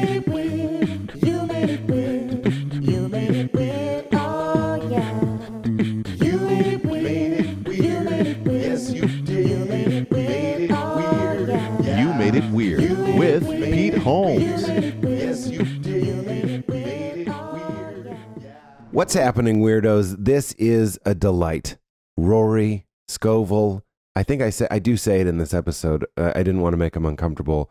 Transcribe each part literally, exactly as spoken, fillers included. made it weird. You made it weird. You made it weird. Oh yeah. You made it weird. You made it weird. Yes, you did. You made it weird. Oh yeah. You made it weird with Pete Holmes. Yes, you did. You made it weird. Oh yeah. What's happening, weirdos? This is a delight. Rory Scovel. I think I say I do say it in this episode. Uh, I didn't want to make him uncomfortable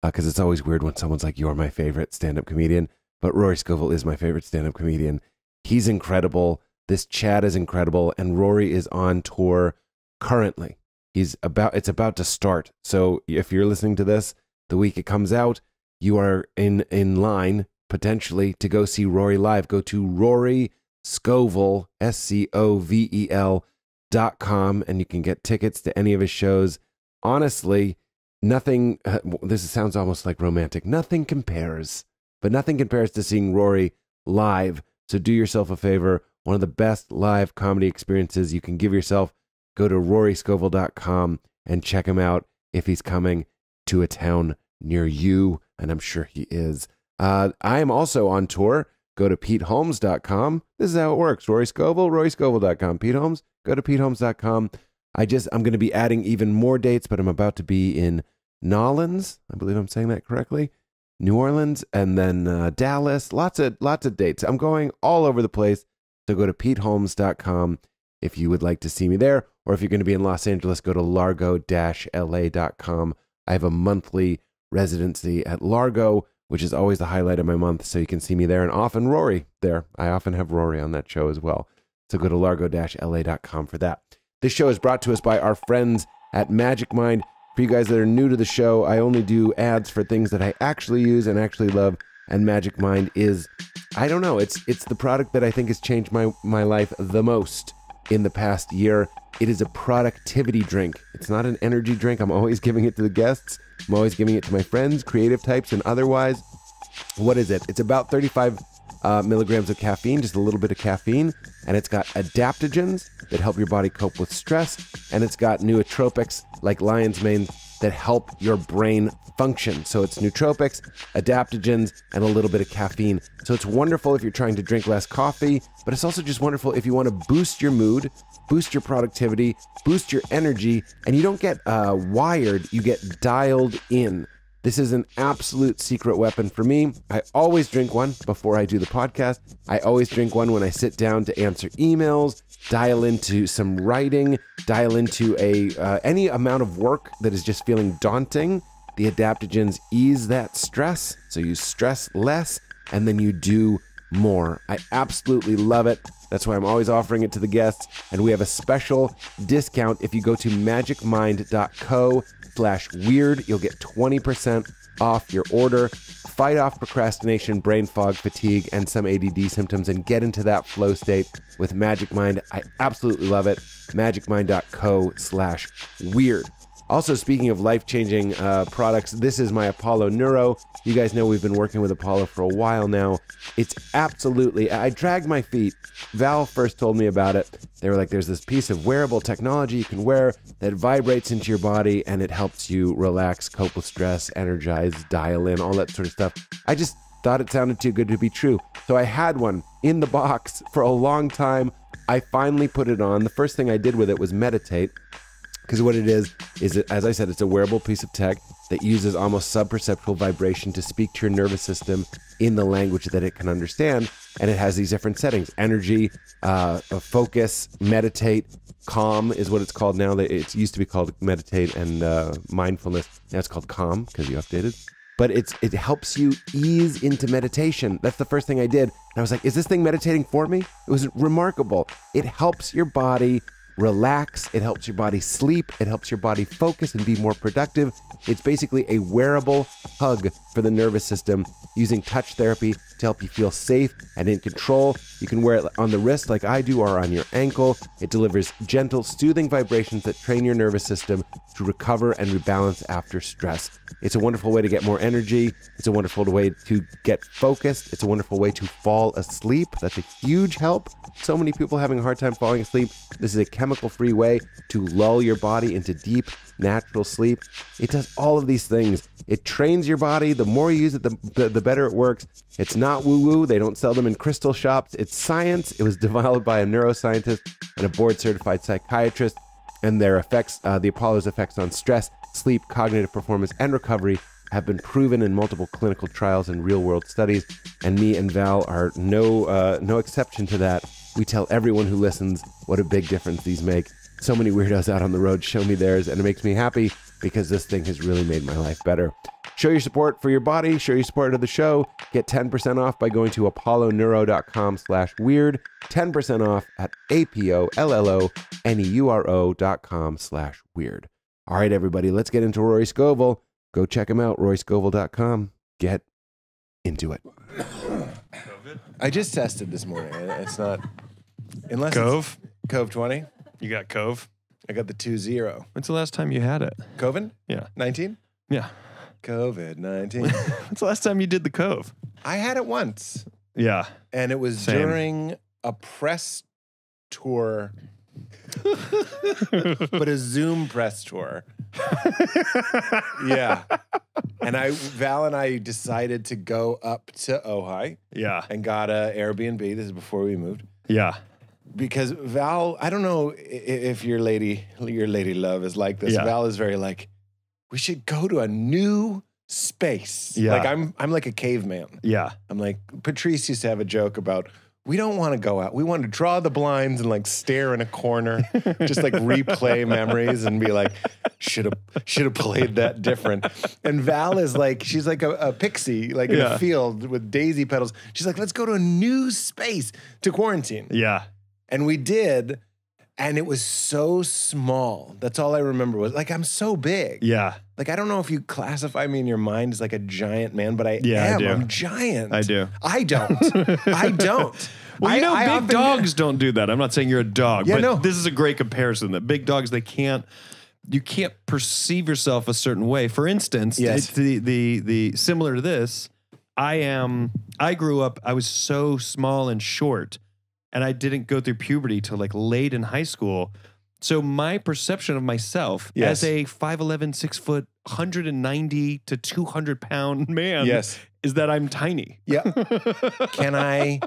because uh, it's always weird when someone's like, "You're my favorite stand-up comedian," but Rory Scovel is my favorite stand-up comedian. He's incredible. This chat is incredible, and Rory is on tour currently. He's about it's about to start. So if you're listening to this the week it comes out, you are in in line potentially to go see Rory live. Go to Rory Scovel S C O V E L dot com and you can get tickets to any of his shows. Honestly, nothing, uh, this sounds almost like romantic, nothing compares, but nothing compares to seeing Rory live. So do yourself a favor, one of the best live comedy experiences you can give yourself. Go to Rory Scovel dot com and check him out if he's coming to a town near you, and I'm sure he is. Uh, I am also on tour. Go to pete holmes dot com. This is how it works. Rory Scovel, Rory Scovel dot com. Pete Holmes, go to pete holmes dot com. I just, I'm going to be adding even more dates, but I'm about to be in Nolens. I believe I'm saying that correctly. New Orleans, and then uh, Dallas. Lots of, lots of dates. I'm going all over the place. So go to pete holmes dot com if you would like to see me there. Or if you're going to be in Los Angeles, go to largo dash L A dot com. I have a monthly residency at Largo, which is always the highlight of my month, so you can see me there, and often Rory there. I often have Rory on that show as well. So go to largo dash L A dot com for that. This show is brought to us by our friends at Magic Mind. For you guys that are new to the show, I only do ads for things that I actually use and actually love, and Magic Mind is, I don't know, it's it's the product that I think has changed my, my life the most in the past year. It is a productivity drink. It's not an energy drink. I'm always giving it to the guests. I'm always giving it to my friends, creative types, and otherwise. What is it? It's about thirty-five uh, milligrams of caffeine, just a little bit of caffeine, and it's got adaptogens that help your body cope with stress, and it's got nootropics like lion's mane that help your brain function. So it's nootropics, adaptogens, and a little bit of caffeine. So it's wonderful if you're trying to drink less coffee, but it's also just wonderful if you want to boost your mood, boost your productivity, boost your energy, and you don't get uh, wired, you get dialed in. This is an absolute secret weapon for me. I always drink one before I do the podcast. I always drink one when I sit down to answer emails, dial into some writing, dial into a uh, any amount of work that is just feeling daunting. The adaptogens ease that stress, so you stress less, and then you do more. I absolutely love it. That's why I'm always offering it to the guests, and we have a special discount. If you go to magic mind dot co slash weird, you'll get twenty percent off your order. Fight off procrastination, brain fog, fatigue, and some A D D symptoms, and get into that flow state with Magic Mind. I absolutely love it. magic mind dot co slash weird. Also, speaking of life-changing uh, products, this is my Apollo Neuro. You guys know we've been working with Apollo for a while now. It's absolutely, I dragged my feet. Val first told me about it. They were like, there's this piece of wearable technology you can wear that vibrates into your body, and it helps you relax, cope with stress, energize, dial in, all that sort of stuff. I just thought it sounded too good to be true. So I had one in the box for a long time. I finally put it on. The first thing I did with it was meditate. Because what it is, is it, as I said, it's a wearable piece of tech that uses almost sub-perceptual vibration to speak to your nervous system in the language that it can understand. And it has these different settings: energy, uh, focus, meditate, calm is what it's called now. It used to be called meditate and uh, mindfulness. Now it's called calm because you updated. But it's it helps you ease into meditation. That's the first thing I did. And I was like, is this thing meditating for me? It was remarkable. It helps your body relax, it helps your body sleep, it helps your body focus and be more productive. It's basically a wearable hug for the nervous system using touch therapy to help you feel safe and in control. You can wear it on the wrist like I do, or on your ankle. It delivers gentle, soothing vibrations that train your nervous system to recover and rebalance after stress. It's a wonderful way to get more energy. It's a wonderful way to get focused. It's a wonderful way to fall asleep. That's a huge help. So many people having a hard time falling asleep. This is a chemical-free way to lull your body into deep, natural sleep. It does all of these things. It trains your body. The more you use it, the, the, the better it works. It's not woo-woo. They don't sell them in crystal shops. It's science. It was developed by a neuroscientist and a board-certified psychiatrist. And their effects, uh, the Apollo's effects on stress, sleep, cognitive performance, and recovery have been proven in multiple clinical trials and real-world studies. And me and Val are no uh, no exception to that. We tell everyone who listens what a big difference these make. So many weirdos out on the road show me theirs, and it makes me happy because this thing has really made my life better. Show your support for your body. Show your support of the show. Get ten percent off by going to apollo neuro dot com slash weird. ten percent off at A P O L L O N E U R O dot com slash weird. All right, everybody, let's get into Rory Scovel. Go check him out, rory scovel dot com. Get into it. I just tested this morning. It's not... unless Cove? It's Cove twenty. You got Cove? I got the two zero. When's the last time you had it? Coven? Yeah. nineteen? Yeah. COVID nineteen. When's the last time you did the Cove? I had it once. Yeah. And it was Same. during a press tour... but a Zoom press tour. Yeah. And I, Val and I decided to go up to Ojai. Yeah. And got an Airbnb. This is before we moved. Yeah. Because Val, I don't know if your lady, your lady love is like this. Yeah. Val is very like, we should go to a new space. Yeah. Like I'm, I'm like a caveman. Yeah. I'm like, Patrice used to have a joke about, we don't want to go out. We want to draw the blinds and like stare in a corner, just like replay memories and be like, should have should have played that different. And Val is like, she's like a, a pixie, like yeah. in a field with daisy petals. She's like, let's go to a new space to quarantine. Yeah. And we did. And it was so small. That's all I remember was like, I'm so big. Yeah. Like, I don't know if you classify me in your mind as like a giant man, but I yeah, am. I do. I'm giant. I do. I don't. I don't. Well, I, you know, I big often... dogs don't do that. I'm not saying you're a dog, yeah, but no. This is a great comparison that big dogs, they can't, you can't perceive yourself a certain way. For instance, yes. the, the, the, the similar to this, I am, I grew up, I was so small and short. And I didn't go through puberty till like late in high school. So my perception of myself yes. as a five eleven, six foot, one hundred ninety to two hundred pound man yes. is that I'm tiny. Yeah. Can I,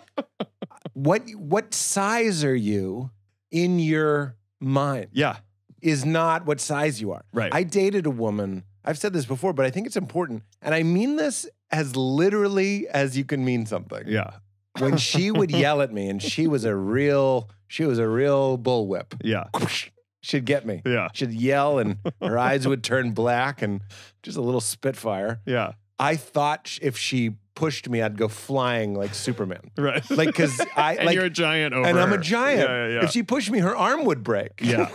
what, what size are you in your mind? Yeah. Is not what size you are. Right. I dated a woman, I've said this before, but I think it's important. And I mean this as literally as you can mean something. Yeah. When she would yell at me, and she was a real, she was a real bullwhip. Yeah. She'd get me. Yeah. She'd yell, and her eyes would turn black, and just a little spitfire. Yeah. I thought if she pushed me, I'd go flying like Superman. Right. Like, because I, and like, you're a giant over And I'm a giant. Yeah, yeah, yeah. If she pushed me, her arm would break. Yeah.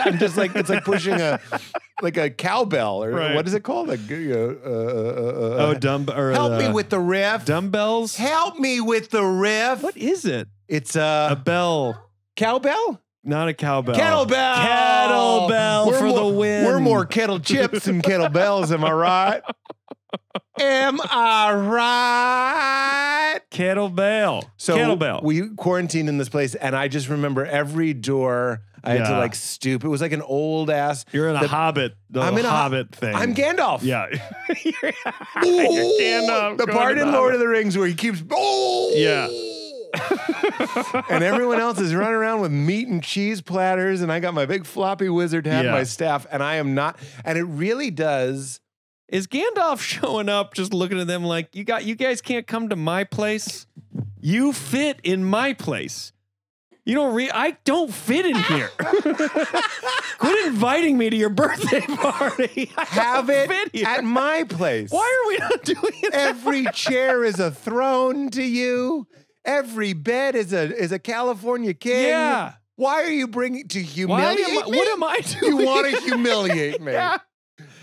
I'm just like, it's like pushing a, like a cowbell or right. what is it called? Like, uh, uh, uh, oh, dumb. Or help uh, me with the riff. Dumbbells? Help me with the riff. What is it? It's uh, a bell. Cowbell? Not a cowbell. Kettlebell. Kettlebell we're for more, the win. We're more kettle chips than kettlebells, am I right? Am I right? Kettlebell. So kettlebell. We quarantined in this place, and I just remember every door I yeah. had to like stoop. It was like an old ass. You're in the, a Hobbit. The I'm in a Hobbit thing. I'm Gandalf. Yeah. You're, you're Gandalf. The part in Lord of the Rings where he keeps. Oh. Yeah. And everyone else is running around with meat and cheese platters, and I got my big floppy wizard hat, yeah. my staff, and I am not. And it really does. Is Gandalf showing up, just looking at them like, you got, you guys can't come to my place. You fit in my place. You don't re. I don't fit in here. Quit inviting me to your birthday party. I Have it at my place. Why are we not doing it? Every chair is a throne to you. Every bed is a is a California king. Yeah. Why are you bringing to humiliate am I, me? What am I doing? You want to humiliate me? Yeah.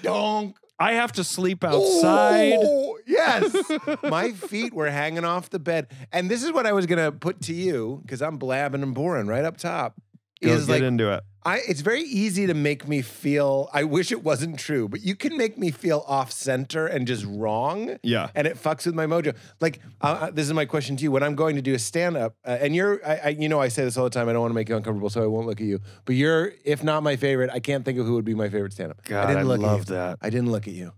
Donk. I have to sleep outside. Ooh, yes. My feet were hanging off the bed, and this is what I was gonna put to you because I'm blabbing and boring right up top. is like, get into it. I, it's very easy to make me feel, I wish it wasn't true, but you can make me feel off center and just wrong. Yeah. And it fucks with my mojo. Like, uh, this is my question to you. When I'm going to do a stand-up, uh, and you're, I, I, you know, I say this all the time, I don't want to make you uncomfortable, so I won't look at you. But you're, if not my favorite, I can't think of who would be my favorite stand-up. God, I, didn't look I love at you. that. I didn't look at you.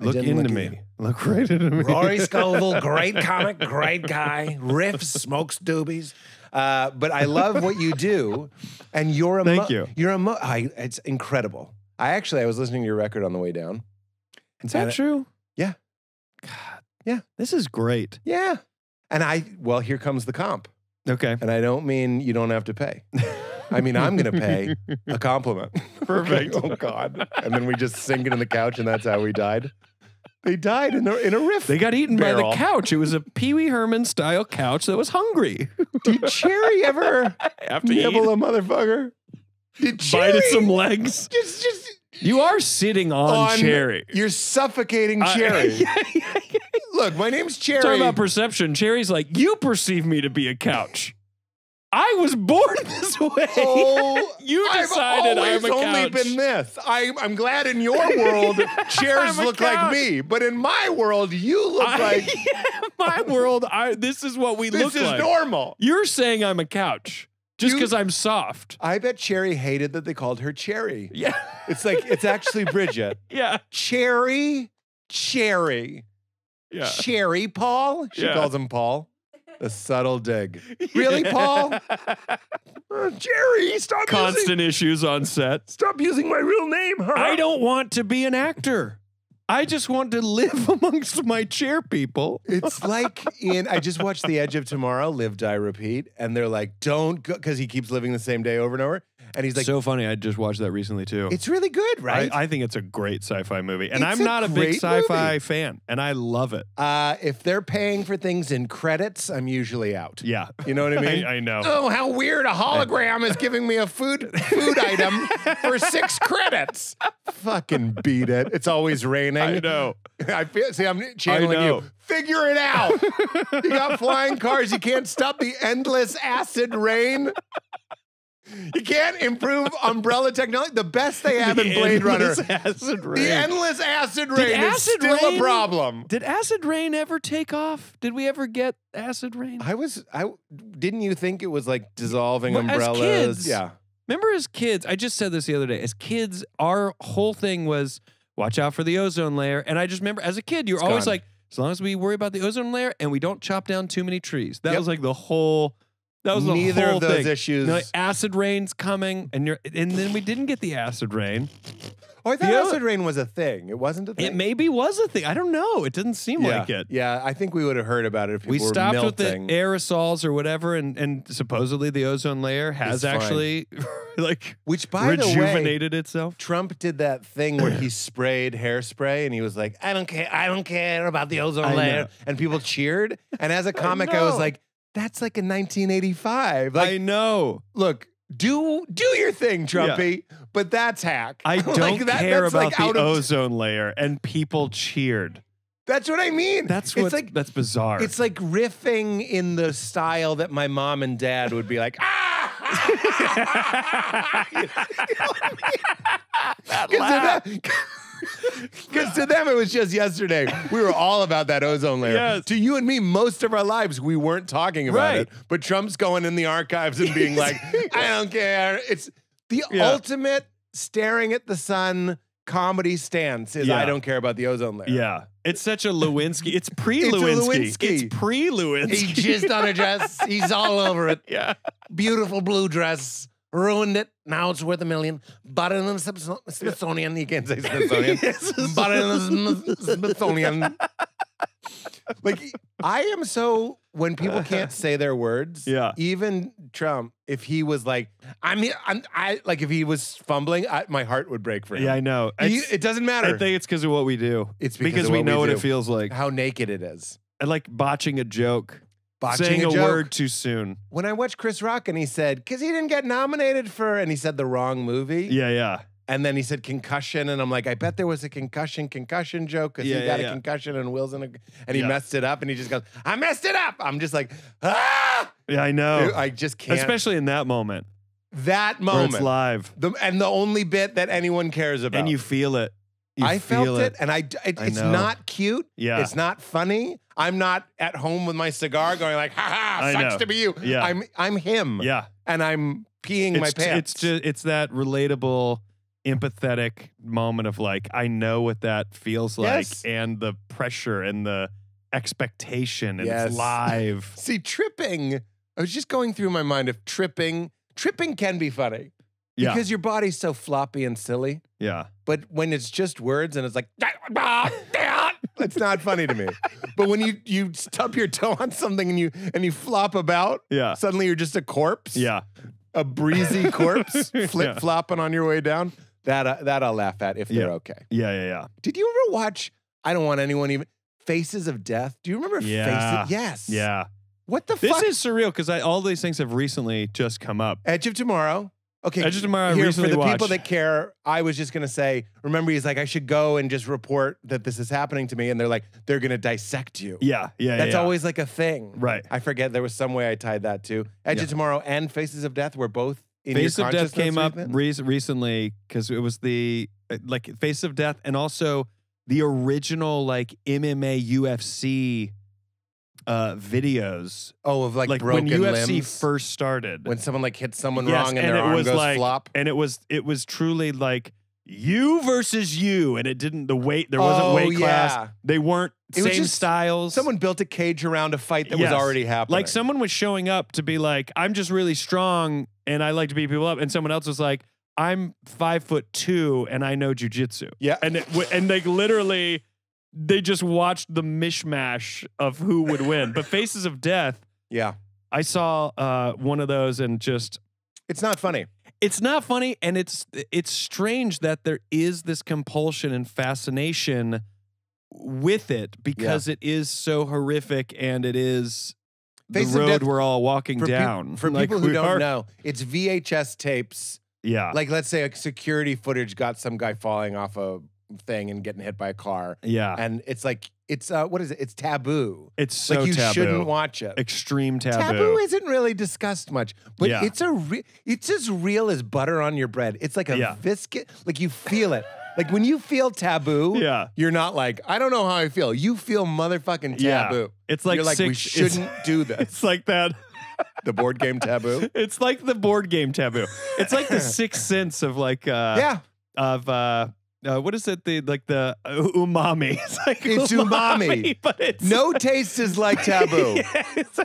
Look into look me. You. Look right into me. Rory Scovel, great comic, great guy. Riffs, smokes doobies. Uh, but I love what you do, and you're a thank you. You're a I, it's incredible. I actually I was listening to your record on the way down. Is that true? It, yeah. God. Yeah. This is great. Yeah. And I well here comes the comp. Okay. And I don't mean you don't have to pay. I mean, I'm going to pay a compliment. Perfect. Okay. Oh, God. And then we just sink into the couch, and that's how we died. They died in, the, in a riff. They got eaten barrel. by the couch. It was a Pee Wee Herman-style couch that was hungry. Did Cherry ever have to nibble eat? a motherfucker? Did Cherry? Bite at some legs? Just, just, you are sitting on, on Cherry. You're suffocating uh, Cherry. Yeah, yeah, yeah. Look, my name's Cherry. Talk about perception. Cherry's like, you perceive me to be a couch. I was born this way. Oh, you decided I've I'm a couch. only been this. I, I'm glad in your world chairs look couch. like me, but in my world you look I, like my world. I this is what we this look like. This is normal. You're saying I'm a couch just because I'm soft. I bet Cherry hated that they called her Cherry. Yeah, it's like it's actually Bridget. Yeah, Cherry, Cherry, yeah, Cherry Paul. She yeah. calls him Paul. A subtle dig. Really, Paul? uh, Jerry, stop Constant using... issues on set. Stop using my real name, huh? I don't want to be an actor. I just want to live amongst my chair people. It's like in... I just watched The Edge of Tomorrow, Live, Die, Repeat, and they're like, don't go... Because he keeps living the same day over and over. And he's like... So funny. I just watched that recently, too. It's really good, right? I, I think it's a great sci-fi movie. And it's I'm not a, a big sci-fi fan. And I love it. Uh, if they're paying for things in credits, I'm usually out. Yeah. You know what I mean? I, I know. Oh, how weird. A hologram is giving me a food, food item for six credits. Fucking beat it. It's always raining. I know. I feel. See, I'm channeling you. Figure it out. You got flying cars. You can't stop the endless acid rain. You can't improve umbrella technology. The best they have the in Blade Runner. Acid rain. The endless acid rain acid is still rain, a problem. Did acid rain ever take off? Did we ever get acid rain? I was. I didn't. You think it was like dissolving well, umbrellas? As kids, yeah. Remember, as kids, I just said this the other day. As kids, our whole thing was. Watch out for the ozone layer. And I just remember as a kid, you're always gone. like, as long as we worry about the ozone layer and we don't chop down too many trees. That yep. was like the whole, that was Neither the whole of those thing. issues. Like, acid rain's coming. And you're, and then we didn't get the acid rain. Oh, I thought the acid other, rain was a thing. It wasn't a thing. It maybe was a thing. I don't know. It didn't seem yeah. like it. Yeah, I think we would have heard about it if people we were stopped melting. with the aerosols or whatever, and and supposedly the ozone layer has it's actually like which by rejuvenated the way, itself. Trump did that thing where he sprayed hairspray, and he was like, "I don't care. I don't care about the ozone I layer," know. and people cheered. And as a comic, I, I was like, "That's like in nineteen eighty-five." Like, I know. Look. Do do your thing, Trumpy, yeah. but that's hack. I don't like that, care that's about like the ozone layer, and people cheered. That's what I mean. That's what. Like, that's bizarre. It's like riffing in the style that my mom and dad would be like, ah! you know what I mean? Because to them, it was just yesterday. We were all about that ozone layer. Yes. To you and me, most of our lives, we weren't talking about right. it. But Trump's going in the archives and being like, I don't care. It's the yeah. ultimate staring at the sun comedy stance is yeah. I don't care about the ozone layer. Yeah. It's such a Lewinsky. It's pre-Lewinsky. It's pre-Lewinsky. He jizzed on a dress. He's all over it. Yeah. Beautiful blue dress. Ruined it. Now it's worth a million. Bought it in the Smithsonian. You can't say Smithsonian. yes. Bought it in the Smithsonian. Like, I am so, when people can't say their words, yeah. even Trump, if he was like, I'm, I'm I like, if he was fumbling, I, my heart would break for him. Yeah, I know. He, it doesn't matter. I think it's because of what we do. It's because, because we what know we what it feels like. How naked it is. And like botching a joke. Botching Saying a, a word too soon. When I watched Chris Rock and he said, because he didn't get nominated for, and he said the wrong movie. Yeah, yeah. And then he said concussion, and I'm like, I bet there was a concussion, concussion joke, because yeah, he got yeah, a yeah. concussion and Will's in a, and he yeah. messed it up, and he just goes, I messed it up. I'm just like, ah! Yeah, I know. I just can't. Especially in that moment. That moment. Where it's live. The, and the only bit that anyone cares about. And you feel it. You I feel felt it, it and I, it, I it's know. Not cute. Yeah. It's not funny. I'm not at home with my cigar going like, ha ha, sucks to be you. Yeah. I'm, I'm him. Yeah. And I'm peeing it's, my pants. It's, just, it's that relatable, empathetic moment of like, I know what that feels like, yes. and the pressure and the expectation, and yes. it's live. See, tripping, I was just going through my mind of tripping. Tripping can be funny. Yeah. Because your body's so floppy and silly. Yeah. But when it's just words and it's like, it's not funny to me. But when you you stub your toe on something and you and you flop about, yeah. suddenly you're just a corpse. Yeah. A breezy corpse flip flopping yeah. on your way down. That uh, that I'll laugh at if they're yeah. okay. Yeah, yeah, yeah. Did you ever watch? I don't want anyone even. Faces of Death. Do you remember? Yeah. Faces? Yes. Yeah. What the this fuck? This is surreal because all these things have recently just come up. Edge of Tomorrow. Okay, I just tomorrow here, recently for the watched. People that care, I was just going to say, remember, he's like, I should go and just report that this is happening to me. And they're like, they're going to dissect you. Yeah, yeah, That's yeah. always like a thing. Right. I forget. There was some way I tied that to. Edge yeah. of Tomorrow and Faces of Death were both in Face your of Death came up re recently because it was the, like, Face of Death and also the original, like, M M A U F C Uh, videos. Oh, of like, like broken when U F C limbs? First started. When someone like hits someone yes, wrong and, and their arm was goes like, flop. And it was it was truly like you versus you, and it didn't the weight there wasn't oh, weight yeah. class. They weren't it same just, styles. Someone built a cage around a fight that yes. was already happening. Like someone was showing up to be like, I'm just really strong and I like to beat people up, and someone else was like, I'm five foot two and I know jujitsu. Yeah, and it, and like literally. They just watched the mishmash of who would win. But Faces of Death. Yeah. I saw uh, one of those and just. It's not funny. It's not funny. And it's it's strange that there is this compulsion and fascination with it because yeah. it is so horrific and it is Face the road Death, we're all walking for down. For like people who don't are, know, it's V H S tapes. Yeah. Like, let's say a security footage got some guy falling off a thing and getting hit by a car. Yeah. And it's like, it's, uh, what is it? It's taboo. It's so taboo. Like you taboo. Shouldn't watch it. Extreme taboo. Taboo isn't really discussed much, but yeah. it's a, re it's as real as butter on your bread. It's like a yeah. biscuit. Like you feel it. Like when you feel taboo, yeah. you're not like, I don't know how I feel. You feel motherfucking taboo. Yeah. It's like, you're like six, we shouldn't do this. It's like that. The board game Taboo. It's like the board game Taboo. It's like the sixth sense of like, uh, yeah. of, uh, Uh, what is it? The like the umami. It's like it's umami, umami but it's no taste is like taboo. yeah, it's,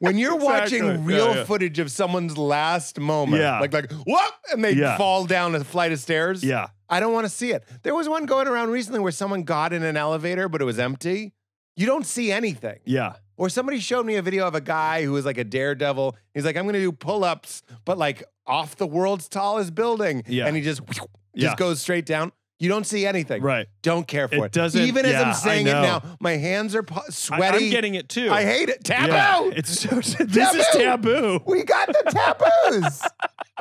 when you're exactly. watching real yeah, yeah. footage of someone's last moment, yeah. like like what, and they yeah. fall down a flight of stairs. Yeah, I don't want to see it. There was one going around recently where someone got in an elevator, but it was empty. You don't see anything. Yeah. Or somebody showed me a video of a guy who was like a daredevil. He's like, I'm gonna do pull-ups, but like off the world's tallest building. Yeah. And he just whoosh, just yeah. goes straight down. You don't see anything. Right. Don't care for it. It doesn't. Even yeah, as I'm saying it now, my hands are sweaty. I, I'm getting it too. I hate it. Taboo. Yeah, it's so, this taboo. is taboo. We got the taboos.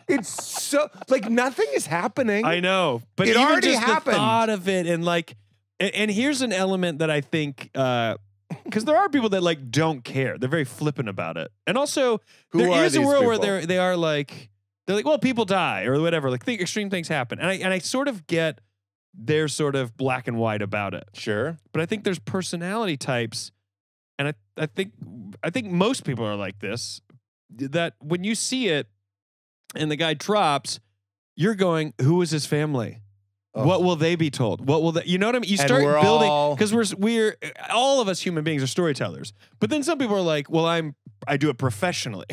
It's so like nothing is happening. I know, but it even already just happened. The thought of it and like, and, and here's an element that I think, because uh, there are people that like don't care. They're very flippant about it, and also Who there is a world people? where they're they are like they're like, well, people die or whatever. Like think extreme things happen, and I and I sort of get. They're sort of black and white about it. Sure. But I think there's personality types, and I, I think I think most people are like this, that when you see it and the guy drops, you're going, who is his family? Oh. What will they be told? What will they, you know what I mean? You start building, because we're, we're, all of us human beings are storytellers. But then some people are like, well, I'm, I do it professionally.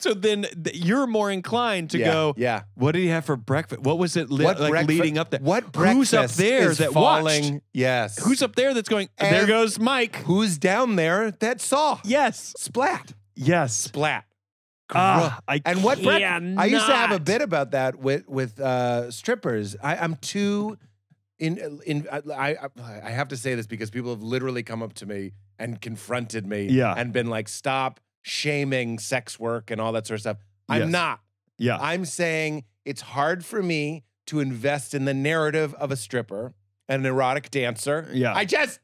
So then th you're more inclined to yeah, go, yeah. What did he have for breakfast? What was it li what like leading up there? What breakfast Who's up there is that falling? Watched? Yes. Who's up there that's going, and there goes Mike. Who's down there that saw? Yes. Splat. Yes. Splat. Uh, I and what breakfast? I used to have a bit about that with, with uh, strippers. I, I'm too, in, in, I, I, I have to say this because people have literally come up to me and confronted me yeah. and been like, stop. Shaming sex work and all that sort of stuff. I'm yes. not. Yeah. I'm saying it's hard for me to invest in the narrative of a stripper and an erotic dancer. Yeah. I just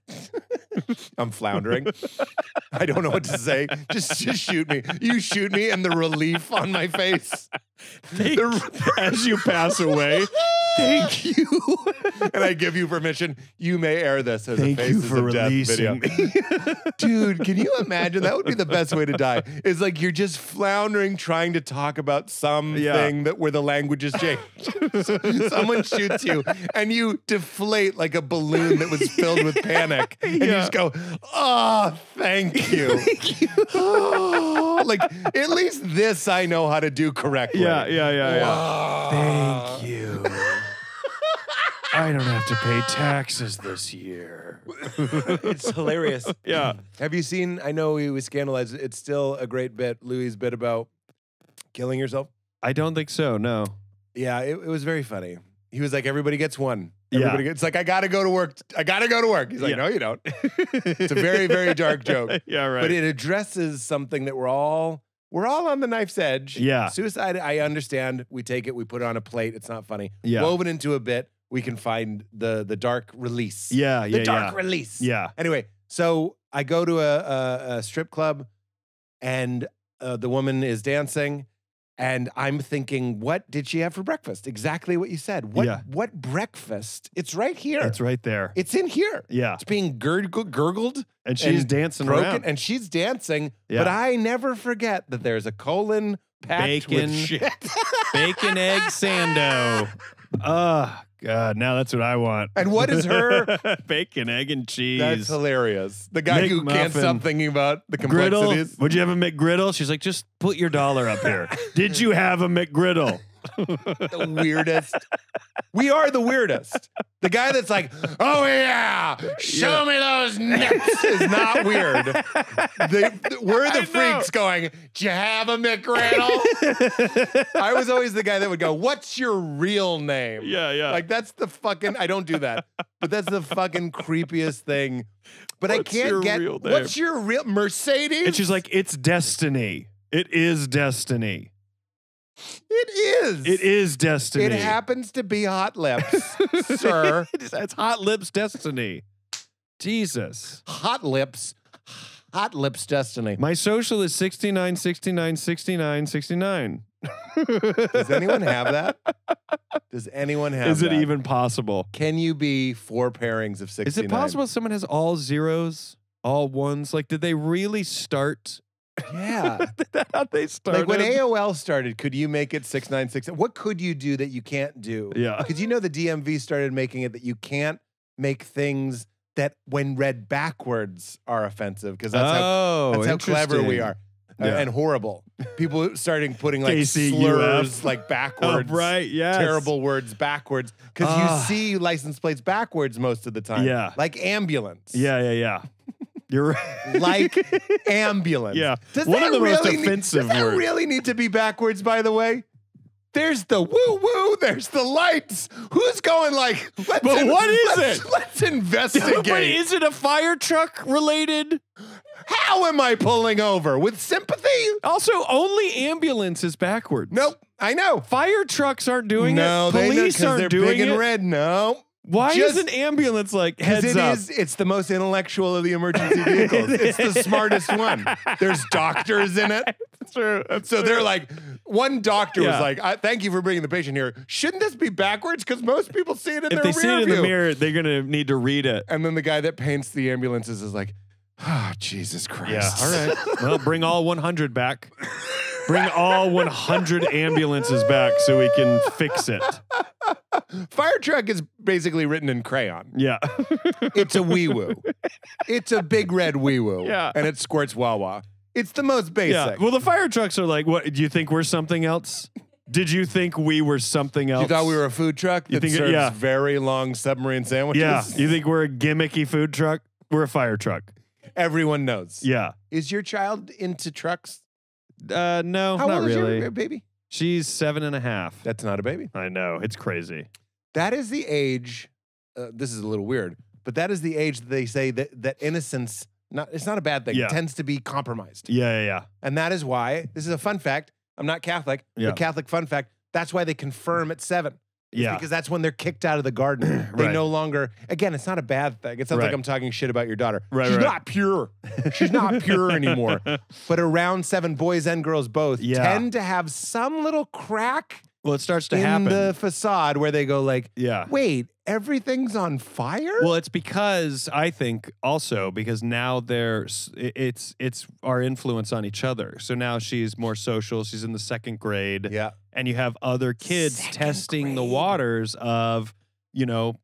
I'm floundering. I don't know what to say. Just just shoot me. You shoot me and the relief on my face. the, as you pass away. Thank you. And I give you permission. You may air this as Thank a Faces of Death video. Dude, can you imagine? That would be the best way to die. It's like you're just floundering, trying to talk about something yeah. that where the language is changed. Someone shoots you, and you deflate like a balloon that was filled with panic. And yeah. you just go, oh, thank you. Thank you. Oh, like, at least this I know how to do correctly. Yeah, yeah, yeah. yeah. Oh, thank you. I don't have to pay taxes this year. It's hilarious. Yeah. Have you seen, I know he was scandalized, it's still a great bit, Louis' bit about killing yourself? I don't think so, no. Yeah, it, it was very funny. He was like, everybody gets one. Everybody yeah. gets, it's like, I gotta go to work. I gotta go to work. He's like, yeah. no, you don't. It's a very, very dark joke. Yeah, right. But it addresses something that we're all... We're all on the knife's edge. Yeah. Suicide, I understand. We take it, we put it on a plate. It's not funny. Yeah. Woven into a bit, we can find the the dark release. Yeah, the yeah, The dark yeah. release. Yeah. Anyway, so I go to a, a, a strip club, and uh, the woman is dancing, and I'm thinking, what did she have for breakfast? Exactly what you said. What yeah. What breakfast? It's right here. It's right there. It's in here. Yeah. It's being gurg gurgled. And she's and dancing broken, around. And she's dancing, yeah. but I never forget that there's a colon packed bacon, with shit. Bacon egg sando. Oh, God, now that's what I want. And what is her? Bacon, egg, and cheese. That's hilarious. The guy Nick who Muffin. Can't stop thinking about the complexities. Griddle. Would you have a McGriddle? She's like, just put your dollar up here. Did you have a McGriddle? The weirdest. We are the weirdest. The guy that's like, oh yeah, show yeah. me those nips is not weird. They, we're the I freaks know. Going, do you have a McGriddle? I was always the guy that would go, what's your real name? Yeah, yeah. Like that's the fucking, I don't do that, but that's the fucking creepiest thing. But what's I can't get, real name? What's your real, Mercedes? And she's like, it's destiny. It is destiny. It is. It is destiny. It happens to be hot lips, sir. It's hot lips destiny. Jesus. Hot lips. Hot lips destiny. My social is sixty-nine, sixty-nine, sixty-nine, sixty-nine. Does anyone have that? Does anyone have that? Is it that? Even possible? Can you be four pairings of sixty-nine? Is it possible someone has all zeros, all ones? Like, did they really start... Yeah, that's how they started. Like when A O L started, could you make it six nine six? What could you do that you can't do? Yeah, because you know the D M V started making it that you can't make things that, when read backwards, are offensive. Because that's oh, how that's how clever we are yeah. uh, and horrible. People starting putting like slurs like backwards, oh, right? Yeah, terrible words backwards. Because uh, you see license plates backwards most of the time. Yeah, like ambulance. Yeah, yeah, yeah. You're right. Like ambulance. Yeah. Does One of the really most offensive need, does words. Does that really need to be backwards, by the way? There's the woo-woo. There's the lights. Who's going like, let's but in, what is let's, it? Let's investigate. But is it a fire truck related? How am I pulling over? With sympathy? Also, only ambulance is backwards. Nope. I know. Fire trucks aren't doing no, it. Police they know, aren't doing it. Big and red. No. Why Just, is an ambulance like heads it up? Is, it's the most intellectual of the emergency vehicles. It's the smartest one. There's doctors in it. That's true. That's so true. They're like, one doctor yeah. was like, I, thank you for bringing the patient here. Shouldn't this be backwards? Because most people see it in if their rear If they see it in view. The mirror, they're going to need to read it. And then the guy that paints the ambulances is like, oh, Jesus Christ. Yeah, all right. Well, bring all one hundred back. Bring all one hundred ambulances back so we can fix it. Fire truck is basically written in crayon. Yeah. It's a wee-woo. It's a big red wee-woo. Yeah. And it squirts wah-wah. It's the most basic. Yeah. Well, the fire trucks are like, what, do you think we're something else? Did you think we were something else? You thought we were a food truck that you think serves it, yeah. very long submarine sandwiches? Yeah. You think we're a gimmicky food truck? We're a fire truck. Everyone knows. Yeah. Is your child into trucks? Uh, no, How not really. How old is your baby? She's seven and a half. That's not a baby. I know. It's crazy. That is the age. Uh, this is a little weird, but that is the age that they say that that innocence, not it's not a bad thing, yeah. tends to be compromised. Yeah, yeah, yeah. And that is why, this is a fun fact, I'm not Catholic, yeah. but Catholic fun fact, that's why they confirm at seven. It's yeah. because that's when they're kicked out of the garden. They right. no longer, again, it's not a bad thing. It sounds right. like I'm talking shit about your daughter. Right, She's right. not pure. She's not pure anymore. But around seven, boys and girls both, yeah. tend to have some little crack Well, it starts to in happen. the facade where they go like, yeah. wait, everything's on fire? Well, it's because, I think, also, because now there's, it's, it's our influence on each other. So now she's more social. She's in the second grade. Yeah. And you have other kids second testing grade. the waters of, you know,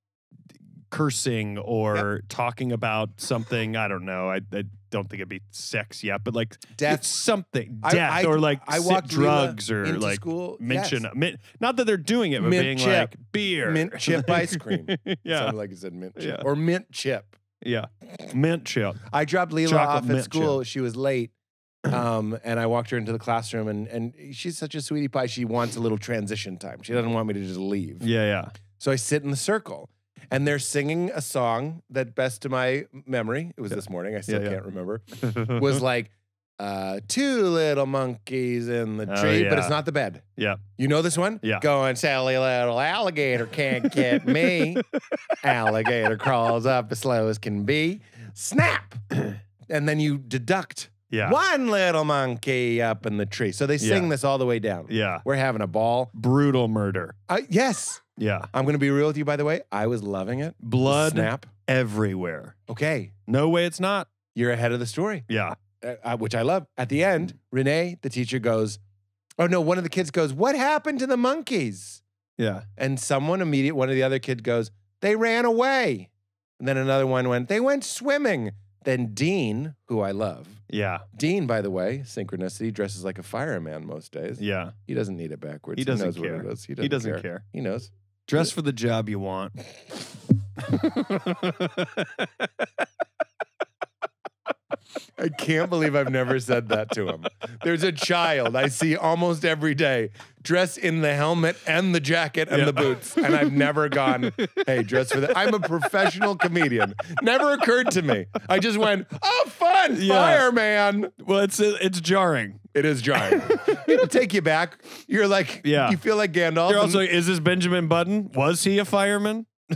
cursing or yep. talking about something. I don't know. I, I don't think it'd be sex yet, but like death, it's something I, death I, or like I sit drugs Lila or like school. mention. Yes. Mint, not that they're doing it, but mint being chip. like beer, mint chip ice cream. yeah, sounded like you said mint chip yeah. or mint chip. Yeah, mint chip. I dropped Lila Chocolate off at school. Chip. She was late, um, and I walked her into the classroom. And and she's such a sweetie pie. She wants a little transition time. She doesn't want me to just leave. Yeah, yeah. So I sit in the circle. And they're singing a song that, best to my memory, it was yeah. this morning, I still yeah, yeah. can't remember, was like, uh, two little monkeys in the tree, oh, yeah. but it's not the bed. Yeah. You know this one? Yeah. Going, silly little alligator can't get me. Alligator crawls up as slow as can be. Snap! And then you deduct. Yeah. One little monkey up in the tree. So they sing yeah. this all the way down. Yeah. We're having a ball. Brutal murder. Uh, yes. Yeah. I'm going to be real with you, by the way. I was loving it. Blood snap everywhere. Okay. No way it's not. You're ahead of the story. Yeah. Uh, which I love. At the end, Renee, the teacher, goes, oh, no, one of the kids goes, what happened to the monkeys? Yeah. And someone immediate, one of the other kids goes, they ran away. And then another one went, they went swimming. Then Dean, who I love. Yeah. Dean, by the way, synchronicity, dresses like a fireman most days. Yeah. He doesn't need it backwards. He doesn't he knows care. What it is. He doesn't, he doesn't care. care. He knows. Dress for the job you want. I can't believe I've never said that to him. There's a child I see almost every day dress in the helmet and the jacket and yeah. the boots. And I've never gone, hey, dress for that. I'm a professional comedian. Never occurred to me. I just went, oh, fun, yeah. fireman. Well, it's, it's jarring. It is jarring. It'll take you back. You're like, yeah. you feel like Gandalf. You're also, is this Benjamin Button? Was he a fireman? I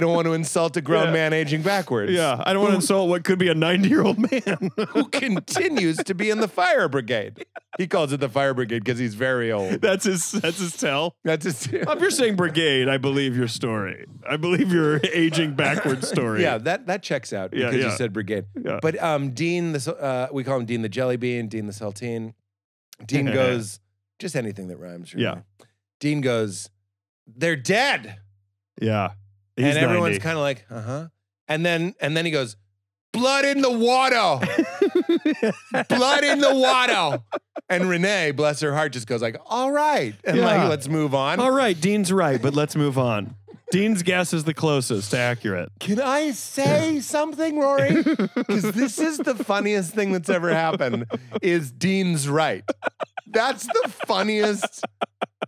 don't want to insult a grown yeah. man aging backwards. Yeah, I don't want to insult what could be a ninety-year-old man who continues to be in the fire brigade. He calls it the fire brigade because he's very old. That's his. That's his tell. That's his. If you're saying brigade, I believe your story. I believe your aging backwards story. Yeah, that that checks out because yeah, yeah. you said brigade. Yeah. But um, Dean, the uh, we call him Dean the Jelly Bean, Dean the Saltine. Dean goes, just anything that rhymes. Really. Yeah. Dean goes, they're dead. Yeah. He's and everyone's kind of like, uh-huh. And then and then he goes, blood in the water. Blood in the water. And Renee, bless her heart, just goes like, all right. And yeah. like, let's move on. All right, Dean's right, but let's move on. Dean's guess is the closest to accurate. Can I say something, Rory? Because this is the funniest thing that's ever happened is Dean's right. That's the funniest.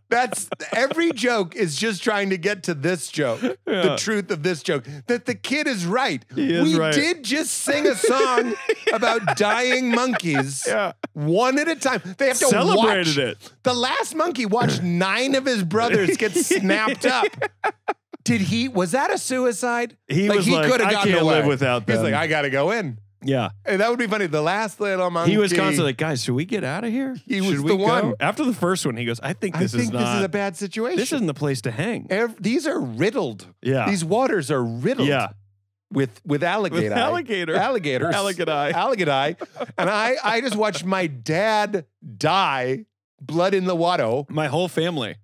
That's every joke is just trying to get to this joke, yeah. the truth of this joke, that the kid is right. He is we right. did just sing a song yeah. about dying monkeys yeah. one at a time. They have to Celebrated watch. it. The last monkey watched nine of his brothers get snapped up. Did he? Was that a suicide? He like, was he like, I can't away. live without that. He's like, I got to go in. Yeah. And that would be funny. The last little monkey. He was constantly like, guys, should we get out of here? He was should the one. Go? After the first one, he goes, I think this I think is not. This is a bad situation. This isn't the place to hang. Every, these are riddled. Yeah. These waters are riddled. Yeah. With, with alligator. With alligator. Alligators. Alligator. Alligator. And I, I just watched my dad die, blood in the water. My whole family.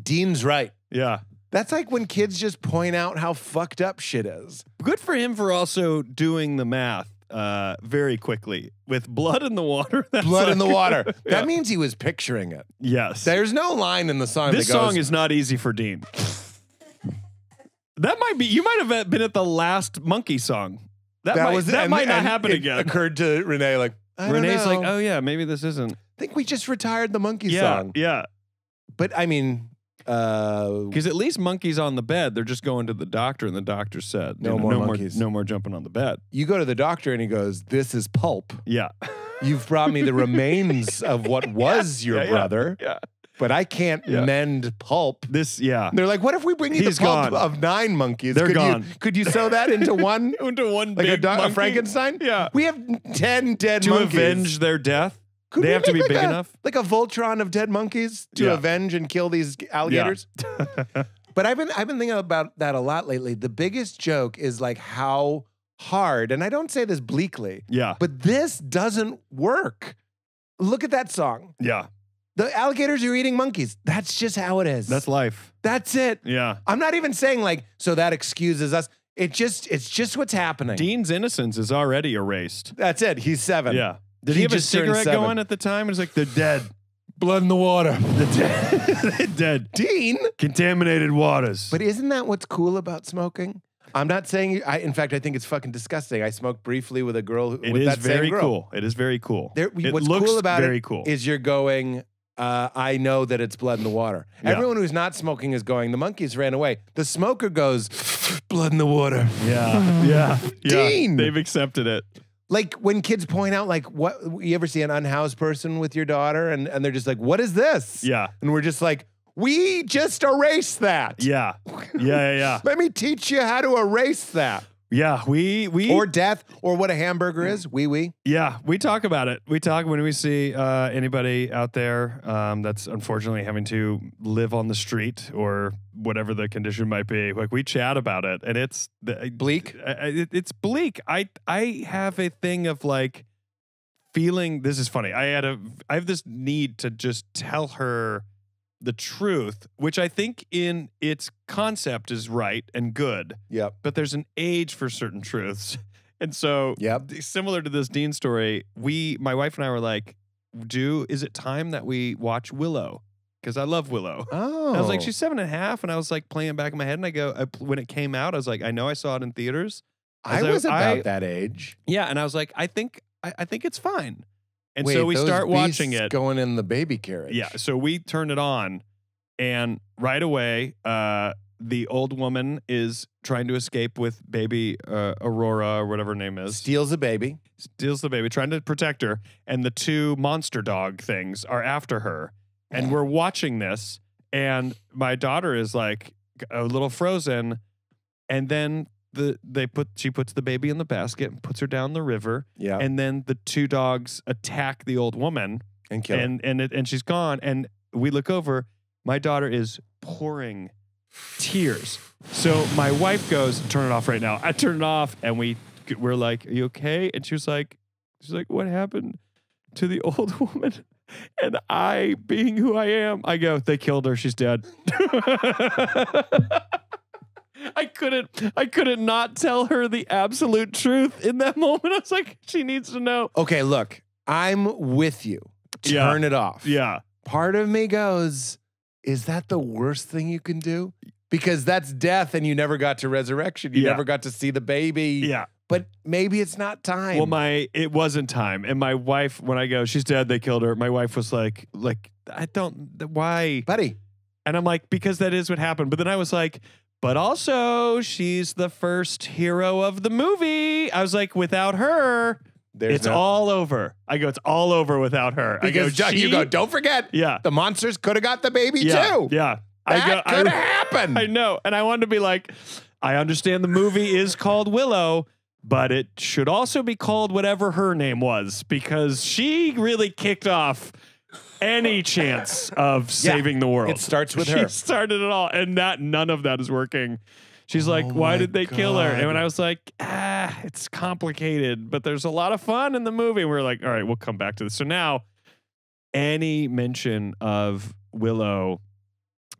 Dean's right. Yeah. That's like when kids just point out how fucked up shit is. Good for him for also doing the math. Uh, very quickly with blood in the water. That's blood like, in the water. That yeah. means he was picturing it. Yes. There's no line in the song. This that goes, song is not easy for Dean. That might be. You might have been at the last monkey song. That, that might, was that and, might not happen it again. Occurred to Renee like I Renee's don't know. like, oh yeah, maybe this isn't. I think we just retired the monkey yeah, song. Yeah. But I mean. Because uh, at least monkeys on the bed, they're just going to the doctor, and the doctor said, "No, you know, more no monkeys, more, no more jumping on the bed." You go to the doctor, and he goes, "This is pulp." Yeah, you've brought me the remains of what was yeah, your yeah, brother. Yeah, but I can't yeah. mend pulp. This, yeah. They're like, what if we bring you He's the pulp gone. of nine monkeys? They're could gone. You, could you sew that into one? into one like big a, monkey? a Frankenstein? Yeah. We have ten dead to monkeys. To avenge their death? Could they have to be like big a, enough? Like a Voltron of dead monkeys to yeah. avenge and kill these alligators? Yeah. But I've been, I've been thinking about that a lot lately. The biggest joke is like how hard, and I don't say this bleakly, yeah. but this doesn't work. Look at that song. Yeah. The alligators are eating monkeys. That's just how it is. That's life. That's it. Yeah. I'm not even saying like, so that excuses us. It just, it's just what's happening. Dean's innocence is already erased. That's it. He's seven. Yeah. Did he, he have a cigarette going at the time? It was like, they're dead. Blood in the water. They're dead. They're dead. Dean. Contaminated waters. But isn't that what's cool about smoking? I'm not saying, I, in fact, I think it's fucking disgusting. I smoked briefly with a girl who, it with that same girl. Cool. It is very cool. There, it what's looks cool about very it cool. is you're going, uh, I know that it's blood in the water. Yeah. Everyone who's not smoking is going, the monkeys ran away. The smoker goes, blood in the water. Yeah, yeah, yeah. Dean. They've accepted it. Like when kids point out, like, what, you ever see an unhoused person with your daughter and, and they're just like, what is this? Yeah. And we're just like, we just erased that. Yeah. Yeah, yeah, yeah. Let me teach you how to erase that. Yeah, we, we. Or death, or what a hamburger is, wee wee. Yeah, we talk about it. We talk when we see uh, anybody out there um, that's unfortunately having to live on the street or whatever the condition might be. Like, we chat about it, and it's. The, bleak? It, it's bleak. I, I have a thing of like feeling, this is funny. I had a, I have this need to just tell her the truth, which I think in its concept is right and good. Yeah. But there's an age for certain truths. And so yep. similar to this Dean story, we, my wife and I were like, do, is it time that we watch Willow? Because I love Willow. Oh. And I was like, she's seven and a half. And I was like playing back in my head. And I go, I, when it came out, I was like, I know I saw it in theaters. I was, I was about I, that age. Yeah. And I was like, I think, I, I think it's fine. And Wait, so we start watching it. Going in the baby carriage. Yeah. So we turn it on, and right away, uh, the old woman is trying to escape with baby uh, Aurora or whatever her name is. Steals the baby. Steals the baby, trying to protect her. And the two monster dog things are after her. And we're watching this, and my daughter is like a little frozen, and then. The, they put she puts the baby in the basket and puts her down the river. Yeah. And then the two dogs attack the old woman and kill and her. and it, and she's gone. And we look over. My daughter is pouring tears. So my wife goes, "Turn it off right now." I turn it off, and we we're like, "Are you okay?" And she was like, "She's like, what happened to the old woman?" And I, being who I am, I go, "They killed her. She's dead." I couldn't, I couldn't not tell her the absolute truth in that moment. I was like, she needs to know. Okay, look, I'm with you. Turn yeah. it off. Yeah. Part of me goes, is that the worst thing you can do? Because that's death and you never got to resurrection. You yeah. never got to see the baby. Yeah. But maybe it's not time. Well, my, it wasn't time. And my wife, when I go, she's dead, they killed her. My wife was like, like, I don't, why? Buddy. And I'm like, because that is what happened. But then I was like, but also, she's the first hero of the movie. I was like, without her, There's it's no all over. I go, it's all over without her. Because I go, she, you go, don't forget, yeah. the monsters could have got the baby yeah, too. Yeah, that could have happened. I know, and I wanted to be like, I understand the movie is called Willow, but it should also be called whatever her name was, because she really kicked off any chance of saving yeah, the world. It starts with her. She started it all, and that none of that is working. She's oh like, why did they God. kill her? And when I was like, ah, it's complicated, but there's a lot of fun in the movie. We we're like, all right, we'll come back to this. So now, any mention of Willow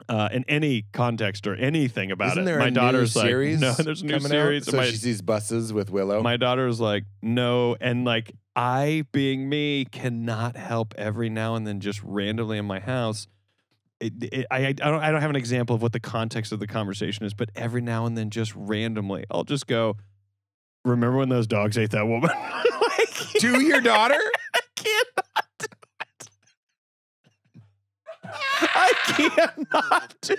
uh, in any context or anything about Isn't there it, my a daughter's new like, series no, there's a new series. Out? So my, she sees buses with Willow. My daughter's like, no, and like, I, being me, cannot help every now and then just randomly in my house. It, it, I, I, don't, I don't have an example of what the context of the conversation is, but every now and then just randomly, I'll just go, remember when those dogs ate that woman? Like, to your daughter? I cannot do it. I cannot do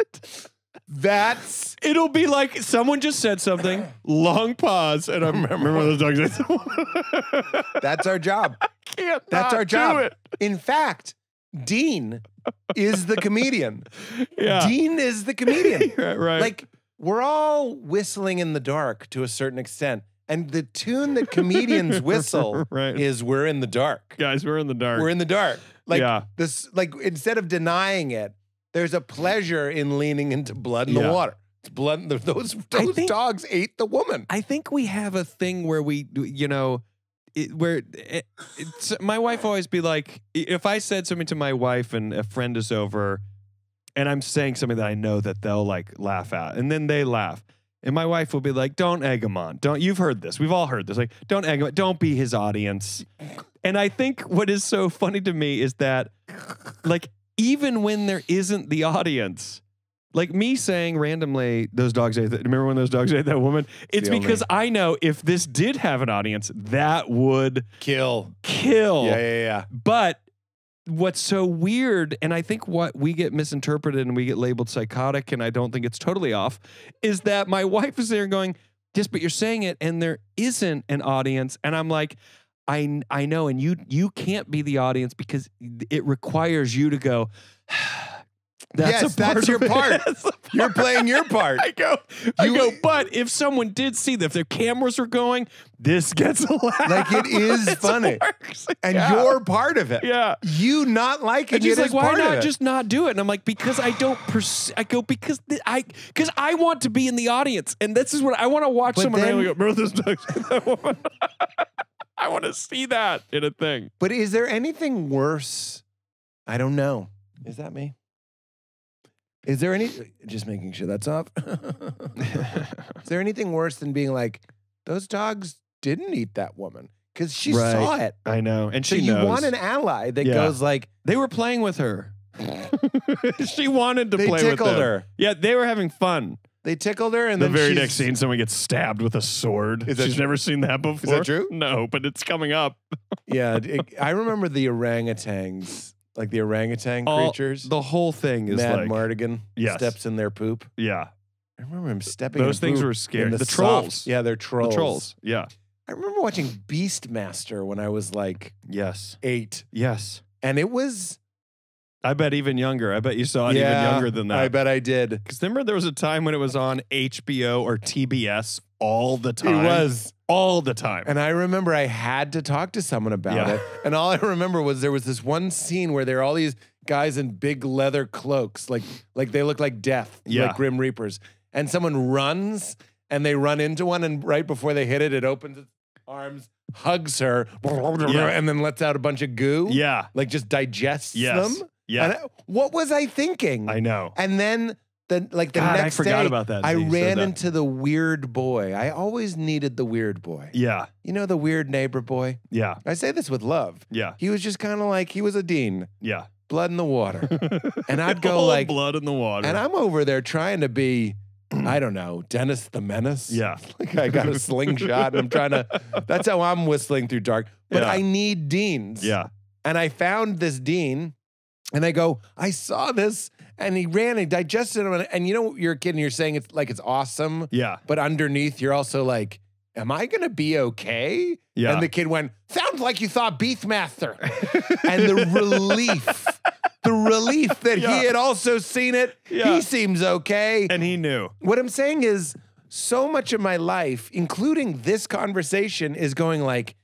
it. That's it'll be like someone just said something, long pause, and I remember those dogs. That's our job. I can't. That's our job. Do it. In fact, Dean is the comedian. Yeah. Dean is the comedian. Right, right. Like, we're all whistling in the dark to a certain extent. And the tune that comedians whistle right. is we're in the dark. Guys, we're in the dark. We're in the dark. Like yeah. this, like instead of denying it, there's a pleasure in leaning into blood in yeah. the water. It's blood in the, those those think, dogs ate the woman. I think we have a thing where we, you know, it, where it, it's, my wife always be like, if I said something to my wife and a friend is over and I'm saying something that I know that they'll like laugh at and then they laugh. And my wife will be like, don't egg him on. Don't, you've heard this. We've all heard this. Like, don't egg him on. Don't be his audience. And I think what is so funny to me is that, like, even when there isn't the audience, like me saying randomly, those dogs ate that. Remember when those dogs ate that woman? It's Feel because me. I know if this did have an audience, that would kill. Kill. Yeah, yeah, yeah. But what's so weird, and I think what we get misinterpreted and we get labeled psychotic, and I don't think it's totally off, is that my wife is there going, yes, but you're saying it, and there isn't an audience. And I'm like, I I know, and you you can't be the audience because it requires you to go, that's yes, a part that's your part. That's part. You're playing your part. I go, I you, go, but if someone did see that, if their cameras were going, this gets a laugh. Like, it is funny. Works. And yeah. you're part of it. Yeah. You not liking it is like, why part not of it? Just not do it? And I'm like, because I don't, I go, because I because I want to be in the audience. And this is what, I want to watch but someone then, and go, remember this dog? I want to see that in a thing. But is there anything worse? I don't know. Is that me? Is there any, just making sure that's off. Is there anything worse than being like, those dogs didn't eat that woman? Because she right. saw it. I know. And she so knows. You want an ally that yeah. goes like, they were playing with her. She wanted to they play with her. They tickled her. Yeah, they were having fun. They tickled her, and the then the very next scene, someone gets stabbed with a sword. She's true? Never seen that before. Is that true? No, but it's coming up. Yeah, it, I remember the orangutans. Like the orangutan All, creatures. The whole thing is Mad like... Mad Mardigan yes. steps in their poop. Yeah. I remember him stepping Those in Those things poop were scary. The, the trolls. Soft, yeah, they're trolls. The trolls, yeah. I remember watching Beastmaster when I was like... Yes. Eight. Yes. And it was... I bet even younger. I bet you saw it yeah, even younger than that. I bet I did. Because remember there was a time when it was on H B O or T B S all the time. It was. All the time. And I remember I had to talk to someone about yeah. it. And all I remember was there was this one scene where there are all these guys in big leather cloaks. Like, like they look like death, yeah. like Grim Reapers. And someone runs and they run into one. And right before they hit it, it opens its arms, hugs her, yeah. and then lets out a bunch of goo. Yeah. Like just digests yes. them. Yeah. And I, what was I thinking? I know. And then... The, like the God, next I forgot day, about that. I ran that. into the weird boy. I always needed the weird boy. Yeah. You know, the weird neighbor boy? Yeah. I say this with love. Yeah. He was just kind of like, he was a dean. Yeah. Blood in the water. And I'd go All like. Blood in the water. And I'm over there trying to be, I don't know, Dennis the Menace. Yeah. Like I got a slingshot and I'm trying to, that's how I'm whistling through dark. But yeah. I need deans. Yeah. And I found this dean and I go, I saw this. And he ran and digested him. And, and you know, you're a kid and you're saying it's like it's awesome. Yeah. But underneath, you're also like, am I going to be okay? Yeah. And the kid went, sounds like you thought Beastmaster. And the relief, the relief that yeah. he had also seen it. Yeah. He seems okay. And he knew. What I'm saying is so much of my life, including this conversation, is going like,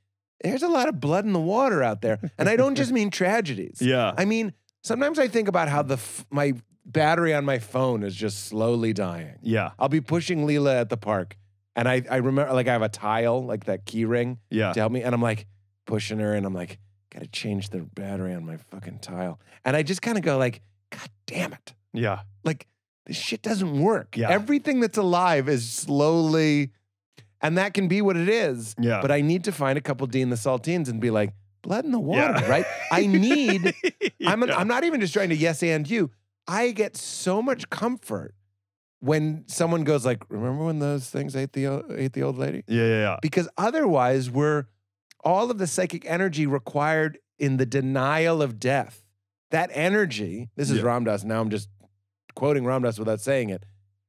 there's a lot of blood in the water out there. And I don't just mean tragedies. Yeah. I mean... Sometimes I think about how the f my battery on my phone is just slowly dying. Yeah. I'll be pushing Leela at the park. And I, I remember, like, I have a tile, like that key ring yeah. to help me. And I'm, like, pushing her. And I'm, like, got to change the battery on my fucking tile. And I just kind of go, like, God damn it. Yeah. Like, this shit doesn't work. Yeah. Everything that's alive is slowly. And that can be what it is. Yeah. But I need to find a couple Dean the Saltines and be like, blood in the water, yeah. right? I need, I'm, an, I'm not even just trying to yes and you. I get so much comfort when someone goes like, remember when those things ate the, ate the old lady? Yeah, yeah, yeah. Because otherwise we're, all of the psychic energy required in the denial of death, that energy, this is yeah. Ram Dass, now I'm just quoting Ram Dass without saying it.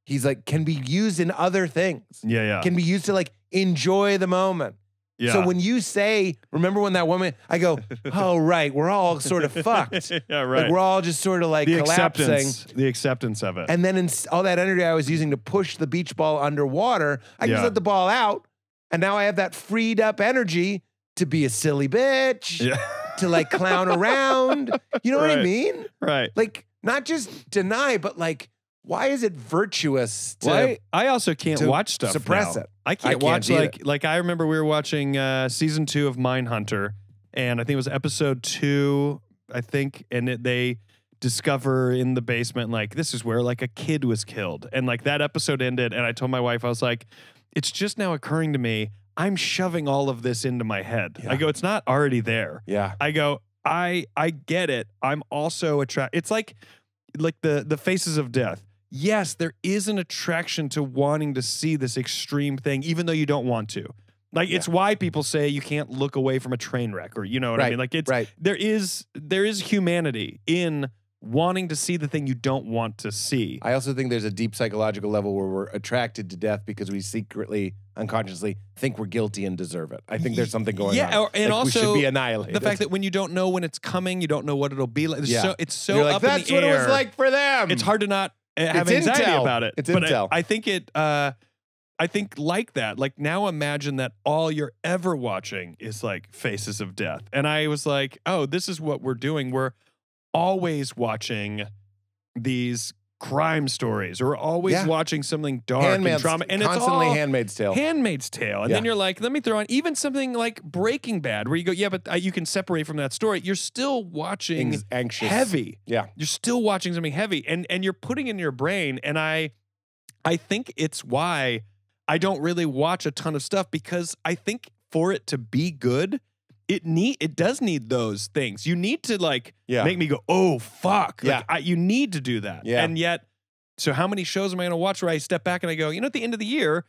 He's like, can be used in other things. Yeah, yeah. Can be used to like enjoy the moment. Yeah. So when you say, remember when that woman, I go, oh, right, we're all sort of fucked. Yeah, right. Like, we're all just sort of like the collapsing. Acceptance, the acceptance of it. And then in all that energy I was using to push the beach ball underwater, I yeah. just let the ball out, and now I have that freed up energy to be a silly bitch, yeah. to like clown around. You know right. what I mean? Right. Like, not just deny, but like, why is it virtuous to, well, I, I also can't watch stuff suppress now. It. I can't, I can't watch, like, it. Like I remember we were watching uh, season two of Mindhunter, and I think it was episode two, I think, and it, they discover in the basement, like, this is where, like, a kid was killed. And, like, that episode ended, and I told my wife, I was like, it's just now occurring to me, I'm shoving all of this into my head. Yeah. I go, it's not already there. Yeah. I go, I I get it. I'm also attracted. It's like, like the, the faces of death. Yes, there is an attraction to wanting to see this extreme thing, even though you don't want to. Like, yeah. it's why people say you can't look away from a train wreck, or you know what right. I mean? Like, it's right. there is there is humanity in wanting to see the thing you don't want to see. I also think there's a deep psychological level where we're attracted to death because we secretly, unconsciously, think we're guilty and deserve it. I think there's something going yeah, on. Yeah, and like also we should be annihilated. The fact that when you don't know when it's coming, you don't know what it'll be like. Yeah. So, it's so You're like, up That's in the what air. It was like for them. It's hard to not have it's anxiety intel. About it. It's but intel. I, I think it, uh, I think like that, like now imagine that all you're ever watching is like Faces of Death. And I was like, oh, this is what we're doing. We're always watching these crime stories, or always yeah. watching something dark Handmaid's, and trauma. And constantly it's all Handmaid's Tale. Handmaid's Tale. And yeah. then you're like, let me throw on even something like Breaking Bad, where you go, yeah, but uh, you can separate from that story. You're still watching Things anxious. Heavy. Yeah. You're still watching something heavy, and and you're putting it in your brain. And I, I think it's why I don't really watch a ton of stuff, because I think for it to be good, It need it does need those things. You need to like yeah. make me go, oh fuck. Like, yeah, I, you need to do that. Yeah. And yet, so how many shows am I going to watch where I step back and I go, you know, at the end of the year,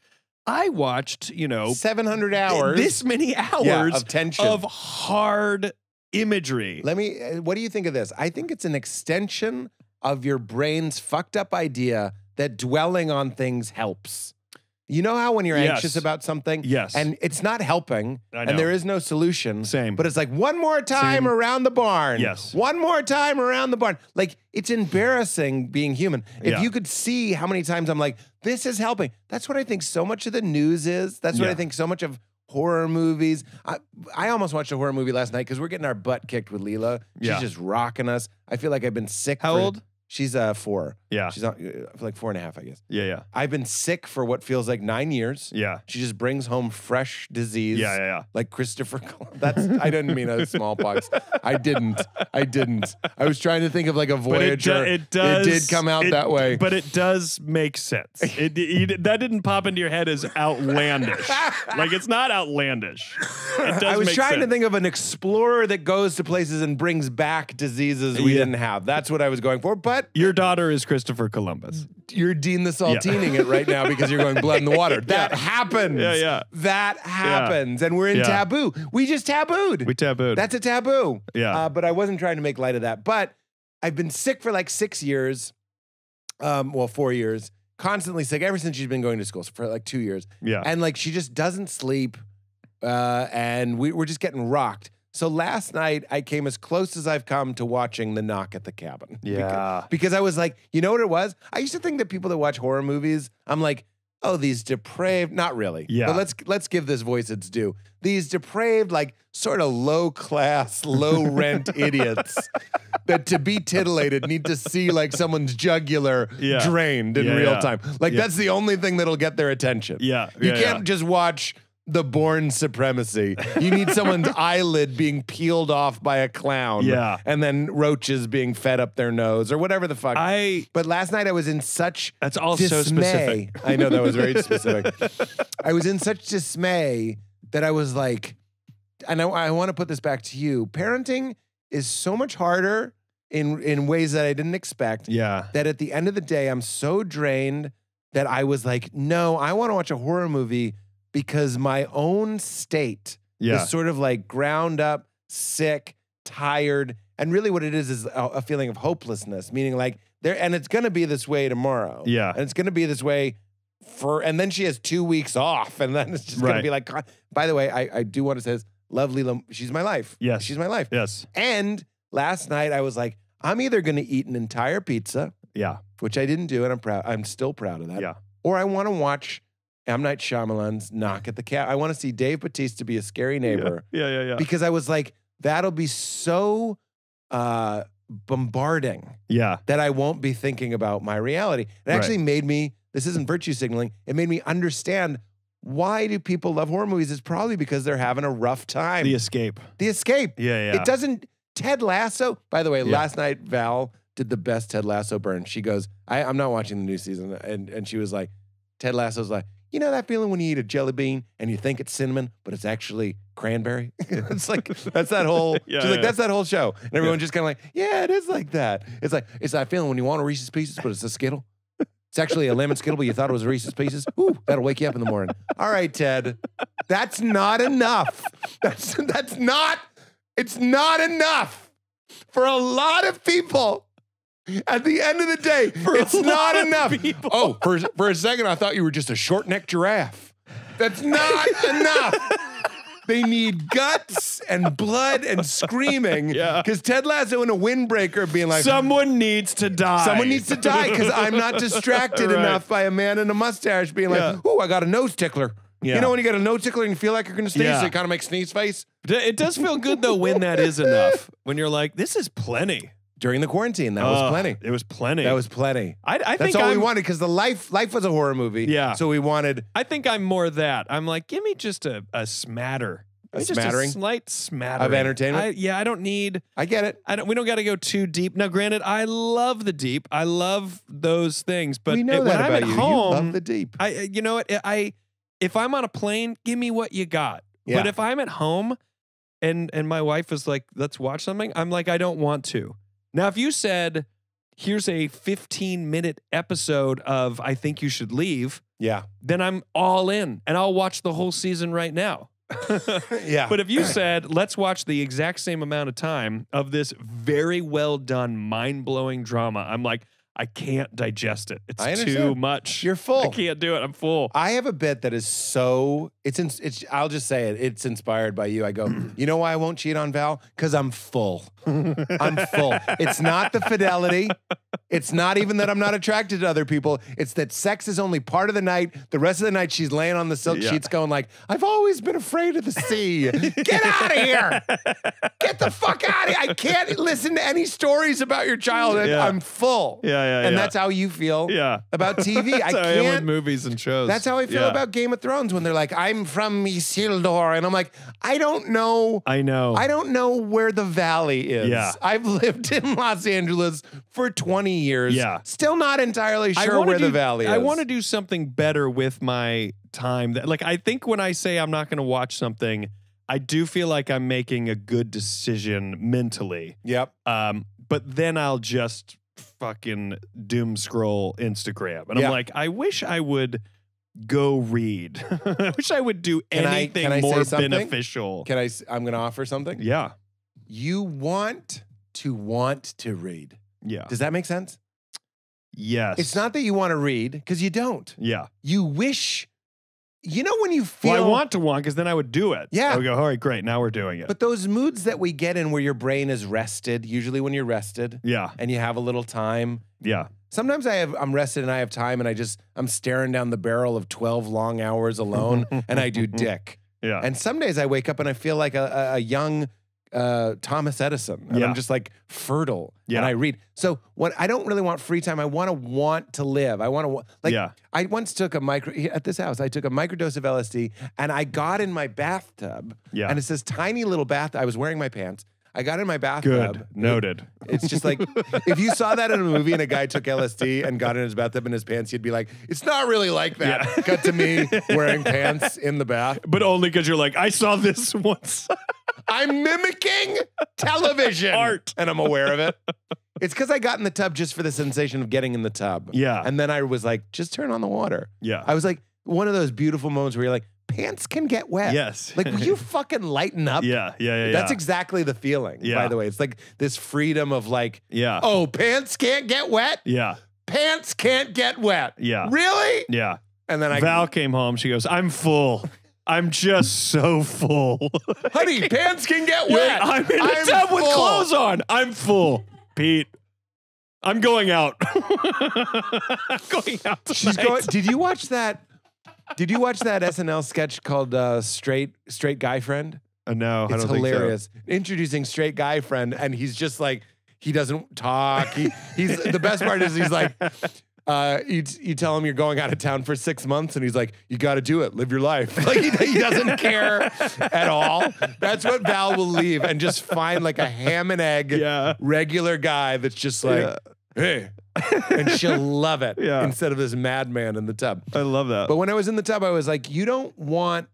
I watched, you know, seven hundred hours, this many hours yeah, of tension, of hard imagery. Let me. What do you think of this? I think it's an extension of your brain's fucked up idea that dwelling on things helps. You know how when you're anxious yes. about something yes. and it's not helping and there is no solution. Same. But it's like one more time Same. Around the barn. Yes. One more time around the barn. Like, it's embarrassing being human. If yeah. you could see how many times I'm like, this is helping. That's what I think so much of the news is. That's what yeah. I think so much of horror movies. I, I almost watched a horror movie last night because we're getting our butt kicked with Leela. She's yeah. just rocking us. I feel like I've been sick. How for old? She's uh, four. Yeah. She's not, like four and a half, I guess. Yeah, yeah. I've been sick for what feels like nine years. Yeah. She just brings home fresh disease. Yeah, yeah, yeah. Like Christopher Columbus. That's, I didn't mean a smallpox. I didn't. I didn't. I was trying to think of like a Voyager. But it, do, it does. It did come out it, that way. But it does make sense. It, it, that didn't pop into your head as outlandish. Like, it's not outlandish. It does I was make trying sense. To think of an explorer that goes to places and brings back diseases we yeah. didn't have. That's what I was going for. But your daughter is Christopher Columbus. You're Dean the Saltining yeah. it right now because you're going blood in the water. That yeah. happens. Yeah, yeah. That happens. Yeah. And we're in yeah. taboo. We just tabooed. We tabooed. That's a taboo. Yeah. Uh, but I wasn't trying to make light of that. But I've been sick for like six years. Um, well, four years. Constantly sick ever since she's been going to school, so for like two years. Yeah. And like, she just doesn't sleep. Uh, and we, we're just getting rocked. So last night, I came as close as I've come to watching The Knock at the Cabin. Yeah. Because, because I was like, you know what it was? I used to think that people that watch horror movies, I'm like, oh, these depraved, not really. Yeah. But let's, let's give this voice its due. These depraved, like, sort of low-class, low-rent idiots that to be titillated need to see, like, someone's jugular yeah. drained in yeah, real yeah. time. Like, yeah. that's the only thing that'll get their attention. Yeah. You yeah, can't yeah. just watch The Bourne Supremacy. You need someone's eyelid being peeled off by a clown, yeah, and then roaches being fed up their nose or whatever the fuck. I. But last night I was in such that's all so specific. I know that was very specific. I was in such dismay that I was like, and I, I want to put this back to you. Parenting is so much harder in in ways that I didn't expect. Yeah. That at the end of the day, I'm so drained that I was like, no, I want to watch a horror movie. Because my own state yeah. is sort of like ground up, sick, tired. And really what it is is a, a feeling of hopelessness, meaning like, there, and it's going to be this way tomorrow. Yeah. And it's going to be this way for, and then she has two weeks off, and then it's just right. gonna be like. By the way, I, I do want to say this, lovely, she's my life. Yes, she's my life. Yes. And last night I was like, I'm either gonna eat an entire pizza, yeah, which I didn't do, and I'm proud. I'm still proud of that. Yeah. Or I want to watch M. Night Shyamalan's Knock at the Cat. I want to see Dave Bautista be a scary neighbor. Yeah, yeah, yeah. yeah. Because I was like, that'll be so uh, bombarding. Yeah. That I won't be thinking about my reality. It actually right. made me. This isn't virtue signaling. It made me understand why do people love horror movies? It's probably because they're having a rough time. The escape. The escape. Yeah, yeah. It doesn't. Ted Lasso. By the way, yeah. last night Val did the best Ted Lasso burn. She goes, I, I'm not watching the new season, and and she was like, Ted Lasso's like, you know that feeling when you eat a jelly bean and you think it's cinnamon, but it's actually cranberry? It's like, that's that whole, yeah, she's yeah, like, yeah. that's that whole show. And everyone's yeah. just kind of like, yeah, it is like that. It's like, it's that feeling when you want a Reese's Pieces, but it's a Skittle. It's actually a lemon Skittle, but you thought it was a Reese's Pieces. Ooh, that'll wake you up in the morning. All right, Ted, that's not enough. That's, that's not, it's not enough for a lot of people. At the end of the day, for it's not enough. Oh, for, for a second, I thought you were just a short-necked giraffe. That's not enough. They need guts and blood and screaming. Because yeah. Ted Lasso in a windbreaker being like, someone needs to die. Someone needs to die because I'm not distracted right. enough by a man in a mustache being yeah. like, ooh, I got a nose tickler. Yeah. You know when you get a nose tickler and you feel like you're going to sneeze, yeah. so you kind of make sneeze face? It does feel good, though, when that is enough. When you're like, this is plenty. During the quarantine, that uh, was plenty. It was plenty. That was plenty. I, I That's think all I'm, we wanted, because the life life was a horror movie. Yeah. So we wanted. I think I'm more that. I'm like, give me just a, a smatter. A just smattering? A slight smattering. Of entertainment? I, yeah, I don't need. I get it. I don't, we don't got to go too deep. Now, granted, I love the deep. I love those things. But we know it, that when about I'm at you. Home, you love the deep. I, you know what? I, if I'm on a plane, give me what you got. Yeah. But if I'm at home and, and my wife was like, let's watch something, I'm like, I don't want to. Now, if you said, here's a fifteen minute episode of I Think You Should Leave, yeah, then I'm all in, and I'll watch the whole season right now. Yeah. But if you said, let's watch the exact same amount of time of this very well done, mind-blowing drama, I'm like, I can't digest it. It's too much. You're full. I can't do it. I'm full. I have a bit that is so, it's, in, it's I'll just say it, it's inspired by you. I go, you know why I won't cheat on Val? Because I'm full. I'm full. It's not the fidelity. It's not even that I'm not attracted to other people. It's that sex is only part of the night. The rest of the night, she's laying on the silk yeah. sheets going like, I've always been afraid of the sea. Get out of here. Get the fuck out of here. I can't listen to any stories about your childhood. Yeah. I'm full. Yeah. Yeah, yeah, and yeah. that's how you feel yeah. about T V. That's I how can't, I am with movies and shows. That's how I feel yeah. about Game of Thrones when they're like, I'm from Isildur. And I'm like, I don't know. I know. I don't know where the valley is. Yeah. I've lived in Los Angeles for twenty years. Yeah. Still not entirely sure where do, the valley is. I want to do something better with my time. That, like, I think when I say I'm not going to watch something, I do feel like I'm making a good decision mentally. Yep. Um, but then I'll just fucking doom scroll Instagram. And yeah. I'm like, I wish I would go read. I wish I would do anything can I, can I more beneficial. Can I, I'm going to offer something? Yeah. You want to want to read. Yeah. Does that make sense? Yes. It's not that you want to read, because you don't. Yeah. You wish, you know when you feel. Well, I want to want, because then I would do it. Yeah. I would go, all right, great, now we're doing it. But those moods that we get in where your brain is rested, usually when you're rested. Yeah. And you have a little time. Yeah. Sometimes I have, I'm rested and I have time and I just, I'm staring down the barrel of twelve long hours alone and I do dick. Yeah. And some days I wake up and I feel like a, a young uh, Thomas Edison. And yeah. I'm just like fertile. Yeah. And I read. So what, I don't really want free time. I want to want to live. I want to, like, yeah. I once took a micro, at this house, I took a microdose of L S D and I got in my bathtub. Yeah. And it's this tiny little bath. I was wearing my pants. I got in my bathtub. Good. Noted. It, it's just like, if you saw that in a movie and a guy took L S D and got in his bathtub in his pants, you'd be like, it's not really like that. Yeah. Cut to me wearing pants in the bath. But only because you're like, I saw this once. I'm mimicking television. Art. And I'm aware of it. It's because I got in the tub just for the sensation of getting in the tub. Yeah. And then I was like, just turn on the water. Yeah. I was like, one of those beautiful moments where you're like, pants can get wet. Yes. Like, will you fucking lighten up? Yeah, yeah, yeah. That's yeah. exactly the feeling, yeah. by the way. It's like this freedom of like, yeah. oh, pants can't get wet? Yeah. Pants can't get wet. Yeah. Really? Yeah. And then I Val came home. She goes, I'm full. I'm just so full. Honey, pants can get wet. Yeah, I'm in a I'm tub full. With clothes on. I'm full. Pete, I'm going out. I'm going out tonight. She's going, did you watch that? Did you watch that S N L sketch called uh, Straight Straight Guy Friend? Uh, no, it's I don't hilarious. Think so. Introducing Straight Guy Friend, and he's just like, he doesn't talk. He, he's the best part is he's like, uh, you, you tell him you're going out of town for six months, and he's like, you got to do it. Live your life. Like he, he doesn't care at all. That's what Val will leave and just find like a ham and egg yeah. regular guy that's just like, yeah. hey. And she'll love it yeah. instead of this madman in the tub. I love that. But when I was in the tub, I was like, you don't want,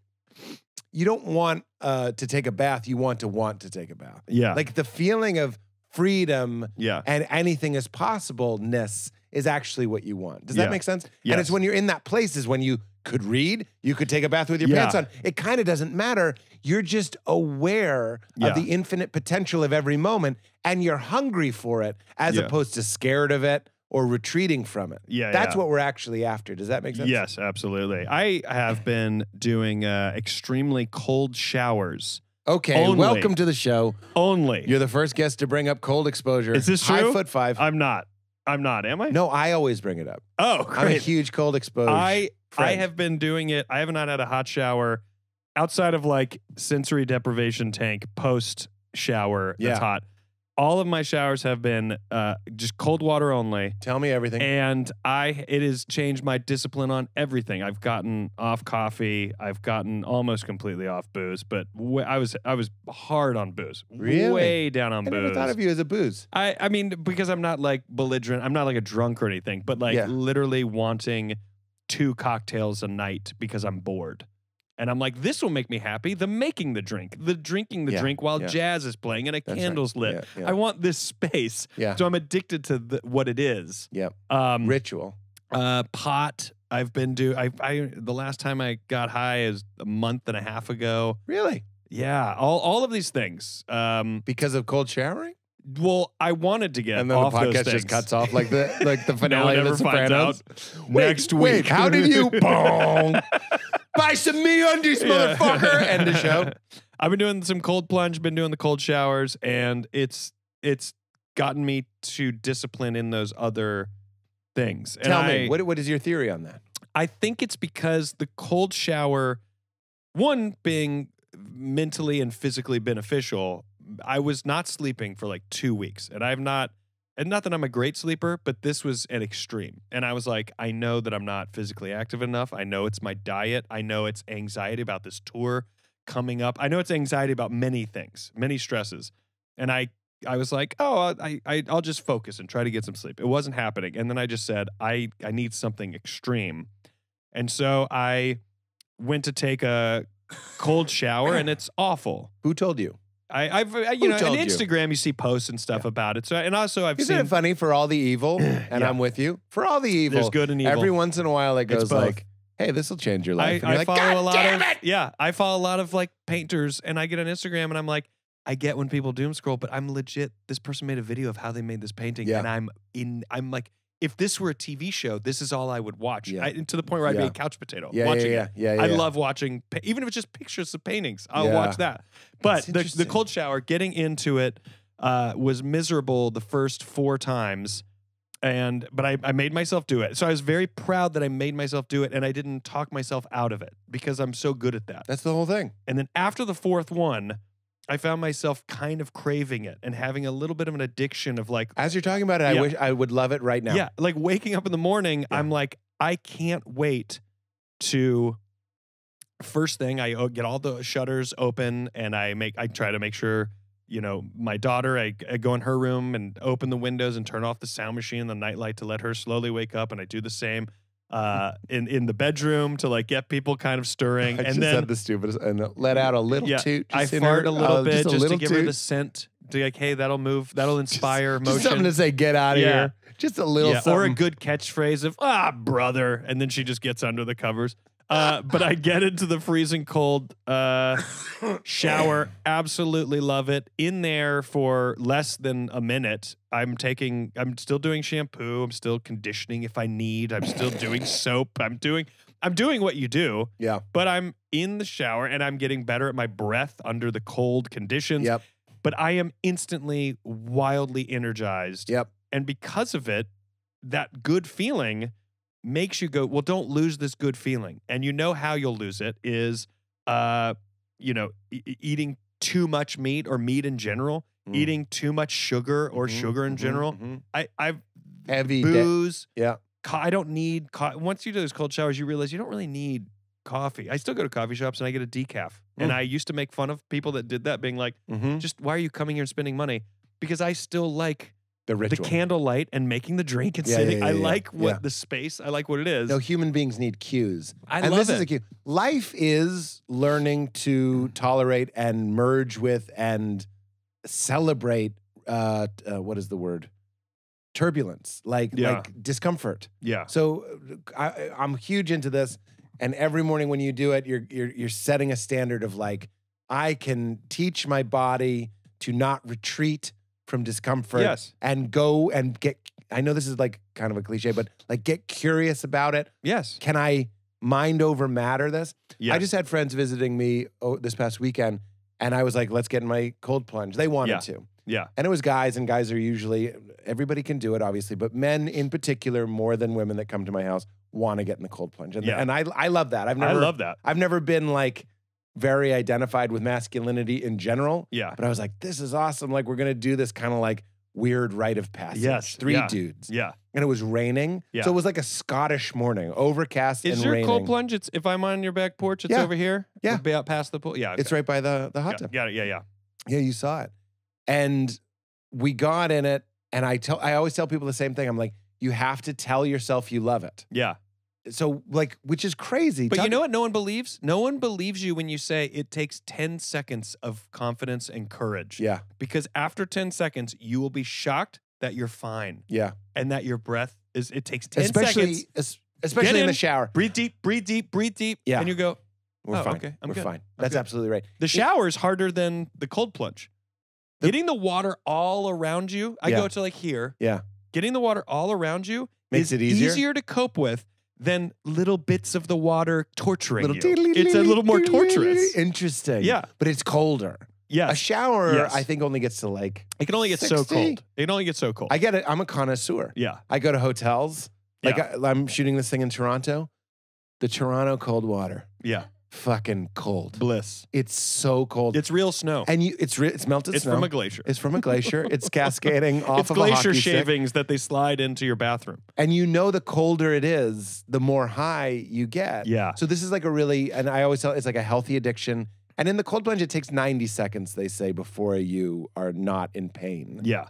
you don't want uh, to take a bath. You want to want to take a bath. Yeah. Like the feeling of freedom yeah. and anything is possible-ness is actually what you want. Does yeah. that make sense? Yes. And it's when you're in that place is when you could read, you could take a bath with your yeah. pants on. It kind of doesn't matter. You're just aware yeah. of the infinite potential of every moment, and you're hungry for it as yeah. opposed to scared of it or retreating from it. Yeah, That's yeah. what we're actually after. Does that make sense? Yes, absolutely. I have been doing uh, extremely cold showers. Okay, Only. welcome to the show. Only. You're the first guest to bring up cold exposure. Is this true? High foot five. I'm not. I'm not, am I? No, I always bring it up. Oh, great. I'm a huge cold exposure. I, I have been doing it. I have not had a hot shower outside of like sensory deprivation tank post shower yeah. that's hot. All of my showers have been uh, just cold water only. Tell me everything. And I, it has changed my discipline on everything. I've gotten off coffee. I've gotten almost completely off booze, but w I was I was hard on booze. Really? Way down on I booze. I never thought of you as a booze. I, I mean, because I'm not like belligerent. I'm not like a drunk or anything, but like yeah. literally wanting two cocktails a night because I'm bored. And I'm like, this will make me happy. The making the drink, the drinking the yeah, drink while yeah. jazz is playing and a That's candle's right. lit. Yeah, yeah. I want this space. Yeah. So I'm addicted to the, what it is. Yeah. Um, Ritual. Uh, pot. I've been do. I, I. The last time I got high is a month and a half ago. Really? Yeah. All all of these things. Um, because of cold showering. Well, I wanted to get and then off the podcast those just cuts off like the like the finale no, of The Sopranos. Wait, Next week, wait, how did you buy some me undies, yeah. motherfucker? End the show. I've been doing some cold plunge, been doing the cold showers, and it's it's gotten me to discipline in those other things. And Tell I, me, what what is your theory on that? I think it's because the cold shower, one being mentally and physically beneficial. I was not sleeping for like two weeks, and I've not, and not that I'm a great sleeper, but this was an extreme. And I was like, I know that I'm not physically active enough. I know it's my diet. I know it's anxiety about this tour coming up. I know it's anxiety about many things, many stresses. And I, I was like, oh, I, I, I'll just focus and try to get some sleep. It wasn't happening. And then I just said, I, I need something extreme. And so I went to take a cold shower, and it's awful. Who told you? I, I've, I, you Who know, on Instagram, you? you see posts and stuff yeah. about it. So, and also, I've Isn't seen. Isn't it funny for all the evil? And yeah. I'm with you for all the evil. There's good and evil. Every once in a while, it goes like, "Hey, this will change your life." I, and you're I like, follow God a lot damn of, it! yeah, I follow a lot of like painters, and I get on Instagram, and I'm like, I get when people doom scroll, but I'm legit. This person made a video of how they made this painting, yeah. and I'm in. I'm like, if this were a T V show, this is all I would watch. Yeah. I, to the point where I'd yeah. be a couch potato yeah, watching yeah, yeah, yeah, yeah, it. Yeah, yeah, I love watching, even if it's just pictures of paintings, I'll yeah. watch that. But the, the cold shower, getting into it uh, was miserable the first four times. And But I, I made myself do it. So I was very proud that I made myself do it, and I didn't talk myself out of it because I'm so good at that. That's the whole thing. And then after the fourth one, I found myself kind of craving it and having a little bit of an addiction of like... As you're talking about it, I yeah. wish I would love it right now. Yeah, like waking up in the morning, yeah. I'm like, I can't wait to... First thing, I get all the shutters open, and I make I try to make sure, you know, my daughter, I, I go in her room and open the windows and turn off the sound machine and the nightlight to let her slowly wake up, and I do the same. Uh, in in the bedroom to like get people kind of stirring, I and just then said the stupidest and let out a little yeah, toot. Just I fart her, a little uh, bit just, a just little to give toot. her the scent. To like, hey, that'll move, that'll inspire just, motion. Just something to say, get out of yeah. here. Just a little, yeah. or a good catchphrase of ah, brother, and then she just gets under the covers. Uh, but I get into the freezing cold uh, shower. Absolutely love it. In there for less than a minute. I'm taking, I'm still doing shampoo. I'm still conditioning if I need. I'm still doing soap. I'm doing, I'm doing what you do. Yeah. But I'm in the shower and I'm getting better at my breath under the cold conditions. Yep. But I am instantly wildly energized. Yep. And because of it, that good feeling makes you go, well, don't lose this good feeling. And you know how you'll lose it is, uh, you know, e eating too much meat or meat in general, mm. eating too much sugar or mm-hmm, sugar in mm-hmm, general. Mm-hmm. I, I've heavy booze. Yeah. I don't need coffee. Once you do those cold showers, you realize you don't really need coffee. I still go to coffee shops and I get a decaf. Mm. And I used to make fun of people that did that, being like, mm-hmm. just why are you coming here and spending money? Because I still like the ritual, the candlelight, and making the drink and yeah, sitting. Yeah, yeah, I yeah. like what yeah. the space. I like what it is. No, human beings need cues. I and love this it. Is a cue. Life is learning to tolerate and merge with and celebrate. Uh, uh, what is the word? Turbulence, like yeah. like discomfort. Yeah. So I, I'm huge into this, and every morning when you do it, you're you're you're setting a standard of like, I can teach my body to not retreat from discomfort, yes. and go and get, I know this is like kind of a cliche, but like get curious about it. Yes. Can I mind over matter this? Yes. I just had friends visiting me oh, this past weekend, and I was like, let's get in my cold plunge. They wanted yeah. to. Yeah. And it was guys, and guys are usually, everybody can do it obviously, but men in particular, more than women that come to my house, want to get in the cold plunge. And, yeah. and I, I love that. I've never, I love that. I've never been like, very identified with masculinity in general. Yeah. But I was like, this is awesome. Like, we're going to do this kind of like weird rite of passage. Yes. Three yeah. dudes. Yeah. And it was raining. Yeah. So it was like a Scottish morning, overcast is and raining. Is your cold plunge? It's, if I'm on your back porch, it's yeah. over here? Yeah. It'll be out past the pool? Yeah. Okay. It's right by the, the hot yeah. tub. Yeah, yeah, yeah. Yeah, you saw it. And we got in it, and I tell, I always tell people the same thing. I'm like, you have to tell yourself you love it. Yeah. So, like, which is crazy. But Talk you know what no one believes? No one believes you when you say it takes ten seconds of confidence and courage. Yeah. Because after ten seconds, you will be shocked that you're fine. Yeah. And that your breath is, it takes ten especially, seconds. Especially in, in the shower. Breathe deep, breathe deep, breathe deep. Yeah. And you go, we're oh, fine. Okay, I'm We're good. fine. That's okay. absolutely right. The shower is harder than the cold plunge. The, Getting the water all around you, I yeah. go to like here. Yeah. Getting the water all around you Makes is it easier. easier to cope with than little bits of the water torturing little you. It's a little more torturous. Interesting. Yeah. But it's colder. Yeah. A shower, yes. I think, only gets to like It can only get sixty. So cold. It can only get so cold. I get it. I'm a connoisseur. Yeah. I go to hotels. Like, yeah. I, I'm shooting this thing in Toronto. The Toronto cold water. Yeah. Fucking cold. Bliss. It's so cold. It's real snow. And you, it's re it's melted it's snow. It's from a glacier. It's from a glacier. It's cascading off it's of a hockey stick. It's glacier shavings that they slide into your bathroom. And you know the colder it is, the more high you get. Yeah. So this is like a really, and I always tell, it's like a healthy addiction. And in the cold plunge, it takes ninety seconds, they say, before you are not in pain. Yeah.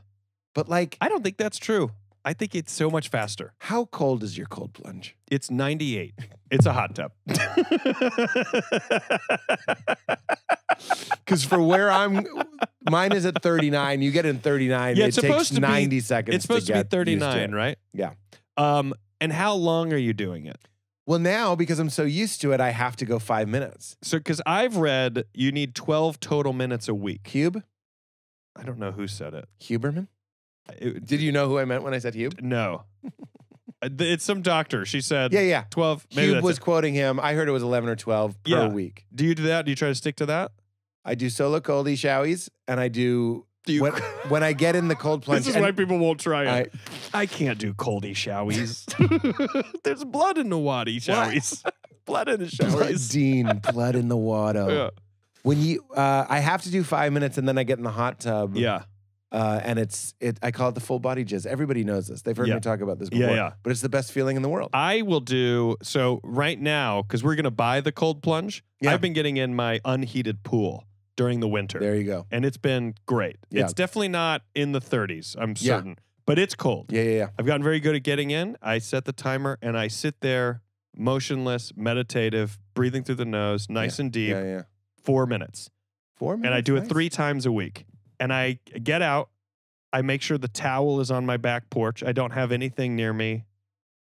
But like, I don't think that's true. I think it's so much faster. How cold is your cold plunge? It's ninety-eight. It's a hot tub. Because for where I'm, mine is at thirty-nine. You get in thirty-nine. Yeah, it's it takes to ninety be, seconds. It's supposed to, to be thirty-nine, to right? Yeah. Um, and how long are you doing it? Well, now because I'm so used to it, I have to go five minutes. So, because I've read you need twelve total minutes a week. Cube? I don't know who said it. Huberman? It, Did you know who I meant when I said Hube? No. It's some doctor. She said yeah, yeah. twelve. Maybe Hube was it. quoting him. I heard it was eleven or twelve per yeah. week. Do you do that? Do you try to stick to that? I do solo coldy showies, and I do... do you, when, when I get in the cold plunge... This is why people won't try it. I, I can't do coldy showies. There's blood in the waddy showies. Blood in the showies. Dean, blood in the water. Yeah. When you, uh, I have to do five minutes, and then I get in the hot tub. Yeah. Uh, and it's, it, I call it the full body jizz. Everybody knows this. They've heard yeah. me talk about this before. Yeah, yeah. But it's the best feeling in the world. I will do, so right now, because we're going to buy the cold plunge, yeah. I've been getting in my unheated pool during the winter. There you go. And it's been great. Yeah. It's definitely not in the thirties, I'm certain. Yeah. But it's cold. Yeah, yeah, yeah. I've gotten very good at getting in. I set the timer, and I sit there motionless, meditative, breathing through the nose, nice yeah. and deep, yeah, yeah. four minutes. Four minutes? And I do nice. it three times a week. And I get out, I make sure the towel is on my back porch, I don't have anything near me,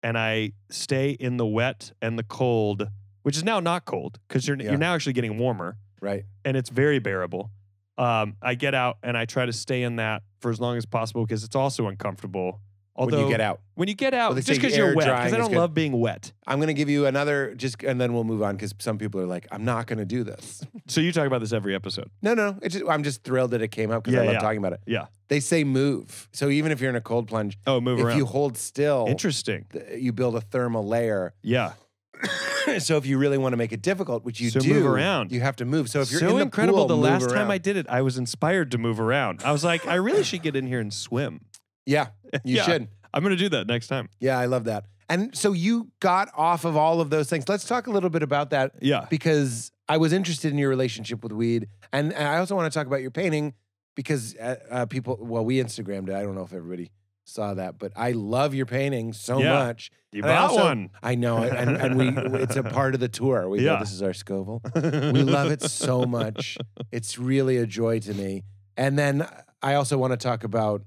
and I stay in the wet and the cold which is now not cold because you're, yeah. you're now actually getting warmer. Right. And it's very bearable. Um, I get out and I try to stay in that for as long as possible because it's also uncomfortable. Although, when you get out. When you get out, well, just because you're wet, because I don't love being wet. I'm going to give you another, just and then we'll move on, because some people are like, I'm not going to do this. So you talk about this every episode? No, no. It's just, I'm just thrilled that it came up, because yeah, I love yeah. talking about it. Yeah. They say move. So even if you're in a cold plunge, oh, move if around. You hold still. Interesting. Th you build a thermal layer. Yeah. So if you really want to make it difficult, which you so do, move around. You have to move. So if you're so in the incredible, pool, the move last around. Time I did it, I was inspired to move around. I was like, I really should get in here and swim. Yeah, you yeah, should. I'm going to do that next time. Yeah, I love that. And so you got off of all of those things. Let's talk a little bit about that. Yeah. Because I was interested in your relationship with weed. And, and I also want to talk about your painting because uh, uh, people, well, we Instagrammed it. I don't know if everybody saw that, but I love your painting so yeah. much. You and bought I also, one. I know. And, and we, it's a part of the tour. We yeah. go, this is our Scovel. We love it so much. It's really a joy to me. And then I also want to talk about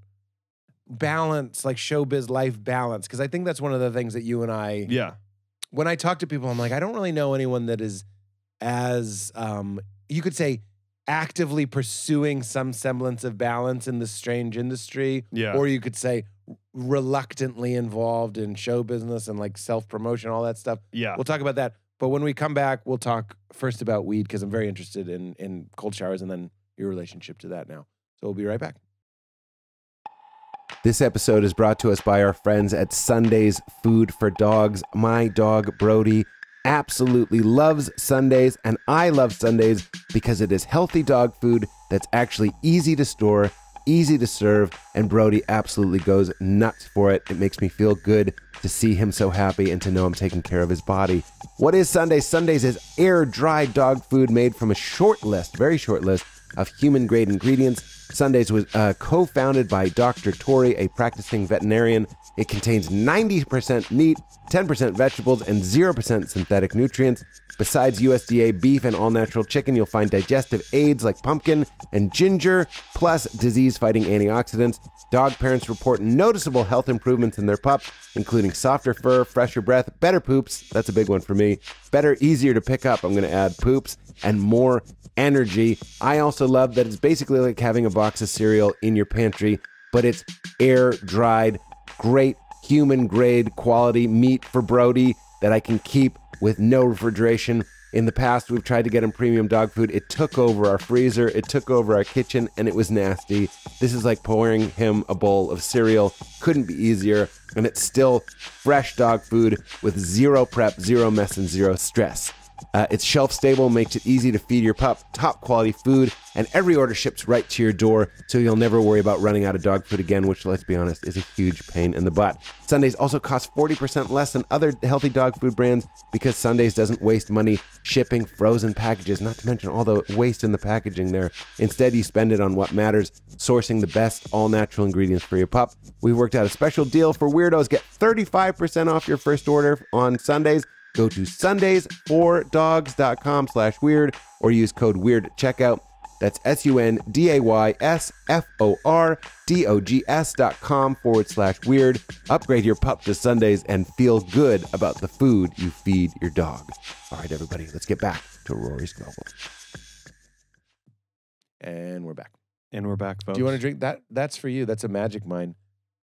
balance, like showbiz life balance, because I think that's one of the things that you and I, yeah, when I talk to people, I'm like, I don't really know anyone that is as um you could say actively pursuing some semblance of balance in this strange industry, yeah, or you could say reluctantly involved in show business and like self-promotion, all that stuff. Yeah, we'll talk about that, but when we come back, we'll talk first about weed, because I'm very interested in in cold showers and then your relationship to that now. So we'll be right back. This episode is brought to us by our friends at Sundays Food for Dogs. My dog, Brody, absolutely loves Sundays, and I love Sundays because it is healthy dog food that's actually easy to store, easy to serve, and Brody absolutely goes nuts for it. It makes me feel good to see him so happy and to know I'm taking care of his body. What is Sundays? Sundays is air-dried dog food made from a short list, very short list, of human-grade ingredients. Sundays was uh, co-founded by Doctor Torrey, a practicing veterinarian. It contains ninety percent meat, ten percent vegetables, and zero percent synthetic nutrients. Besides U S D A beef and all-natural chicken, you'll find digestive aids like pumpkin and ginger, plus disease-fighting antioxidants. Dog parents report noticeable health improvements in their pups, including softer fur, fresher breath, better poops. That's a big one for me. Better, easier to pick up. I'm going to add poops and more energy. I also love that it's basically like having a box of cereal in your pantry, but it's air-dried, great human-grade quality meat for Brody that I can keep with no refrigeration. In the past, we've tried to get him premium dog food. It took over our freezer, it took over our kitchen, and it was nasty. This is like pouring him a bowl of cereal. Couldn't be easier, and it's still fresh dog food with zero prep, zero mess, and zero stress. Uh, it's shelf-stable, makes it easy to feed your pup top-quality food, and every order ships right to your door, so you'll never worry about running out of dog food again, which, let's be honest, is a huge pain in the butt. Sundays also costs forty percent less than other healthy dog food brands because Sundays doesn't waste money shipping frozen packages, not to mention all the waste in the packaging there. Instead, you spend it on what matters, sourcing the best all-natural ingredients for your pup. We've worked out a special deal for weirdos. Get thirty-five percent off your first order on Sundays. Go to Sundays for Dogs dot com slash weird or use code weird at checkout. That's S U N D A Y S F O R D O G S dot com forward slash weird. Upgrade your pup to Sundays and feel good about the food you feed your dog. All right, everybody, let's get back to Rory Scovel. And we're back. And we're back, folks. Do you want to drink that? That's for you. That's a Magic Mind.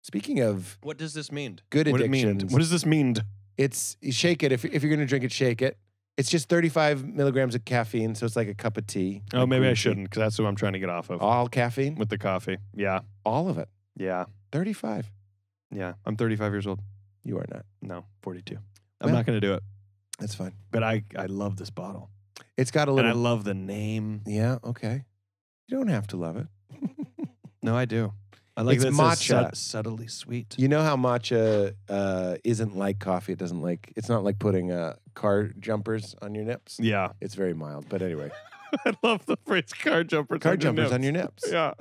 Speaking of... What does this mean? Good addiction. What, what does this mean? It's, you shake it. If, if you're going to drink it, shake it. It's just thirty-five milligrams of caffeine, so it's like a cup of tea. Oh, like maybe I shouldn't, because that's what I'm trying to get off of. All caffeine? With the coffee, yeah. All of it? Yeah. thirty-five? Yeah, I'm thirty-five years old. You are not. No, forty-two. I'm well, not going to do it. That's fine. But I, I love this bottle. It's got a little... And I love the name. Yeah, okay. You don't have to love it. No, I do. I like it's matcha, says, subtly sweet. You know how matcha uh, isn't like coffee. It doesn't like. It's not like putting uh, car jumpers on your nips. Yeah, it's very mild. But anyway, I love the phrase "car jumpers." Car on jumpers your nips. on your nips. Yeah.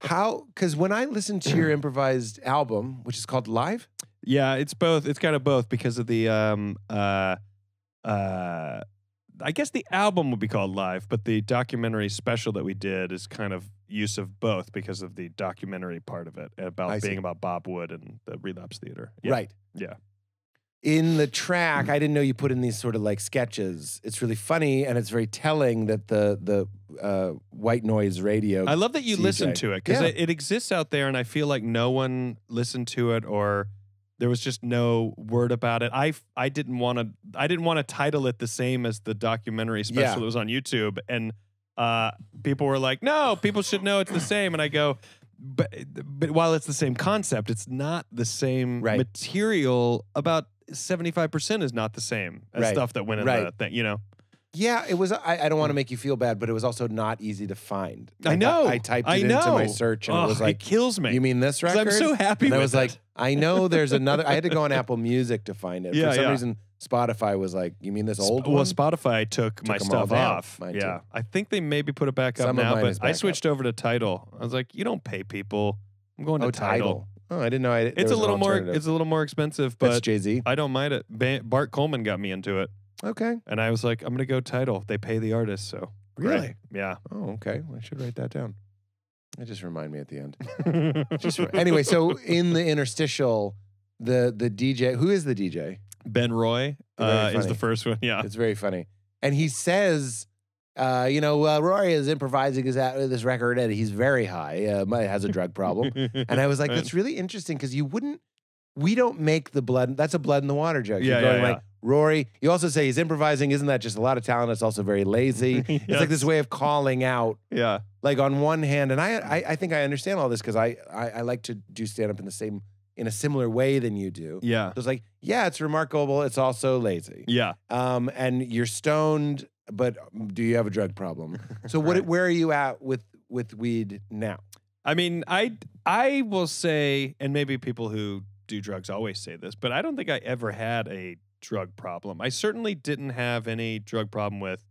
How? Because when I listened to your improvised album, which is called Live. Yeah, it's both. It's kind of both because of the. Um, uh, uh, I guess the album would be called Live, but the documentary special that we did is kind of use of both because of the documentary part of it about being about Bob Wood and the Relapse Theater. Yeah. Right. Yeah. in the track, I didn't know you put in these sort of like sketches. It's really funny, and it's very telling that the the uh, white noise radio. I love that you D J. Listen to it, because yeah. it, it exists out there, and I feel like no one listened to it, or there was just no word about it. I I didn't want to I didn't want to title it the same as the documentary special yeah. that was on YouTube, and uh, people were like, "No, people should know it's the same," and I go. But, but while it's the same concept, it's not the same right. material. About seventy-five percent is not the same as right. stuff that went in right. the thing, you know? Yeah, it was, I, I don't want to make you feel bad, but it was also not easy to find. I, I know. I typed it I know. into my search and oh, it was like, it kills me. You mean this record? I'm so happy and with I was it. Like, I know there's another, I had to go on Apple Music to find it. Yeah, For some yeah. reason, Spotify was like, you mean this old Sp one? Well, Spotify took, took my stuff off. Mine yeah. Too. I think they maybe put it back up some now, but I switched up. over to Tidal. I was like, you don't pay people. I'm going to oh, Tidal. Oh, I didn't know. I, it's a little more It's a little more expensive, but Jay-Z. I don't mind it. Ba Bart Coleman got me into it. Okay. And I was like, I'm going to go Tidal. They pay the artist, so. Really? Right. Yeah. Oh, okay. I should write that down. It just remind me at the end. just anyway, so in the interstitial, the, the D J, who is the D J? Ben Roy uh, is the first one. Yeah, it's very funny, and he says, uh, "You know, uh, Rory is improvising his, uh, this record, and he's very high. Uh, has a drug problem." And I was like, "That's really interesting because you wouldn't. We don't make the blood. That's a blood in the water joke. Yeah, You're going yeah, yeah. like Rory. You also say he's improvising. Isn't that just a lot of talent? It's also very lazy. yes. It's like this way of calling out. Yeah, like on one hand, and I, I, I think I understand all this because I, I, I like to do stand up in the same." in a similar way than you do. Yeah. So it's like, yeah, it's remarkable. It's also lazy. Yeah. Um, and you're stoned, but do you have a drug problem? So what, right. where are you at with, with weed now? I mean, I, I will say, and maybe people who do drugs always say this, but I don't think I ever had a drug problem. I certainly didn't have any drug problem with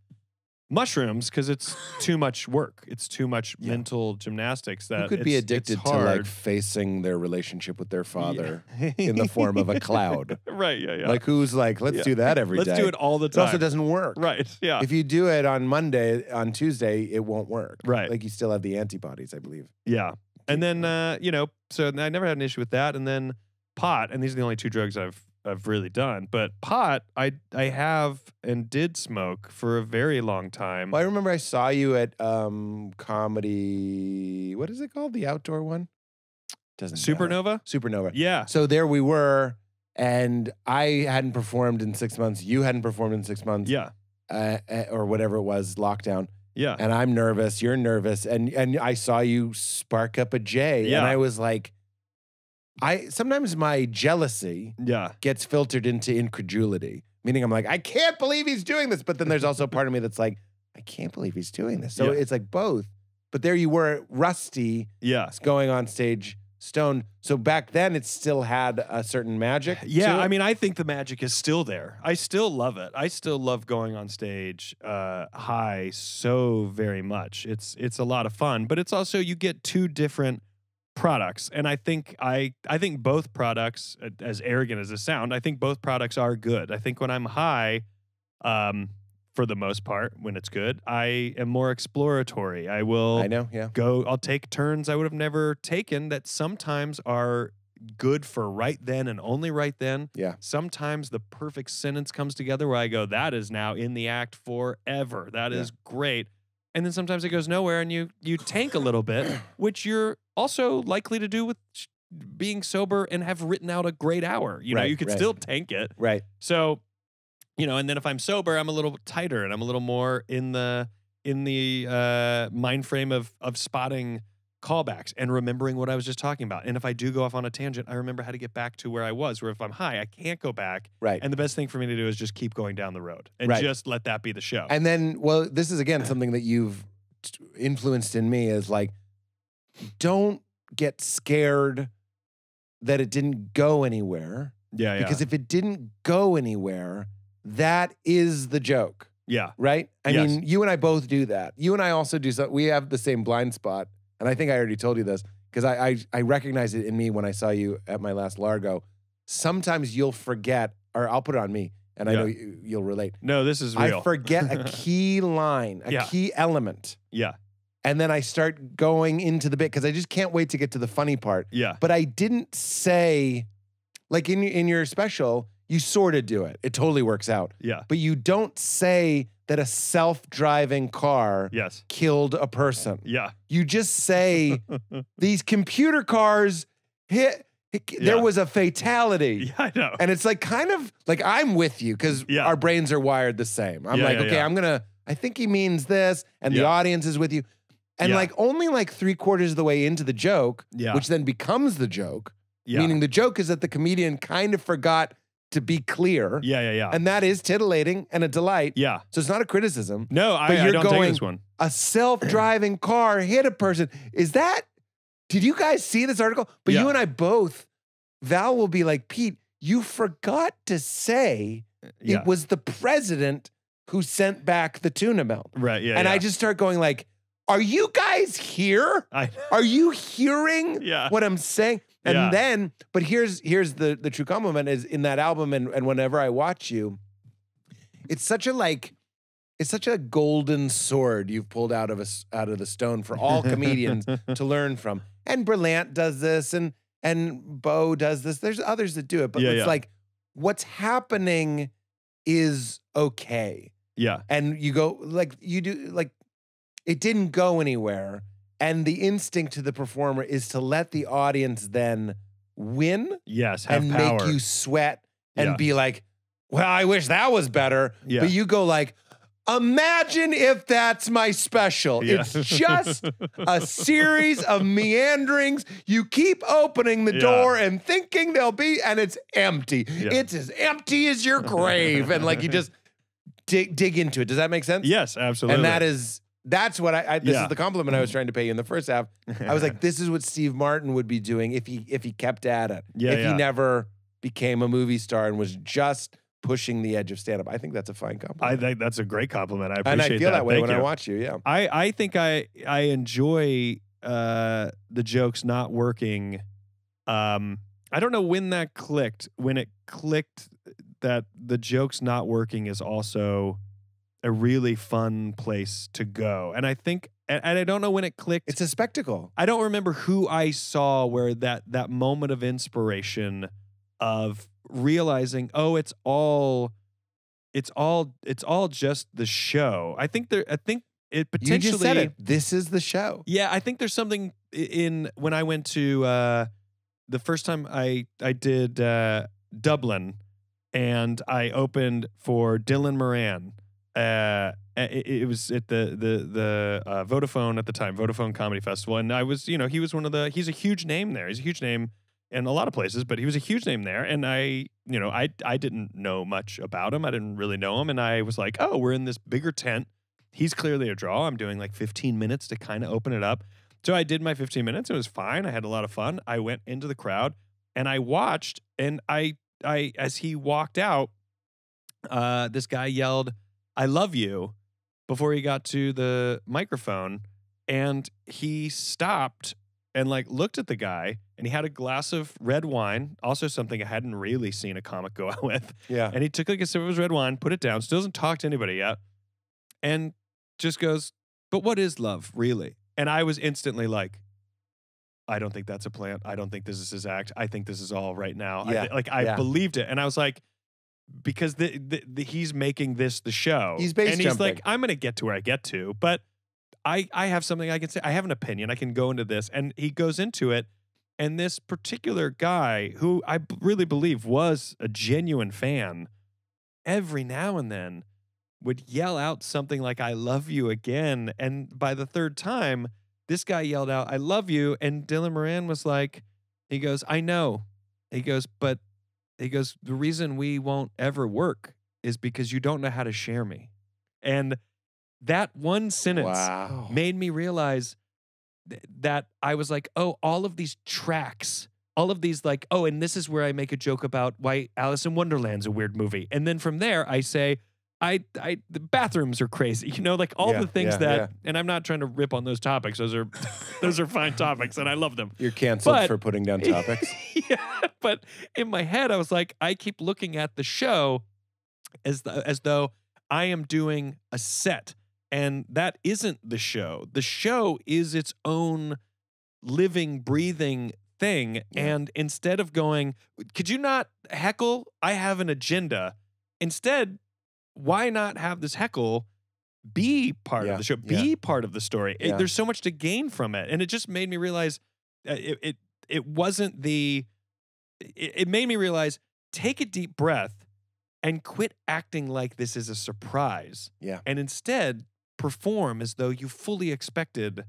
mushrooms because it's too much work. It's too much yeah. mental gymnastics. That you could it's, be addicted to like facing their relationship with their father yeah. in the form of a cloud. Right. Yeah. Yeah. Like who's like, let's yeah. do that every let's day. Let's do it all the time. It also doesn't work. Right. Yeah. If you do it on Monday, on Tuesday, it won't work. Right. Like you still have the antibodies, I believe. Yeah. And then uh, you know, so I never had an issue with that. And then pot, and these are the only two drugs I've. I've really done, but pot I I have and did smoke for a very long time. Well, I remember I saw you at um comedy. What is it called? The outdoor one? Doesn't Supernova? Matter. Supernova. Yeah. So there we were, and I hadn't performed in six months. You hadn't performed in six months. Yeah. Uh, or whatever it was, lockdown. Yeah. And I'm nervous. You're nervous, and and I saw you spark up a J, yeah. and I was like. I sometimes my jealousy yeah. gets filtered into incredulity, meaning I'm like, I can't believe he's doing this. But then there's also a part of me that's like, I can't believe he's doing this. So yeah. it's like both. But there you were, rusty, yeah. going on stage, stoned. So back then it still had a certain magic. Yeah, I mean, I think the magic is still there. I still love it. I still love going on stage uh, high so very much. It's, it's a lot of fun. But it's also, you get two different products, and I think I I think both products, as arrogant as it sounds, I think both products are good. I think when I'm high, um, for the most part, when it's good, I am more exploratory. I will I know, yeah. go. I'll take turns I would have never taken that sometimes are good for right then and only right then. Yeah. Sometimes the perfect sentence comes together where I go, that is now in the act forever. That yeah. is great. And then sometimes it goes nowhere, and you you tank a little bit, which you're also likely to do with sh being sober and have written out a great hour. You know, right, you could right. still tank it. Right. So, you know, and then if I'm sober, I'm a little tighter and I'm a little more in the in the uh, mind frame of of spotting callbacks and remembering what I was just talking about. And if I do go off on a tangent, I remember how to get back to where I was, where if I'm high, I can't go back. Right. And the best thing for me to do is just keep going down the road and right. just let that be the show. And then, well, this is, again, something that you've influenced in me is like, don't get scared that it didn't go anywhere. Yeah, yeah. Because if it didn't go anywhere, that is the joke. Yeah. Right? I yes. mean, you and I both do that. You and I also do so. We have the same blind spot. And I think I already told you this because I, I I recognize it in me when I saw you at my last Largo. Sometimes you'll forget, or I'll put it on me, and yeah. I know you, you'll relate. No, this is real. I forget a key line, a yeah. key element. Yeah. And then I start going into the bit because I just can't wait to get to the funny part. Yeah. But I didn't say, like in, in your special, you sort of do it. It totally works out. Yeah. But you don't say that a self-driving car yes. killed a person. Yeah. You just say these computer cars hit... There yeah. was a fatality. Yeah, I know. And it's like kind of like I'm with you because yeah. our brains are wired the same. I'm yeah, like, yeah, okay, yeah. I'm going to, I think he means this. And yeah. the audience is with you. And yeah. like only like three quarters of the way into the joke, yeah. which then becomes the joke, yeah. meaning the joke is that the comedian kind of forgot to be clear. Yeah, yeah, yeah. And that is titillating and a delight. Yeah. So it's not a criticism. No, I, but you're I don't going, take this one. A self-driving car hit a person. Is that? Did you guys see this article? But yeah. you and I both, Val will be like, Pete, you forgot to say yeah. it was the president who sent back the tuna melt. Right, yeah, And yeah. I just start going like, are you guys here? I, are you hearing yeah. what I'm saying? And yeah. then, but here's here's the, the true compliment is in that album and, and whenever I watch you, it's such a like, it's such a golden sword you've pulled out of, a, out of the stone for all comedians to learn from. And Berlant does this, and and Bo does this. There's others that do it, but yeah, it's yeah. like what's happening is okay. Yeah, and you go like you do like it didn't go anywhere, and the instinct to the performer is to let the audience then win. Yes, have and power. Make you sweat and yeah. be like, well, I wish that was better. Yeah. But you go like. Imagine if that's my special. Yeah. It's just a series of meanderings. You keep opening the yeah. door and thinking there'll be, and it's empty. Yeah. It's as empty as your grave. And like you just dig dig into it. Does that make sense? Yes, absolutely. And that is, that's what I, I this yeah. is the compliment I was trying to pay you in the first half. I was like, this is what Steve Martin would be doing if he, if he kept at it. Yeah, if yeah. he never became a movie star and was just pushing the edge of stand-up. I think that's a fine compliment. I think that's a great compliment. I appreciate that. And I feel that, that way Thank when you. I watch you, yeah. I, I think I I enjoy uh, the jokes not working. Um, I don't know when that clicked. When it clicked that the jokes not working is also a really fun place to go. And I think, and, and I don't know when it clicked. It's a spectacle. I don't remember who I saw where that, that moment of inspiration of realizing, oh, it's all, it's all, it's all just the show. I think there, I think it potentially. You just said it. This is the show. Yeah, I think there's something in when I went to uh, the first time I I did uh, Dublin, and I opened for Dylan Moran. Uh, it, it was at the the the uh, Vodafone at the time, Vodafone Comedy Festival, and I was, you know, he was one of the, he's a huge name there. He's a huge name. In a lot of places, but he was a huge name there, and I, you know, I I didn't know much about him. I didn't really know him, and I was like, oh, we're in this bigger tent. He's clearly a draw. I'm doing like fifteen minutes to kind of open it up. So I did my fifteen minutes. It was fine. I had a lot of fun. I went into the crowd, and I watched, and I, I as he walked out, uh, this guy yelled, "I love you," before he got to the microphone, and he stopped and like looked at the guy. And he had a glass of red wine, also something I hadn't really seen a comic go out with. Yeah. And he took like a sip of his red wine, put it down, still doesn't talk to anybody yet, and just goes, but what is love, really? And I was instantly like, I don't think that's a plant. I don't think this is his act. I think this is all right now. Yeah. I like, I yeah. believed it. And I was like, because the, the, the, he's making this the show. He's base And he's jumping. Like, I'm going to get to where I get to, but I, I have something I can say. I have an opinion. I can go into this. And he goes into it. And this particular guy, who I b really believe was a genuine fan, every now and then would yell out something like, I love you again. And by the third time, this guy yelled out, I love you. And Dylan Moran was like, he goes, I know. He goes, but he goes, the reason we won't ever work is because you don't know how to share me. And that one sentence wow. made me realize that I was like, oh, all of these tracks, all of these like, oh, and this is where I make a joke about why Alice in Wonderland's a weird movie. And then from there, I say, I, I the bathrooms are crazy. You know, like all yeah, the things yeah, that, yeah. and I'm not trying to rip on those topics. Those are, those are fine topics and I love them. You're canceled but, for putting down topics. yeah, but in my head, I was like, I keep looking at the show as, the, as though I am doing a set. And that isn't the show. The show is its own living, breathing thing. Yeah. And instead of going, could you not heckle? I have an agenda. Instead, why not have this heckle be part yeah. of the show, be yeah. part of the story? It, yeah. There's so much to gain from it. And it just made me realize it, it, it wasn't the, it, it made me realize, take a deep breath and quit acting like this is a surprise. Yeah. And instead perform as though you fully expected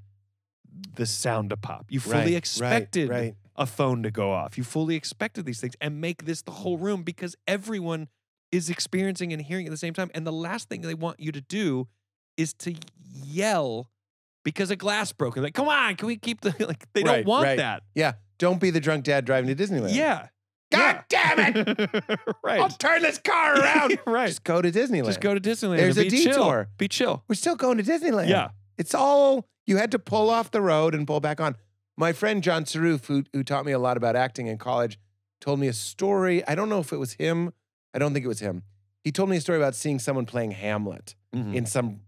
the sound to pop. You fully right, expected right, right. a phone to go off. You fully expected these things, and make this the whole room, because everyone is experiencing and hearing at the same time. And the last thing they want you to do is to yell because a glass broke. Like, come on, can we keep the, like, they right, don't want right. that. Yeah, don't be the drunk dad driving to Disneyland. Yeah. God yeah. damn it! Right. I'll turn this car around! Right. Just go to Disneyland. Just go to Disneyland. There's a detour. Chill. Be chill. We're still going to Disneyland. Yeah. It's all... You had to pull off the road and pull back on. My friend John Saroof, who, who taught me a lot about acting in college, told me a story. I don't know if it was him. I don't think it was him. He told me a story about seeing someone playing Hamlet mm-hmm. in some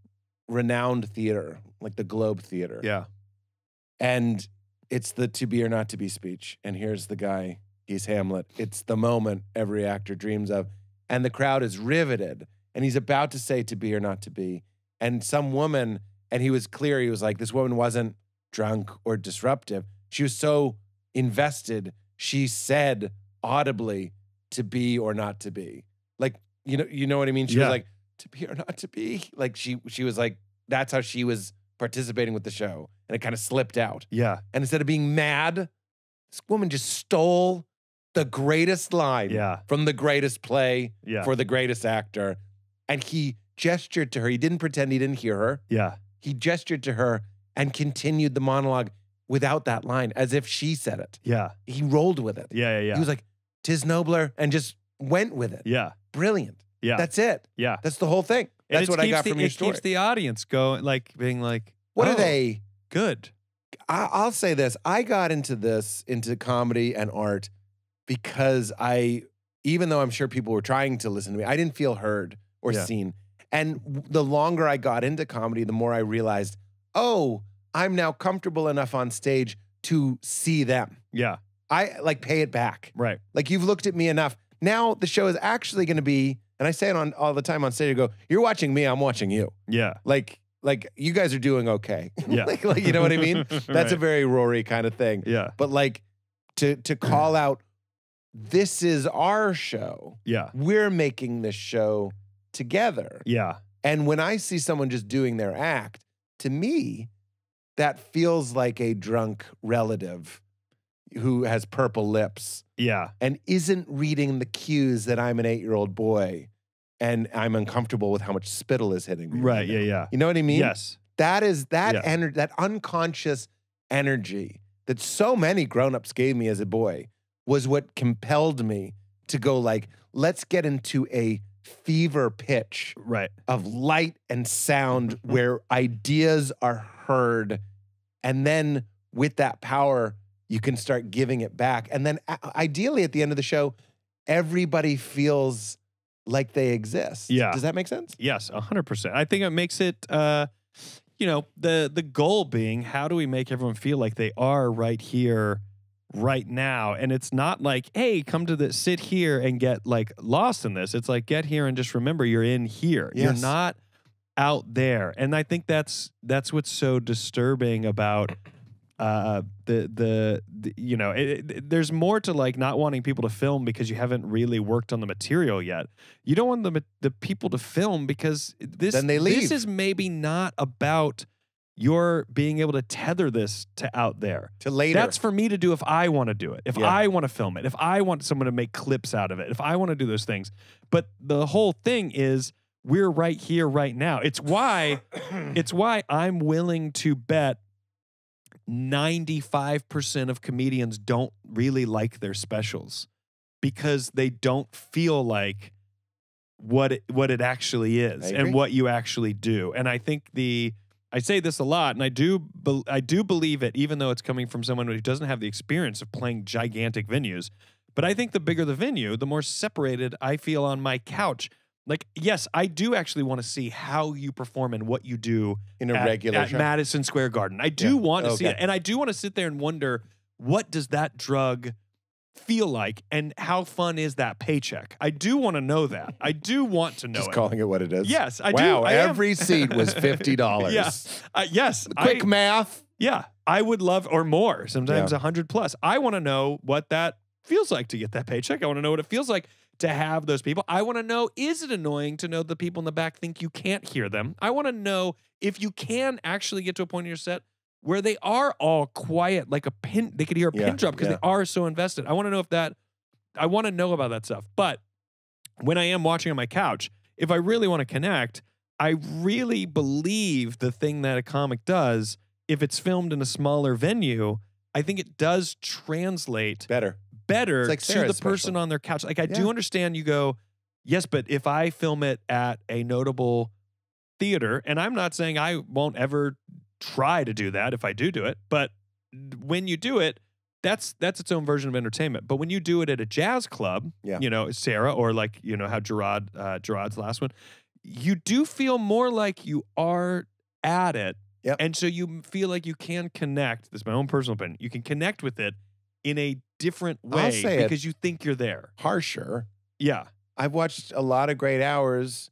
renowned theater, like the Globe Theater. Yeah. And it's the to be or not to be speech. And here's the guy. He's Hamlet. It's the moment every actor dreams of. And the crowd is riveted. And he's about to say to be or not to be. And some woman... And he was clear. He was like, this woman wasn't drunk or disruptive. She was so invested. She said audibly, to be or not to be. Like, you know, you know what I mean? She yeah. was like, to be or not to be. Like, she, she was like, that's how she was participating with the show. And it kind of slipped out. Yeah. And instead of being mad, this woman just stole the greatest line yeah. from the greatest play yeah. for the greatest actor. And he gestured to her. He didn't pretend he didn't hear her. Yeah. He gestured to her and continued the monologue without that line, as if she said it. Yeah. He rolled with it. Yeah, yeah, yeah. He was like, "'Tis nobler," and just went with it. Yeah. Brilliant. Yeah. That's it. Yeah. That's the whole thing. And that's what I got the, from your story. It keeps the audience going, like, being like, what oh, are they? Good. I, I'll say this. I got into this, into comedy and art, because I, even though I'm sure people were trying to listen to me, I didn't feel heard or yeah. seen. And the longer I got into comedy, the more I realized, oh, I'm now comfortable enough on stage to see them. Yeah. I, like, pay it back. Right. Like, you've looked at me enough. Now the show is actually going to be, and I say it on all the time on stage, I go, you're watching me, I'm watching you. Yeah. Like, like you guys are doing okay. Yeah. like, like, you know what I mean? That's right. a very Rory kind of thing. Yeah. But, like, to, to call out, this is our show. Yeah. We're making this show together. Yeah. And when I see someone just doing their act, to me, that feels like a drunk relative who has purple lips. Yeah. And isn't reading the cues that I'm an eight-year-old boy and I'm uncomfortable with how much spittle is hitting me. Right, right yeah, now. yeah. You know what I mean? Yes. That is that yeah. energy, that unconscious energy that so many grown-ups gave me as a boy was what compelled me to go, like, let's get into a fever pitch right. of light and sound where ideas are heard. And then with that power, you can start giving it back. And then ideally at the end of the show, everybody feels like they exist. Yeah. Does that make sense? Yes, one hundred percent. I think it makes it, uh, you know, the, the goal being, how do we make everyone feel like they are right here, right now? And it's not like, hey, come to the sit here and get, like, lost in this. It's like, get here and just remember you're in here. Yes. You're not out there. And I think that's that's what's so disturbing about uh the the, the you know, it, it, there's more to, like, not wanting people to film because you haven't really worked on the material yet. You don't want the the people to film because this then they leave. This is maybe not about you're being able to tether this to out there. To later. That's for me to do if I want to do it. If yeah. I want to film it. If I want someone to make clips out of it. If I want to do those things. But the whole thing is we're right here, right now. It's why, it's why I'm willing to bet ninety-five percent of comedians don't really like their specials because they don't feel like what it, what it actually is and what you actually do. And I think the... I say this a lot, and I do I do believe it, even though it's coming from someone who doesn't have the experience of playing gigantic venues. But I think the bigger the venue, the more separated I feel on my couch. Like, yes, I do actually want to see how you perform and what you do in a at, regular at Madison Square Garden. I do yeah. want to okay. see it, and I do want to sit there and wonder, what does that drug feel like, and how fun is that paycheck? I do want to know that. I do want to know Just it. Just calling it what it is. Yes, I wow, do. Wow, every seat was fifty dollars. Yeah. Uh, yes. Quick I, math. Yeah, I would love, or more, sometimes yeah. a hundred plus. I want to know what that feels like to get that paycheck. I want to know what it feels like to have those people. I want to know, is it annoying to know the people in the back think you can't hear them? I want to know if you can actually get to a point in your set where they are all quiet, like a pin, they could hear a yeah, pin drop because yeah. they are so invested. I want to know if that, I want to know about that stuff. But when I am watching on my couch, if I really want to connect, I really believe the thing that a comic does, if it's filmed in a smaller venue, I think it does translate better. better like to the person special. on their couch. Like I yeah. do understand you go, yes, but if I film it at a notable theater, and I'm not saying I won't ever try to do that if I do do it, but when you do it, that's that's its own version of entertainment. But when you do it at a jazz club, yeah. you know, Sarah, or like, you know, how Gerard, uh, Gerard's last one, you do feel more like you are at it. Yep. And so you feel like you can connect. This is my own personal opinion. You can connect with it in a different way because you think you're there. Harsher. Yeah. I've watched a lot of great hours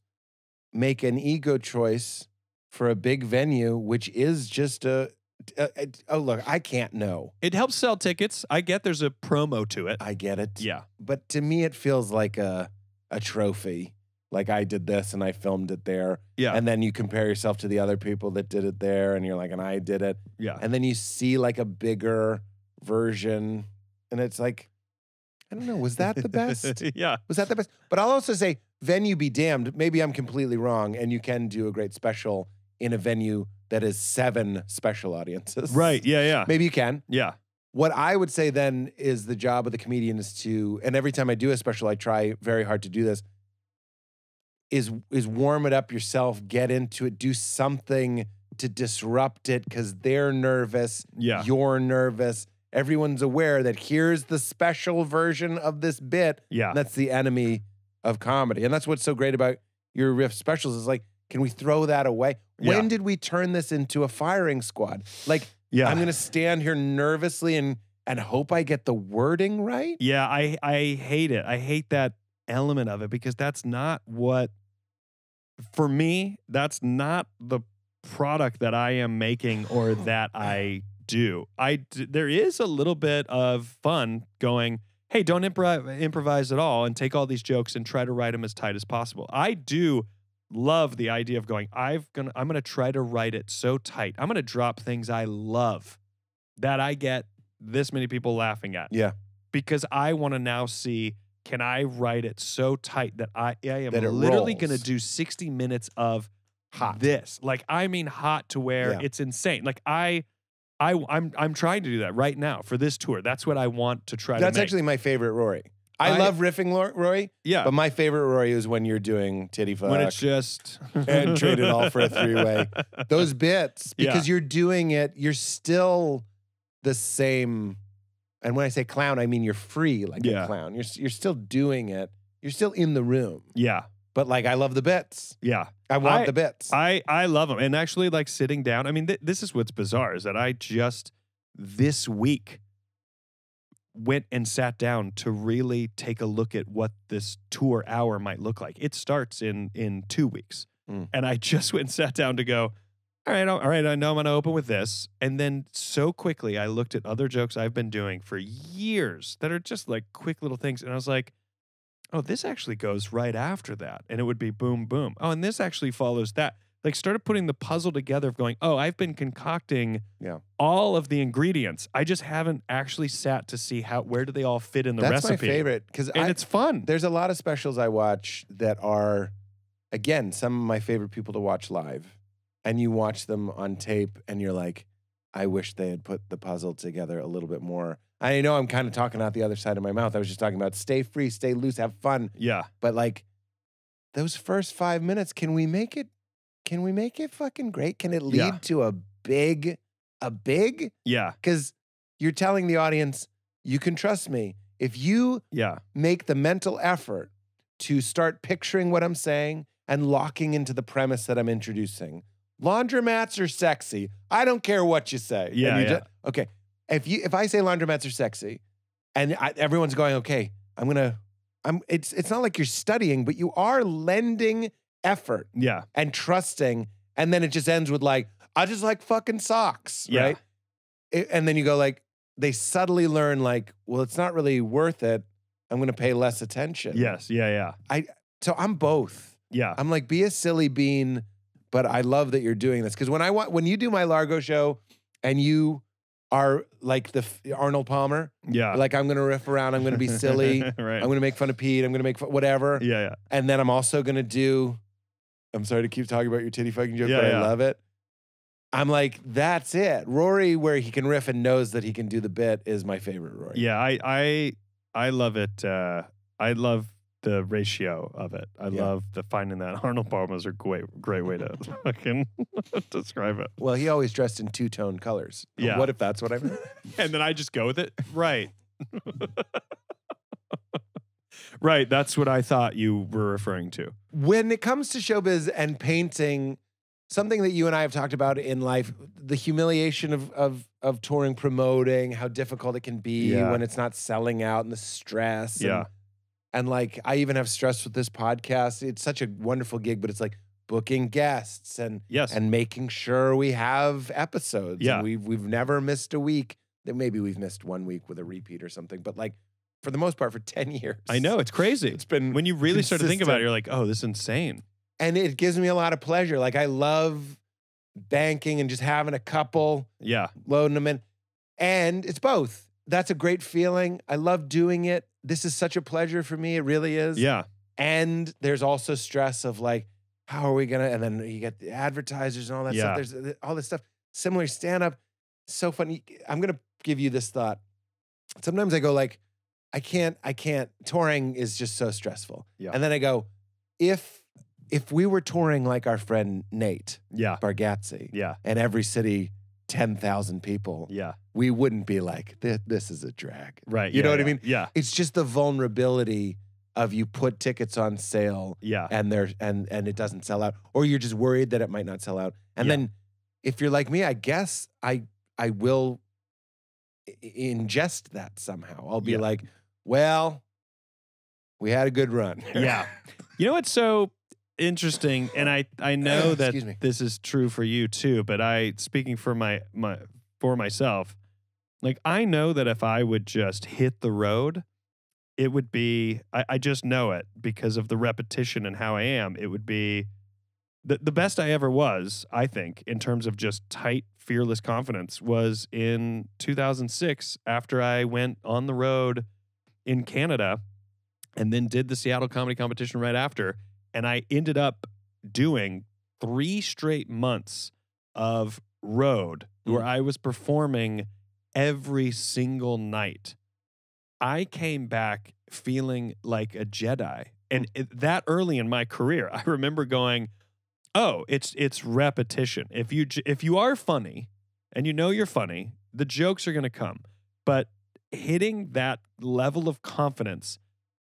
make an ego choice for a big venue, which is just a, a, a oh, look, I can't know. It helps sell tickets. I get there's a promo to it. I get it. Yeah. But to me, it feels like a, a trophy. Like I did this and I filmed it there. Yeah. And then you compare yourself to the other people that did it there and you're like, and I did it. Yeah. And then you see like a bigger version, and it's like, I don't know, was that the best? Yeah. Was that the best? But I'll also say, venue be damned, maybe I'm completely wrong, and you can do a great special in a venue that is seven special audiences. Right, yeah, yeah. Maybe you can. Yeah. What I would say then is the job of the comedian is to, and every time I do a special, I try very hard to do this, is, is warm it up yourself, get into it, do something to disrupt it, because they're nervous, yeah. you're nervous. Everyone's aware that here's the special version of this bit. Yeah. And that's the enemy of comedy. And that's what's so great about your riff specials is like, can we throw that away? Yeah. When did we turn this into a firing squad? Like, yeah. I'm going to stand here nervously and, and hope I get the wording right? Yeah, I, I hate it. I hate that element of it because that's not what, for me, that's not the product that I am making or that I... do I d there is a little bit of fun going, hey, don't improv improvise at all and take all these jokes and try to write them as tight as possible. I do love the idea of going, I've gonna I'm gonna try to write it so tight, I'm gonna drop things I love that I get this many people laughing at, yeah, because I want to now see, can I write it so tight that I, I am that literally rolls. Gonna do sixty minutes of hot this, like I mean hot to where yeah. it's insane. Like I I, I'm, I'm trying to do that right now for this tour. That's what I want to try That's to That's actually my favorite Rory. I, I love riffing Rory, yeah. but my favorite Rory is when you're doing titty fuck. When it's just... and trade it all for a three-way. Those bits, because yeah. you're doing it, you're still the same. And when I say clown, I mean you're free like yeah. a clown. You're, you're still doing it. You're still in the room. Yeah. But like, I love the bits. Yeah. I want I, the bits. I, I love them. And actually like sitting down, I mean, th this is what's bizarre is that I just this week went and sat down to really take a look at what this tour hour might look like. It starts in, in two weeks. Mm. And I just went and sat down to go, all right, all right, I know I'm going to open with this. And then so quickly I looked at other jokes I've been doing for years that are just like quick little things. And I was like, oh, this actually goes right after that. And it would be boom, boom. Oh, and this actually follows that. Like, started putting the puzzle together of going, oh, I've been concocting yeah. all of the ingredients. I just haven't actually sat to see how, where do they all fit in the That's recipe. That's my favorite. And I, it's fun. There's a lot of specials I watch that are, again, some of my favorite people to watch live. And you watch them on tape and you're like, I wish they had put the puzzle together a little bit more. I know I'm kind of talking out the other side of my mouth. I was just talking about stay free, stay loose, have fun. Yeah. But like those first five minutes, can we make it, can we make it fucking great? Can it lead yeah. to a big, a big? Yeah. Because you're telling the audience, you can trust me. If you yeah. make the mental effort to start picturing what I'm saying and locking into the premise that I'm introducing, laundromats are sexy. I don't care what you say. Yeah. You yeah. Just, okay. If you, if I say laundromats are sexy, and I, everyone's going, okay, I'm gonna, I'm. It's it's not like you're studying, but you are lending effort, yeah, and trusting, and then it just ends with like, I just like fucking socks, yeah. right? It, and then you go like, they subtly learn like, well, it's not really worth it. I'm gonna pay less attention. Yes, yeah, yeah. I so I'm both. Yeah, I'm like, be a silly bean, but I love that you're doing this because when I want when you do my Largo show, and you. Are like the Arnold Palmer. Yeah. Like, I'm going to riff around. I'm going to be silly. Right. I'm going to make fun of Pete. I'm going to make fun, whatever. Yeah, yeah. And then I'm also going to do, I'm sorry to keep talking about your titty fucking joke, yeah, but yeah. I love it. I'm like, that's it. Rory, where he can riff and knows that he can do the bit, is my favorite Rory. Yeah, I I, I love it. Uh, I love the ratio of it. I yeah. love the finding that. Arnold Palmer's a great, great way to fucking describe it. Well, he always dressed in two-tone colors. Yeah. What if that's what I meant? And then I just go with it? Right. Right, that's what I thought you were referring to. When it comes to showbiz and painting, something that you and I have talked about in life, the humiliation of, of, of touring, promoting, how difficult it can be yeah. when it's not selling out and the stress. Yeah. And, And like, I even have stress with this podcast. It's such a wonderful gig, but it's like booking guests and yes. and making sure we have episodes. Yeah. And we've, we've never missed a week. Then maybe we've missed one week with a repeat or something. But like, for the most part, for ten years. I know, it's crazy. It's been When you really consistent. Start to think about it, you're like, oh, this is insane. And it gives me a lot of pleasure. Like, I love banking and just having a couple. Yeah. Loading them in. And it's both. That's a great feeling. I love doing it. This is such a pleasure for me. It really is. Yeah. And there's also stress of like, how are we gonna? And then you get the advertisers and all that yeah. stuff. There's all this stuff. Similar stand-up, so funny. I'm gonna give you this thought. Sometimes I go like, I can't, I can't. Touring is just so stressful. Yeah. And then I go, if if we were touring like our friend Nate, yeah, Bargatze, yeah, and every city. ten thousand people, yeah, we wouldn't be like, this, this is a drag. Right. You yeah, know what yeah. I mean? Yeah. It's just the vulnerability of you put tickets on sale yeah. and, they're, and, and it doesn't sell out, or you're just worried that it might not sell out. And yeah. then if you're like me, I guess I, I will ingest that somehow. I'll be yeah. like, well, we had a good run. Yeah. You know what's so... interesting, and I I know that this is true for you too. But I, speaking for my my for myself, like I know that if I would just hit the road, it would be I, I just know it because of the repetition and how I am. It would be the the best I ever was. I think in terms of just tight, fearless confidence was in two thousand six after I went on the road in Canada, and then did the Seattle Comedy Competition right after. And I ended up doing three straight months of road where I was performing every single night. I came back feeling like a Jedi. And it, that early in my career, I remember going, oh, it's it's repetition. If you, if you are funny and you know you're funny, the jokes are going to come. But hitting that level of confidence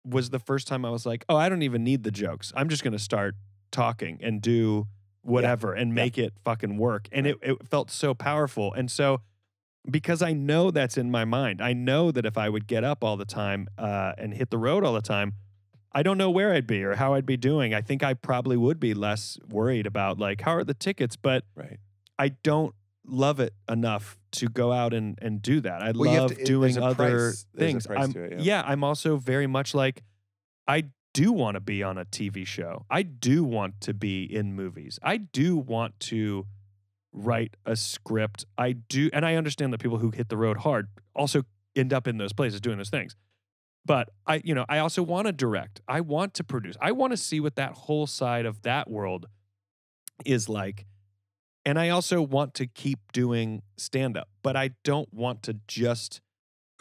was the first time I was like, oh, I don't even need the jokes. I'm just going to start talking and do whatever yeah. and make yeah. it fucking work. And right. it, it felt so powerful. And so because I know that's in my mind, I know that if I would get up all the time uh, and hit the road all the time, I don't know where I'd be or how I'd be doing. I think I probably would be less worried about like, how are the tickets? But right. I don't love it enough to go out and, and do that. I well, love to, doing other things. I'm, it, yeah. yeah, I'm also very much like, I do want to be on a T V show. I do want to be in movies. I do want to write a script. I do, and I understand that people who hit the road hard also end up in those places doing those things. But I, you know, I also want to direct. I want to produce. I want to see what that whole side of that world is like. And I also want to keep doing stand-up, but I don't want to just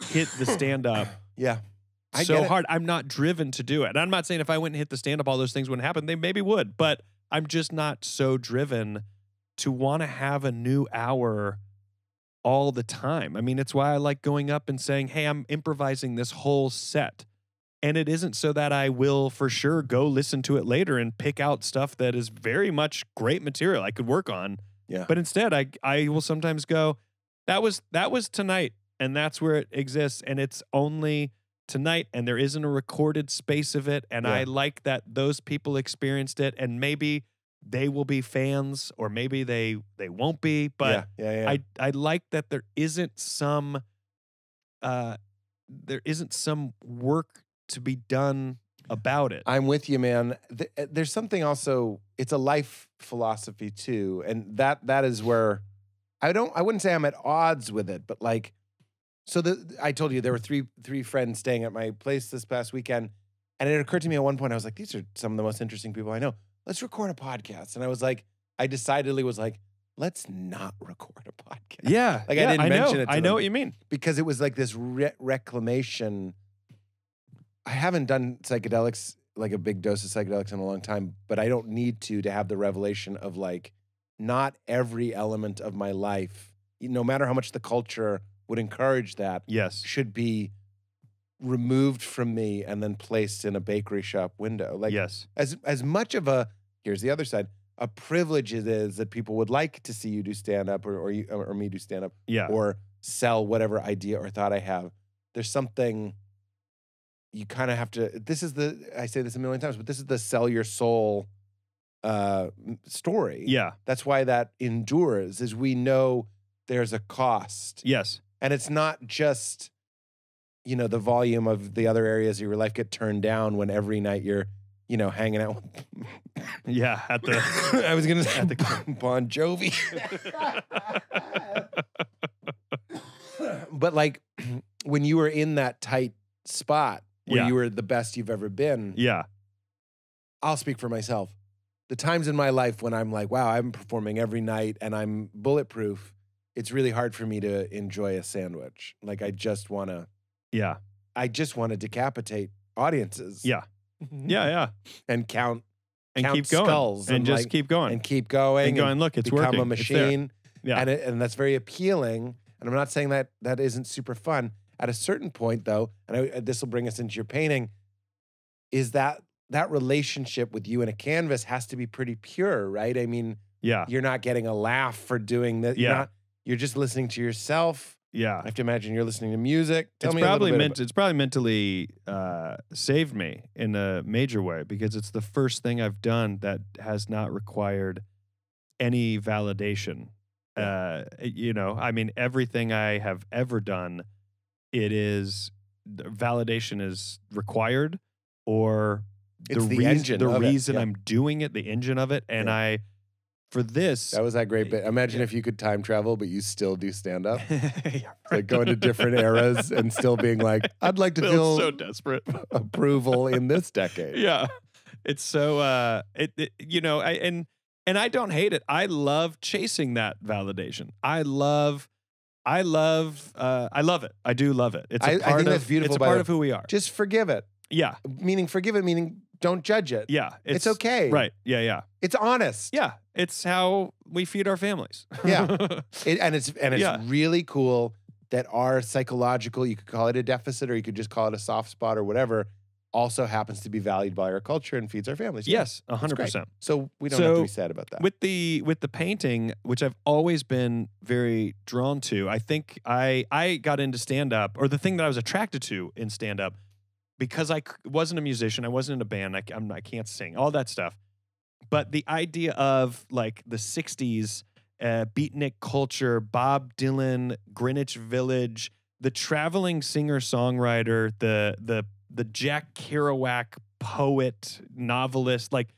hit the stand-up yeah. I so hard. I'm not driven to do it. And I'm not saying if I went and hit the stand-up, all those things wouldn't happen. They maybe would, but I'm just not so driven to want to have a new hour all the time. I mean, it's why I like going up and saying, hey, I'm improvising this whole set. And it isn't so that I will for sure go listen to it later and pick out stuff that is very much great material I could work on. Yeah. But instead, I I will sometimes go, that was that was tonight. and that's where it exists, and it's only tonight, and there isn't a recorded space of it, and yeah. I like that those people experienced it, and maybe they will be fans, or maybe they they won't be, but yeah, yeah, yeah. I, I like that there isn't some uh, there isn't some work to be done about it. I'm with you, man. There's something also, it's a life philosophy too, and that that is where I don't, I wouldn't say I'm at odds with it, but like, so the, I told you there were three three friends staying at my place this past weekend, and it occurred to me at one point, I was like, these are some of the most interesting people I know. Let's record a podcast. And I was like, I decidedly was like, let's not record a podcast. Yeah. Like yeah, I didn't I mention know. it to I them know what you mean. Because it was like this re reclamation. I haven't done psychedelics, like a big dose of psychedelics in a long time, but I don't need to to have the revelation of like, not every element of my life, no matter how much the culture would encourage that, yes, should be removed from me and then placed in a bakery shop window. Like, yes. As, as much of a, here's the other side, a privilege it is that people would like to see you do stand-up or, or, you, or me do stand-up yeah. or sell whatever idea or thought I have. There's something you kind of have to, this is the, I say this a million times, but this is the sell your soul uh, story. Yeah. That's why that endures, is we know there's a cost. Yes. And it's not just, you know, the volume of the other areas of your life get turned down when every night you're, you know, hanging out. Yeah, at the. I was gonna say at the Bon Jovi. But like, when you were in that tight spot where yeah. you were the best you've ever been. Yeah. I'll speak for myself. The times in my life when I'm like, wow, I'm performing every night and I'm bulletproof. It's really hard for me to enjoy a sandwich. Like I just want to. Yeah. I just want to decapitate audiences. Yeah. Yeah, yeah. And count and count keep going. Skulls and, and just like, keep going. And keep going. And going, look, it's become working. Become a machine. Yeah. And, it, and that's very appealing. And I'm not saying that that isn't super fun. At a certain point though, and I, this will bring us into your painting, is that that relationship with you and a canvas has to be pretty pure, right? I mean, yeah. you're not getting a laugh for doing that. Yeah. You're not, you're just listening to yourself. Yeah, I have to imagine you're listening to music. Tell it's me probably a bit meant. It's probably mentally uh, saved me in a major way, because it's the first thing I've done that has not required any validation. Uh, you know, I mean, everything I have ever done, it is validation is required, or the, it's the reason, engine the reason yeah. I'm doing it, the engine of it, and yeah. I. For this... That was that great bit. Imagine yeah. if you could time travel, but you still do stand-up. Yeah. Like going to different eras and still being like, I'd like to feel... so desperate. ...approval in this decade. Yeah. It's so... Uh, it, it, you know, I, and, and I don't hate it. I love chasing that validation. I love... I love... Uh, I love it. I do love it. It's a part, I think that's beautiful, it's a part of who we are. Just forgive it. Yeah. Meaning, forgive it, meaning... Don't judge it. Yeah. It's, it's okay. Right. Yeah, yeah. It's honest. Yeah. It's how we feed our families. Yeah. It, and it's and it's yeah. really cool that our psychological, you could call it a deficit or you could just call it a soft spot or whatever, also happens to be valued by our culture and feeds our families. Yeah. Yes, one hundred percent. So we don't so have to be sad about that. With the with the painting, which I've always been very drawn to, I think I, I got into stand-up, or the thing that I was attracted to in stand-up, because I wasn't a musician, I wasn't in a band, I, I'm, I can't sing, all that stuff. But the idea of like the sixties, uh, beatnik culture, Bob Dylan, Greenwich Village, the traveling singer-songwriter, the, the, the Jack Kerouac poet, novelist, like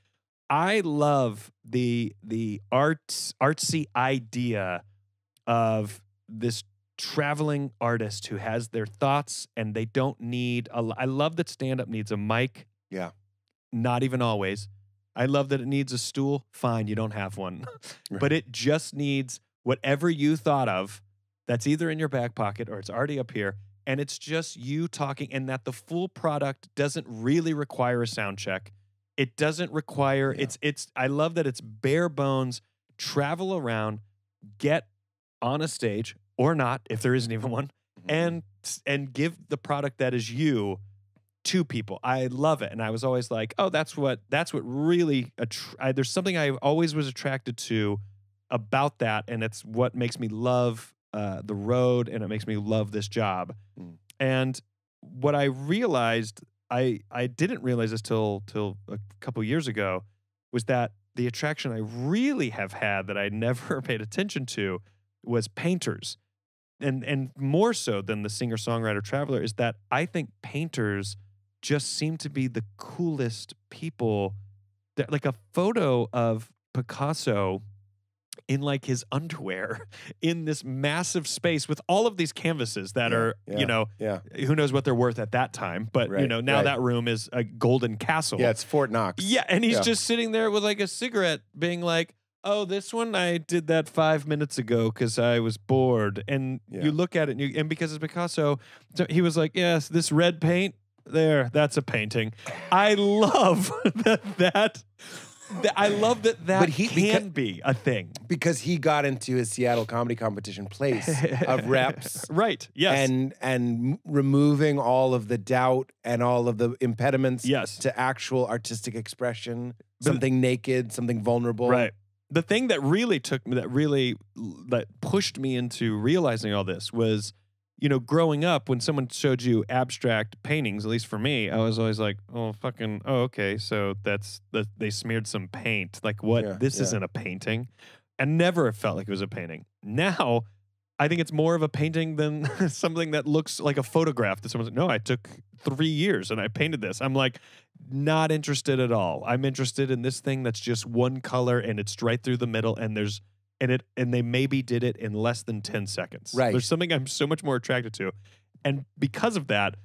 I love the, the arts, artsy idea of this traveling artist who has their thoughts and they don't need a, I love that stand-up needs a mic. Yeah. Not even always. I love that it needs a stool. Fine, you don't have one. Right. But it just needs whatever you thought of that's either in your back pocket or it's already up here, and it's just you talking, and that the full product doesn't really require a sound check. It doesn't require, yeah. it's, it's, I love that it's bare bones, travel around, get on a stage, or not, if there isn't even one, and and give the product that is you to people. I love it, and I was always like, oh, that's what that's what really. I, there's something I always was attracted to about that, and it's what makes me love uh, the road, and it makes me love this job. Mm. And what I realized, I I didn't realize this till till a couple years ago, was that the attraction I really have had that I never paid attention to was painters. And and more so than the singer-songwriter traveler is that I think painters just seem to be the coolest people. That, like a photo of Picasso in like his underwear in this massive space with all of these canvases that yeah, are, yeah, you know, yeah. who knows what they're worth at that time. But, right, you know, now right. that room is a golden castle. Yeah, it's Fort Knox. Yeah, and he's yeah. just sitting there with like a cigarette being like, oh, this one I did that five minutes ago because I was bored. And yeah. you look at it, and, you, and because it's Picasso, so he was like, yes, this red paint, there, that's a painting. I love that that... I love that that but he, can because, be a thing. Because he got into his Seattle comedy competition place of reps. Right, yes. And, and removing all of the doubt and all of the impediments yes. to actual artistic expression, but, something naked, something vulnerable. Right. The thing that really took me, that really that pushed me into realizing all this was, you know, growing up, when someone showed you abstract paintings, at least for me, I was always like, oh, fucking, oh, okay, so that's, that they smeared some paint. Like, what? Yeah, this yeah. isn't a painting. And never felt like it was a painting. Now, I think it's more of a painting than something that looks like a photograph that someone's like, no, I took three years and I painted this. I'm like, not interested at all. I'm interested in this thing that's just one color and it's right through the middle and there's, And it and they maybe did it in less than ten seconds. Right. There's something I'm so much more attracted to. And because of that,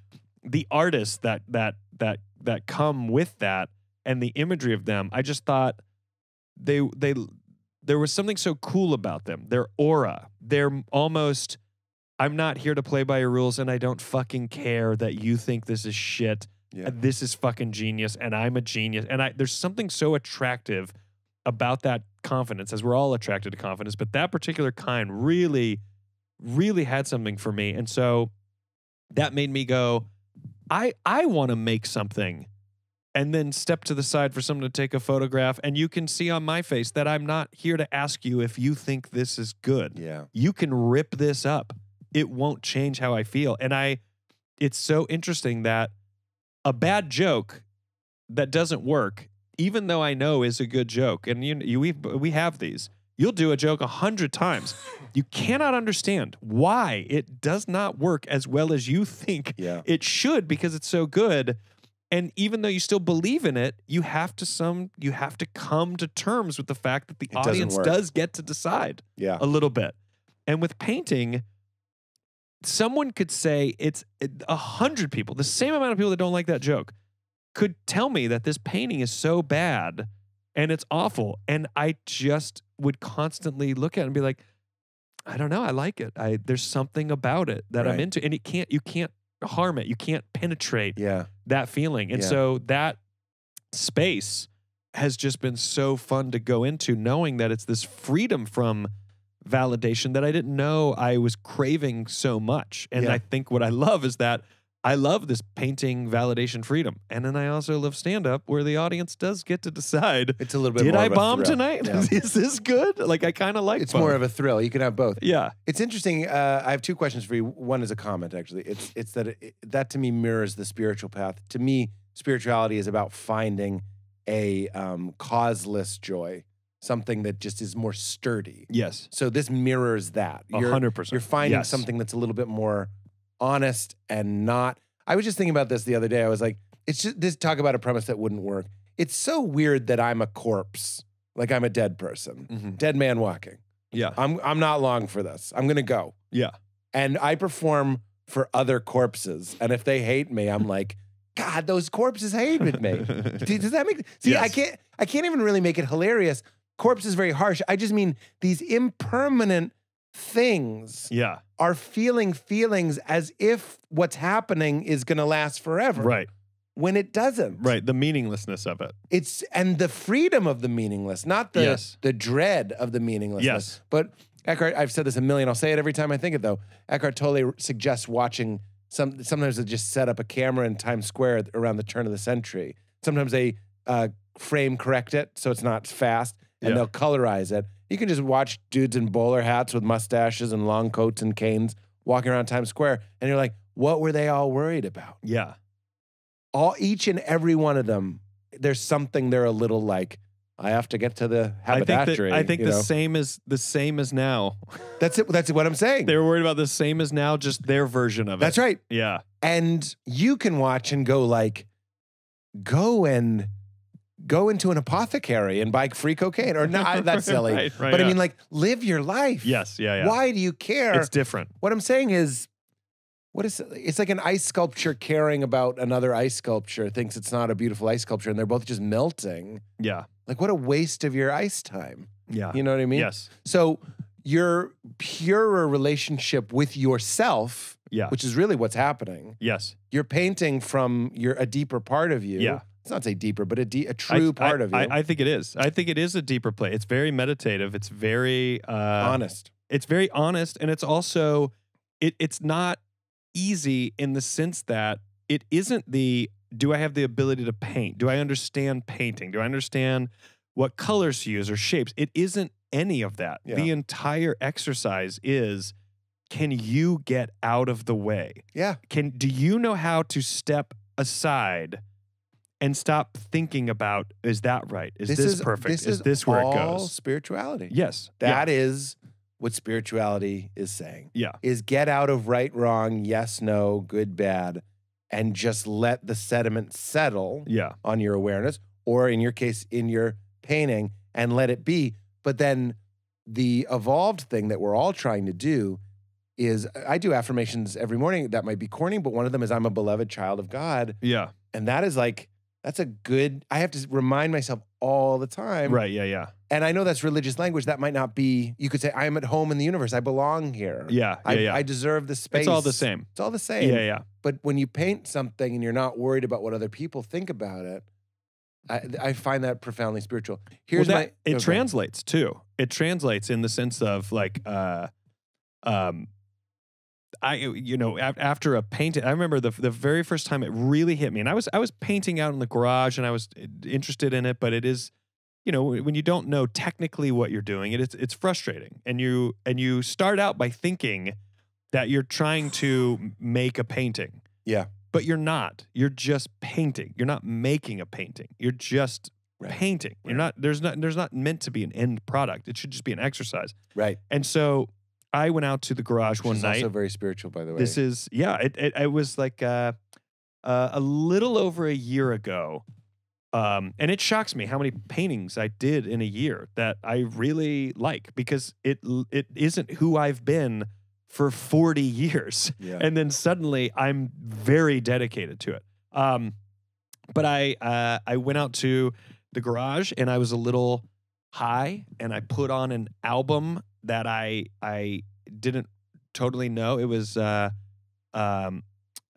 the artists that that that that come with that and the imagery of them, I just thought they they there was something so cool about them. Their aura. They're almost, I'm not here to play by your rules and I don't fucking care that you think this is shit. Yeah. This is fucking genius and I'm a genius. And I there's something so attractive about that confidence, as we're all attracted to confidence, but that particular kind really, really had something for me. And so that made me go, I I want to make something and then step to the side for someone to take a photograph. And you can see on my face that I'm not here to ask you if you think this is good. Yeah. You can rip this up. It won't change how I feel. And I, it's so interesting that a bad joke that doesn't work, even though I know is a good joke, and you, you we we have these. You'll do a joke a hundred times. You cannot understand why it does not work as well as you think yeah. it should because it's so good. And even though you still believe in it, you have to some you have to come to terms with the fact that the it audience does get to decide yeah. a little bit. And with painting, someone could say it's a hundred people, the same amount of people that don't like that joke, could tell me that this painting is so bad and it's awful. And I just would constantly look at it and be like, I don't know, I like it. I there's something about it that right. I'm into. And it can't you can't harm it. You can't penetrate yeah. that feeling. And yeah. so that space has just been so fun to go into, knowing that it's this freedom from validation that I didn't know I was craving so much. And yeah. I think what I love is that I love this painting validation freedom. And then I also love stand-up where the audience does get to decide. It's a little bit Did more I bomb tonight? Yeah. Is this good? Like, I kind of like It's fun. More of a thrill. You can have both. Yeah. It's interesting. Uh, I have two questions for you. One is a comment, actually. It's, it's that, it, that to me mirrors the spiritual path. To me, spirituality is about finding a um, causeless joy, something that just is more sturdy. Yes. So this mirrors that. You're, one hundred percent. You're finding yes. something that's a little bit more honest and not. I was just thinking about this the other day. I was like, it's just this talk about a premise that wouldn't work. It's so weird that I'm a corpse. Like I'm a dead person. Mm-hmm. Dead man walking. Yeah. I'm I'm not long for this. I'm gonna go. Yeah. And I perform for other corpses. And if they hate me, I'm like, God, those corpses hated me. Does that make see yes. I can't I can't even really make it hilarious. Corpse is very harsh. I just mean these impermanent things yeah. are feeling feelings as if what's happening is going to last forever. Right. When it doesn't. Right. The meaninglessness of it. It's and the freedom of the meaningless, not the, yes. the dread of the meaninglessness. Yes. But Eckhart, I've said this a million, I'll say it every time I think it though. Eckhart Tolle suggests watching, some. sometimes they just set up a camera in Times Square around the turn of the century. Sometimes they uh, frame correct it so it's not fast and yeah. they'll colorize it. You can just watch dudes in bowler hats with mustaches and long coats and canes walking around Times Square, and you're like, what were they all worried about? Yeah. All, each and every one of them, there's something they're a little like, I have to get to the haberdashery. I think, that, I think the know. same as the same as now. That's it. That's what I'm saying. They were worried about the same as now, just their version of it. That's right. Yeah. And you can watch and go like, go and go into an apothecary and buy free cocaine, or not. That's silly. right, right, but yeah. I mean, like, live your life. Yes. Yeah. Yeah. Why do you care? It's different. What I'm saying is, what is it? It's like an ice sculpture caring about another ice sculpture, thinks it's not a beautiful ice sculpture, and they're both just melting. Yeah. Like, what a waste of your ice time. Yeah. You know what I mean? Yes. So your purer relationship with yourself, yeah, which is really what's happening. Yes. You're painting from your a deeper part of you. Yeah. Let's not say deeper, but a, de a true I, part I, of you. I, I think it is. I think it is a deeper play. It's very meditative. It's very... Uh, honest. It's very honest, and it's also... It, it's not easy in the sense that it isn't the... Do I have the ability to paint? Do I understand painting? Do I understand what colors to use or shapes? It isn't any of that. Yeah. The entire exercise is, can you get out of the way? Yeah. Can, do you know how to step aside and stop thinking about, is that right? Is this, this is, perfect? This is, is this where it goes? This is all spirituality. Yes. That yeah. is what spirituality is saying. Yeah. Is get out of right, wrong, yes, no, good, bad, and just let the sediment settle yeah. on your awareness, or in your case, in your painting, and let it be. But then the evolved thing that we're all trying to do is, I do affirmations every morning. That might be corny, but one of them is, I'm a beloved child of God. Yeah. And that is like, that's a good, I have to remind myself all the time. Right, yeah, yeah. And I know that's religious language. That might not be, you could say, I am at home in the universe. I belong here. Yeah, yeah, I, yeah. I deserve the space. It's all the same. It's all the same. Yeah, yeah. But when you paint something and you're not worried about what other people think about it, I, I find that profoundly spiritual. Here's well, that, my- It okay. translates too. It translates in the sense of like, uh, um, I, you know, after a painting, I remember the, the very first time it really hit me. And I was, I was painting out in the garage and I was interested in it, but it is, you know, when you don't know technically what you're doing, it, it's it's frustrating. And you and you start out by thinking that you're trying to make a painting. Yeah. But you're not. You're just painting. You're not making a painting. You're just right. painting. Right. You're not there's not there's not meant to be an end product. It should just be an exercise. Right. And so I went out to the garage Which one is night. It's also very spiritual, by the way. This is yeah, it it, it was like uh, uh, a little over a year ago. Um, and it shocks me how many paintings I did in a year that I really like, because it it isn't who I've been for forty years. Yeah. And then suddenly I'm very dedicated to it. Um, but I, uh, I went out to the garage and I was a little high and I put on an album that I, I didn't totally know. It was, uh, um,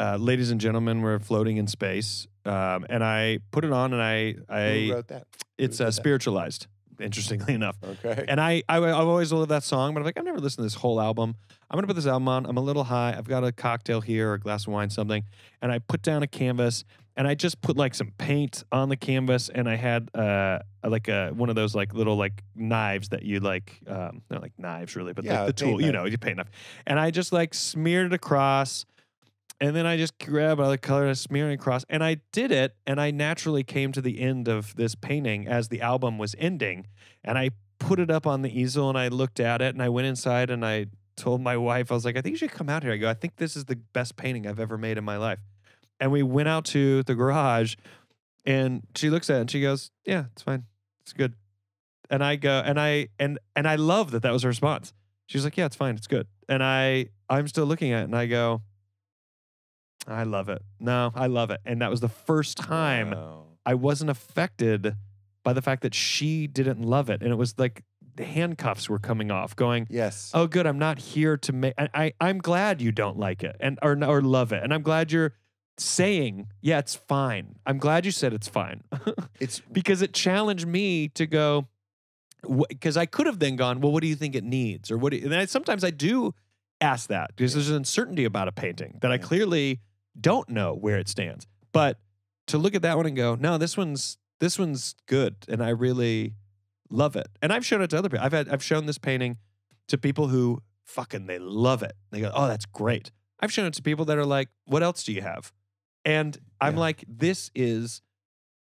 uh, Ladies and Gentlemen We're Floating in Space. Um, and I put it on, and I, I Who wrote that? Who it's uh, that? Spiritualized, interestingly enough. Okay. And I, I, I've always loved that song, but I'm like, I've never listened to this whole album. I'm gonna put this album on. I'm a little high. I've got a cocktail here, or a glass of wine, something. And I put down a canvas, and I just put like some paint on the canvas, and I had uh like a one of those like little like knives that you like, um, not like knives really, but yeah, like the tool, knife. you know, you paint knife. And I just like smeared it across. And then I just grab another color and I smear it across. And I did it, and I naturally came to the end of this painting as the album was ending. And I put it up on the easel, and I looked at it, and I went inside, and I told my wife, I was like, I think you should come out here. I go, I think this is the best painting I've ever made in my life. And we went out to the garage, and she looks at it, and she goes, yeah, it's fine. It's good. And I go, and I, and, and I love that that was her response. She was like, yeah, it's fine. It's good. And I, I'm still looking at it, and I go, I love it. No, I love it. And that was the first time wow. I wasn't affected by the fact that she didn't love it. And it was like the handcuffs were coming off going, yes. Oh, good. I'm not here to make, I, I, I'm glad you don't like it and or, or love it. And I'm glad you're saying, yeah, it's fine. I'm glad you said it's fine. It's because it challenged me to go, because I could have then gone, well, what do you think it needs? Or what do you, and I, sometimes I do ask that because yeah. there's an uncertainty about a painting that yeah. I clearly don't know where it stands, but to look at that one and go, no, this one's this one's good, and I really love it. And I've shown it to other people. I've had I've shown this painting to people who fucking they love it. They go, oh, that's great. I've shown it to people that are like, what else do you have? And I'm yeah. like, this is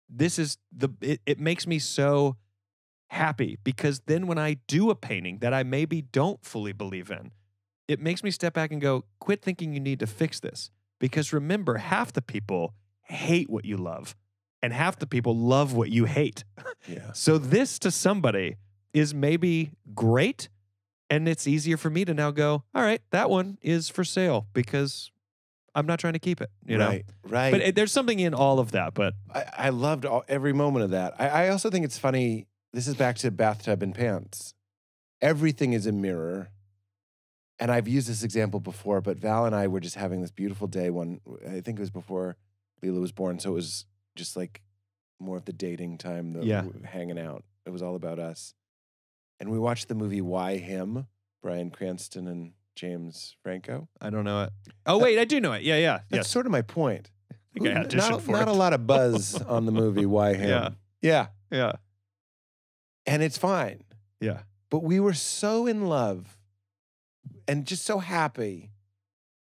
this is the it, it makes me so happy, because then when I do a painting that I maybe don't fully believe in, it makes me step back and go, quit thinking you need to fix this. Because remember, half the people hate what you love, and half the people love what you hate. Yeah. So this to somebody is maybe great, and it's easier for me to now go, all right, that one is for sale because I'm not trying to keep it, you right, know? Right, right. But there's something in all of that, but... I, I loved all, every moment of that. I, I also think it's funny, this is back to bathtub and pants. Everything is a mirror. And I've used this example before, but Val and I were just having this beautiful day when, I think it was before Leela was born, so it was just like more of the dating time, the yeah. hanging out. It was all about us. And we watched the movie Why Him? Bryan Cranston and James Franco. I don't know it. Oh, that, wait, I do know it. Yeah, yeah. That's yes. sort of my point. I think I auditioned not, for not it. Not a lot of buzz on the movie Why Him? Yeah. Yeah. Yeah. And it's fine. Yeah. But we were so in love and just so happy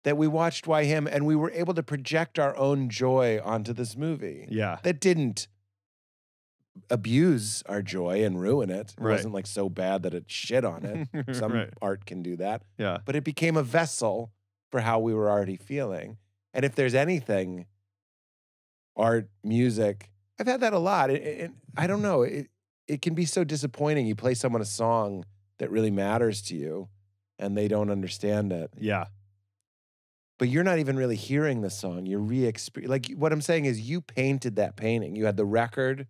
that we watched Why Him, and we were able to project our own joy onto this movie. Yeah. That didn't abuse our joy and ruin it. It right. wasn't like so bad that it shit on it. Some right. art can do that. Yeah. But it became a vessel for how we were already feeling. And if there's anything, art, music, I've had that a lot. It, it, I don't know. It, it can be so disappointing. You play someone a song that really matters to you, and they don't understand it. Yeah. But you're not even really hearing the song. You're re-experiencing. Like, what I'm saying is you painted that painting. You had the record.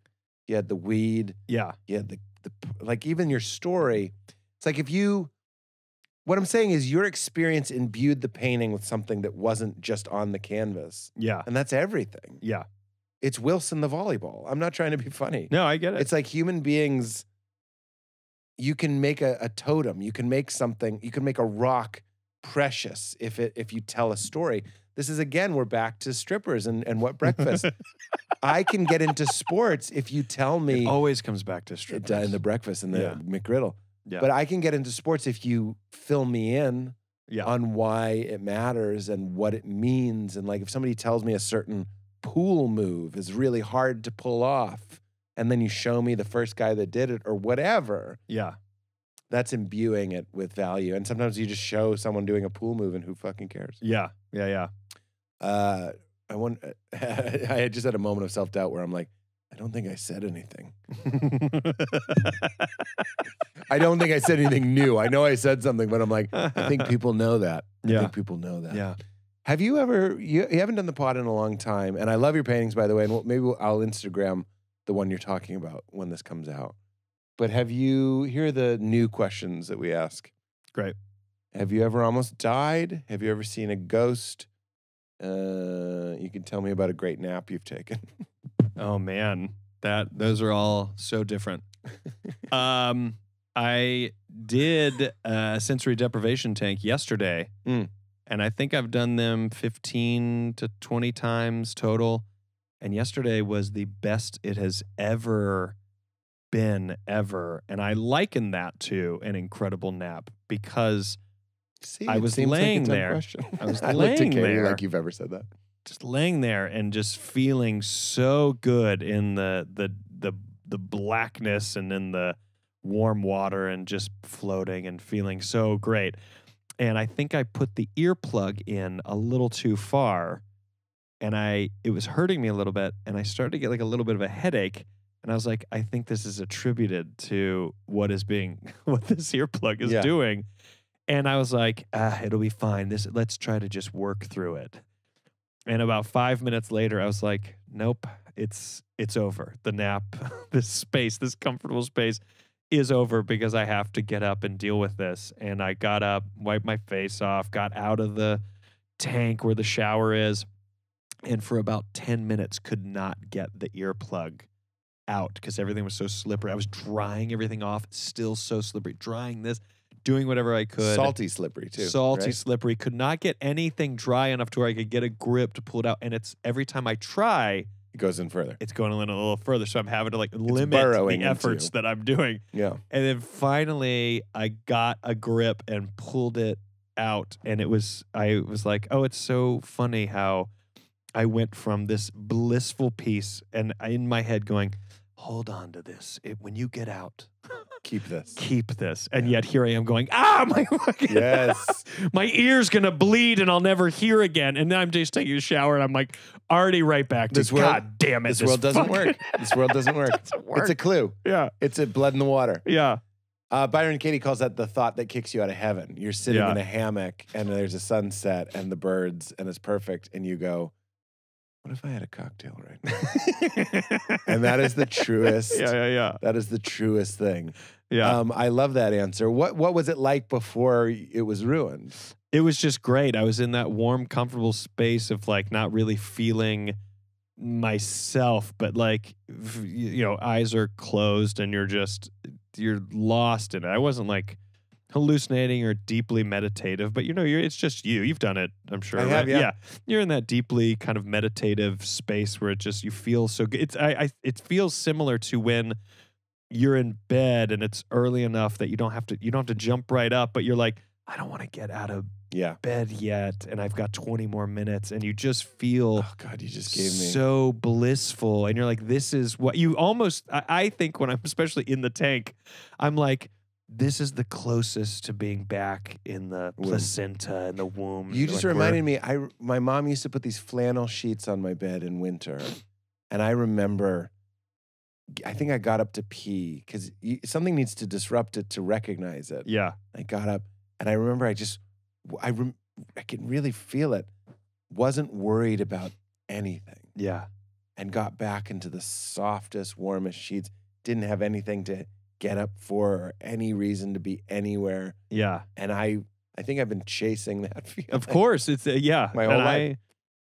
You had the weed. Yeah. You had the, the, like, even your story. It's like if you, what I'm saying is your experience imbued the painting with something that wasn't just on the canvas. Yeah. And that's everything. Yeah. It's Wilson the volleyball. I'm not trying to be funny. No, I get it. It's like human beings... You can make a, a totem. You can make something. You can make a rock precious if it if you tell a story. This is, again, we're back to strippers and, and what breakfast. I can get into sports if you tell me. It always comes back to strippers. And the breakfast and the yeah. McGriddle. Yeah. But I can get into sports if you fill me in yeah. on why it matters and what it means. And like if somebody tells me a certain pool move is really hard to pull off, and then you show me the first guy that did it or whatever. Yeah. That's imbuing it with value. And sometimes you just show someone doing a pool move and who fucking cares? Yeah, yeah, yeah. Uh, I won I just had a moment of self-doubt where I'm like, I don't think I said anything. I don't think I said anything new. I know I said something, but I'm like, I think people know that. I yeah. think people know that. Yeah. Have you ever, you, you haven't done the pod in a long time, and I love your paintings, by the way, and maybe I'll Instagram the one you're talking about when this comes out. But have you, here are the new questions that we ask. Great. Have you ever almost died? Have you ever seen a ghost? Uh, you can tell me about a great nap you've taken. Oh man, that those are all so different. um, I did a sensory deprivation tank yesterday, mm. and I think I've done them fifteen to twenty times total. And yesterday was the best it has ever been, ever. And I liken that to an incredible nap because See, I was laying like there. I was I laying like there. Like you've ever said that. Just laying there and just feeling so good in the the the the blackness and in the warm water and just floating and feeling so great. And I think I put the earplug in a little too far. And I, it was hurting me a little bit, and I started to get like a little bit of a headache, and I was like, I think this is attributed to what is being, what this earplug is yeah. doing, and I was like, ah, it'll be fine. This, let's try to just work through it. And about five minutes later, I was like, nope, it's it's over. The nap, this space, this comfortable space, is over because I have to get up and deal with this. And I got up, wiped my face off, got out of the tank where the shower is. And for about ten minutes could not get the earplug out because everything was so slippery. I was drying everything off, still so slippery. Drying this, doing whatever I could. Salty slippery too. Salty right? slippery. Could not get anything dry enough to where I could get a grip to pull it out. And it's every time I try, It goes in further. It's going a little, a little further, so I'm having to like it's limit the efforts into. that I'm doing. Yeah. And then finally, I got a grip and pulled it out, and it was I was like, oh, it's so funny how I went from this blissful piece and I, in my head going, hold on to this. It, when you get out, keep this. Keep this. And yeah. yet here I am going, ah, my fucking yes. my ear's gonna bleed and I'll never hear again. And then I'm just taking a shower and I'm like already right back to this world, God damn it. This, this world doesn't work. This world doesn't work. doesn't work. It's a clue. Yeah. It's a blood in the water. Yeah. Uh, Byron Katie calls that the thought that kicks you out of heaven. You're sitting yeah. in a hammock and there's a sunset and the birds and it's perfect and you go, what if I had a cocktail right now? And that is the truest. Yeah, yeah, yeah. That is the truest thing. Yeah. Um, I love that answer. What What was it like before it was ruined? It was just great. I was in that warm, comfortable space of like not really feeling myself, but like, you know, eyes are closed and you're just, you're lost in it. I wasn't like hallucinating or deeply meditative, but you know, you're, it's just you. You've done it, I'm sure. I have, right? yeah. yeah. You're in that deeply kind of meditative space where it just, you feel so good. It's, I, I, it feels similar to when you're in bed and it's early enough that you don't have to, you don't have to jump right up, but you're like, I don't want to get out of yeah. bed yet, and I've got twenty more minutes, and you just feel oh God, you just gave me so blissful, and you're like, this is what you almost, I, I think when I'm especially in the tank, I'm like, this is the closest to being back in the womb. placenta and the womb. You just like, reminded me, I, my mom used to put these flannel sheets on my bed in winter. And I remember, I think I got up to pee because something needs to disrupt it to recognize it. Yeah. I got up and I remember I just, I, rem, I can really feel it. Wasn't worried about anything. Yeah. And got back into the softest, warmest sheets. Didn't have anything to get up for or any reason to be anywhere. Yeah. And I I think I've been chasing that feeling. Of course. It's uh, yeah. My whole and life. I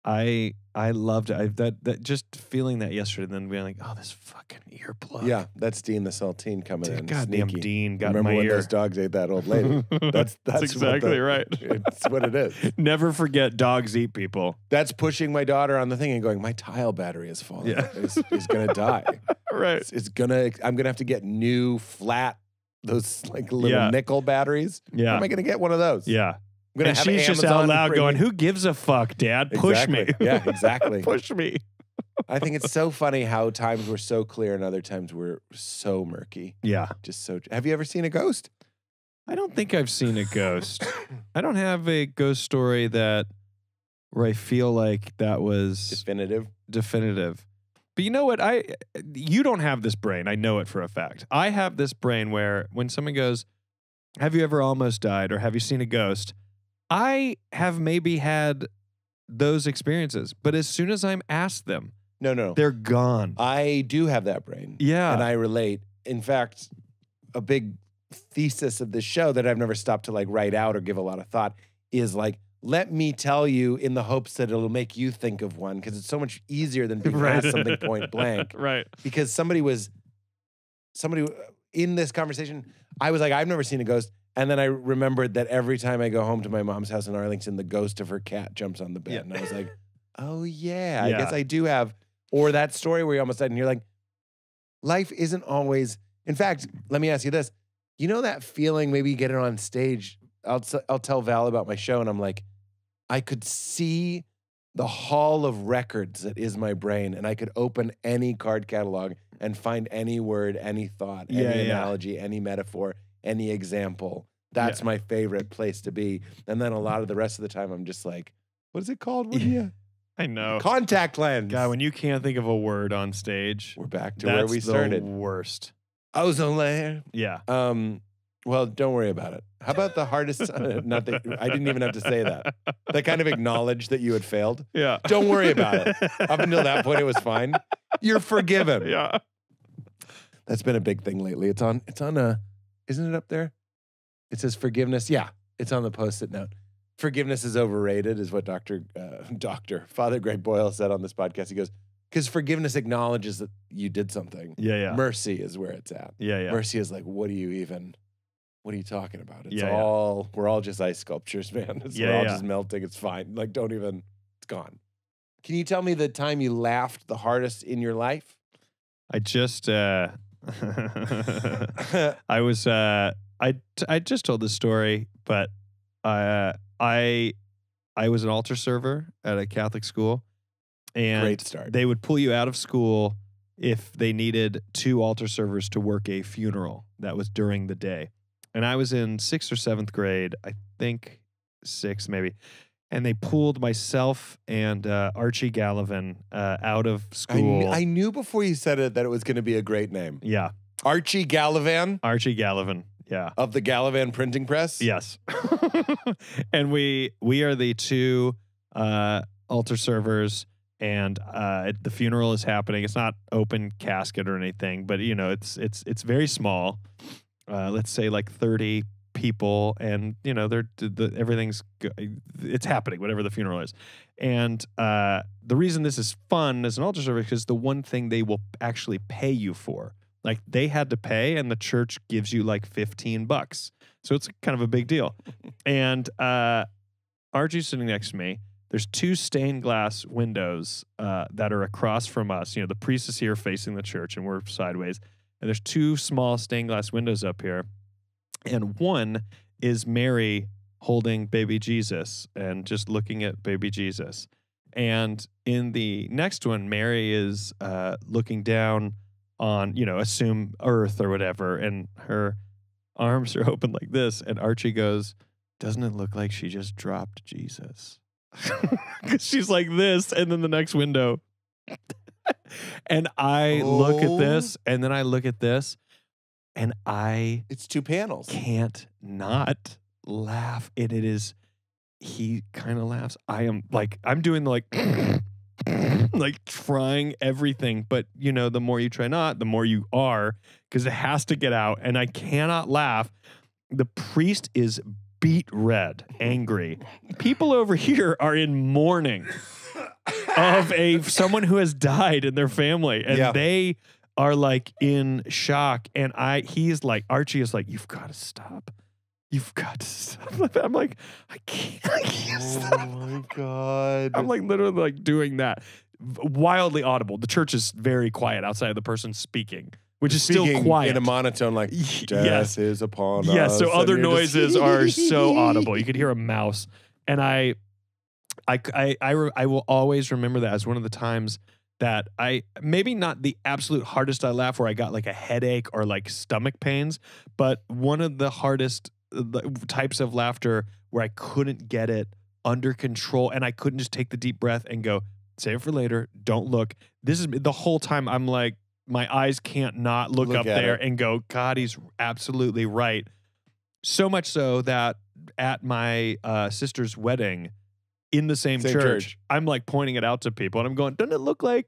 I, I loved it. I, that that just feeling that yesterday and then being like, oh, this fucking earplug. Yeah, that's Dean the Saltine coming Dude, in. Goddamn Dean got Remember in my when ear. Those dogs ate that old lady. That's that's, that's exactly the, right. That's what it is. Never forget dogs eat people. That's pushing my daughter on the thing and going, my tile battery is falling. Yeah. It's, it's gonna die. Right. It's, it's gonna, I'm gonna have to get new flat, those like little yeah. nickel batteries. Yeah. How am I gonna get one of those? Yeah. I'm gonna and have she's Amazon just out loud going, who gives a fuck, Dad? Push exactly. me. Yeah, exactly. Push me. I think it's so funny how times were so clear and other times were so murky. Yeah. Just so, have you ever seen a ghost? I don't think I've seen a ghost. I don't have a ghost story that, where I feel like that was definitive. Definitive. But you know what? I, you don't have this brain. I know it for a fact. I have this brain where when someone goes, have you ever almost died or have you seen a ghost? I have maybe had those experiences. But as soon as I'm asked them, no, no, they're gone. I do have that brain. Yeah. And I relate. In fact, a big thesis of this show that I've never stopped to like write out or give a lot of thought is like, let me tell you in the hopes that it'll make you think of one because it's so much easier than being right. asked something point blank. Right. Because somebody was, somebody in this conversation, I was like, I've never seen a ghost. And then I remembered that every time I go home to my mom's house in Arlington, the ghost of her cat jumps on the bed. Yeah. And I was like, oh yeah, yeah, I guess I do have. Or that story where you almost died and you're like, life isn't always, in fact, let me ask you this. You know that feeling, maybe you get it on stage. I'll, I'll tell Val about my show and I'm like, I could see the hall of records that is my brain, and I could open any card catalog and find any word, any thought, yeah, any yeah. analogy, any metaphor, any example. That's yeah. my favorite place to be. And then a lot of the rest of the time, I'm just like, what is it called? What yeah. you? I know. Contact lens. God, when you can't think of a word on stage, we're back to where we started. That's the worst. Ozone layer. Yeah. Um. Well, don't worry about it. How about the hardest? Uh, nothing. I didn't even have to say that. They kind of acknowledged that you had failed. Yeah. Don't worry about it. Up until that point, it was fine. You're forgiven. Yeah. That's been a big thing lately. It's on. It's on a. Isn't it up there? It says forgiveness. Yeah, it's on the post-it note. Forgiveness is overrated, is what Doctor Uh, Doctor Father Greg Boyle said on this podcast. He goes, because forgiveness acknowledges that you did something. Yeah, yeah. Mercy is where it's at. Yeah, yeah. Mercy is like, what do you even? What are you talking about? It's yeah, all, yeah. we're all just ice sculptures, man. It's, yeah, we're all yeah. just melting. It's fine. Like, don't even, it's gone. Can you tell me the time you laughed the hardest in your life? I just, uh, I was, uh, I, I just told this story, but uh, I, I was an altar server at a Catholic school. And Great start. They would pull you out of school if they needed two altar servers to work a funeral. That was during the day. And I was in sixth or seventh grade, I think sixth maybe. And they pulled myself and uh, Archie Gallivan uh, out of school. I, kn I knew before you said it that it was going to be a great name. Yeah. Archie Gallivan? Archie Gallivan, yeah. Of the Gallivan Printing Press? Yes. And we, we are the two uh, altar servers. And uh, the funeral is happening. It's not open casket or anything, but you know, it's it's it's very small. Uh, let's say like thirty people, and you know, they're the, everything's it's happening, whatever the funeral is. And uh, the reason this is fun as an altar server is the one thing they will actually pay you for. Like they had to pay, and the church gives you like fifteen bucks, so it's kind of a big deal. And uh, Archie's sitting next to me. There's two stained glass windows uh, that are across from us. You know, the priest is here facing the church, and we're sideways. And there's two small stained glass windows up here. And one is Mary holding baby Jesus and just looking at baby Jesus. And in the next one, Mary is uh, looking down on, you know, assume earth or whatever. And her arms are open like this. And Archie goes, "Doesn't it look like she just dropped Jesus?" Because she's like this, and then the next window. And I oh. look at this, and then I look at this, and I... It's two panels. Can't not laugh. And it is... He kind of laughs. I am like... I'm doing the like... like trying everything. But, you know, the more you try not, the more you are. Because it has to get out. And I cannot laugh. The priest is... beat red, angry. People over here are in mourning of a someone who has died in their family, and yeah. they are like in shock. And I, he's like, Archie is like, "You've got to stop. You've got to stop." I'm like, I can't. I can't stop. Oh my god! I'm like literally like doing that, wildly audible. The church is very quiet outside of the person speaking. Which is Speaking still quiet. In a monotone, like, death yes. is upon yes. us. Yes, so other noises are so audible. You could hear a mouse. And I I, I, I, re I will always remember that as one of the times that I, maybe not the absolute hardest I laugh where I got like a headache or like stomach pains, but one of the hardest types of laughter where I couldn't get it under control and I couldn't just take the deep breath and go, save it for later, don't look. This is the whole time I'm like, my eyes can't not look, look up there it. and go, God, he's absolutely right. So much so that at my uh, sister's wedding in the same, same church, church, I'm like pointing it out to people and I'm going, "Doesn't it look like?"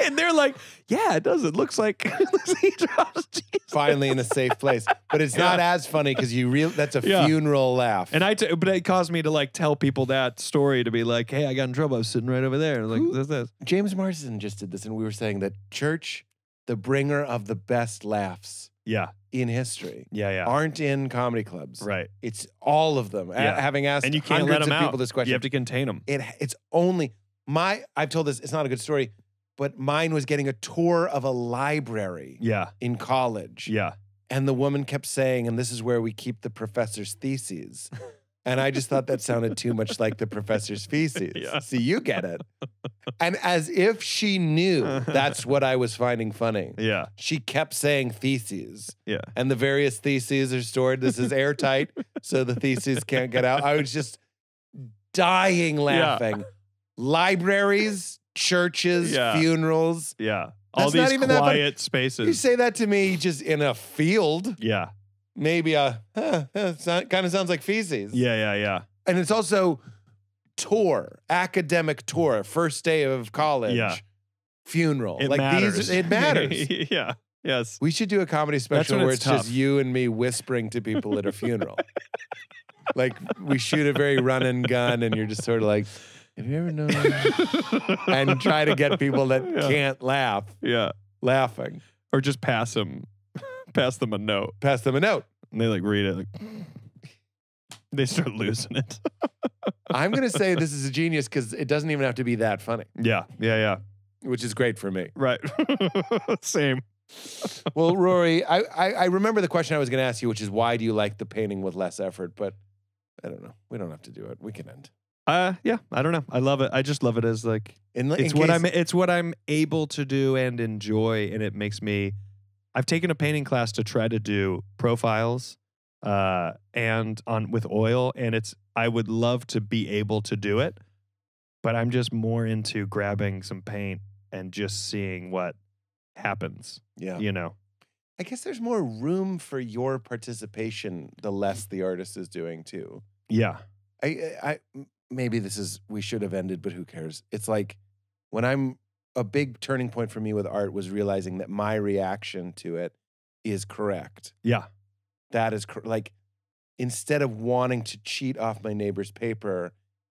And they're like, "Yeah, it does. It looks like." It looks like he drops Jesus. Finally in a safe place. But it's yeah. not as funny because you real that's a yeah. funeral laugh. And I, t but it caused me to like tell people that story to be like, "Hey, I got in trouble. I was sitting right over there." And like, Who, this, this. James Marsden just did this, and we were saying that church. The bringer of the best laughs yeah. in history yeah, yeah. aren't in comedy clubs. Right. It's all of them. Yeah. Having asked and you can't hundreds let them of out. people this question. You have to contain them. It, it's only, my, I've told this, it's not a good story, but mine was getting a tour of a library yeah. in college. Yeah. And the woman kept saying, "And this is where we keep the professor's theses." And I just thought that sounded too much like the professor's feces. Yeah. See, you get it. And as if she knew that's what I was finding funny. Yeah. She kept saying theses. Yeah. And the various theses are stored. This is airtight, so the theses can't get out. I was just dying laughing. Yeah. Libraries, churches, yeah. funerals. Yeah. All that's these quiet spaces. You say that to me just in a field. Yeah. Maybe a huh, huh, sound, kind of sounds like feces. Yeah, yeah, yeah. And it's also tour, academic tour, first day of college, yeah. funeral. It like matters. These, it matters. Yeah. Yes. We should do a comedy special where it's, it's just you and me whispering to people at a funeral. Like we shoot a very run and gun, and you're just sort of like, "Have you ever known?" And try to get people that yeah. can't laugh, yeah, laughing, or just pass them. Pass them a note. Pass them a note. And they like read it like They start losing it. I'm going to say this is a genius because it doesn't even have to be that funny. Yeah, yeah, yeah. Which is great for me. Right. Same. Well, Rory, I, I, I remember the question I was going to ask you, which is why do you like the painting with less effort? But I don't know. We don't have to do it. We can end. Uh, yeah, I don't know. I love it. I just love it as like, in, it's in what I'm, it's what I'm able to do and enjoy. And it makes me, I've taken a painting class to try to do profiles, uh, and on with oil. And it's, I would love to be able to do it, but I'm just more into grabbing some paint and just seeing what happens. Yeah. You know, I guess there's more room for your participation, the less the artist is doing too. Yeah. I, I, maybe this is, we should have ended, but who cares? It's like when I'm, a big turning point for me with art was realizing that my reaction to it is correct. Yeah. That is cor like, instead of wanting to cheat off my neighbor's paper,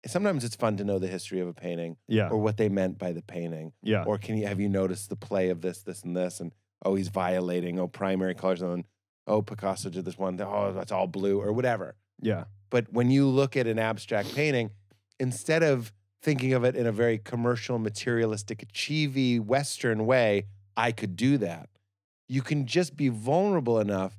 sometimes it's fun to know the history of a painting. Yeah. Or what they meant by the painting. Yeah. Or can you, have you noticed the play of this, this, and this? And, oh, he's violating, oh, primary colors, and oh, Picasso did this one, oh, that's all blue, or whatever. Yeah. But when you look at an abstract painting, instead of thinking of it in a very commercial, materialistic, achievey, Western way, I could do that. You can just be vulnerable enough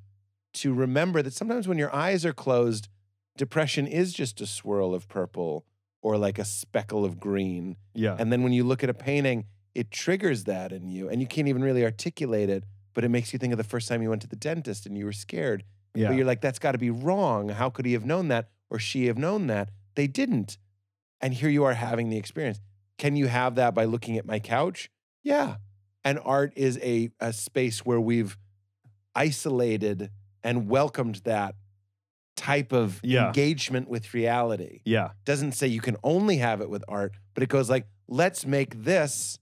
to remember that sometimes when your eyes are closed, depression is just a swirl of purple or like a speckle of green. Yeah. And then when you look at a painting, it triggers that in you, and you can't even really articulate it, but it makes you think of the first time you went to the dentist and you were scared. Yeah. But you're like, that's got to be wrong. How could he have known that, or she have known that? They didn't. And here you are having the experience. Can you have that by looking at my couch? Yeah. And art is a, a space where we've isolated and welcomed that type of yeah. engagement with reality. Yeah. Doesn't say you can only have it with art, but it goes like, let's make this,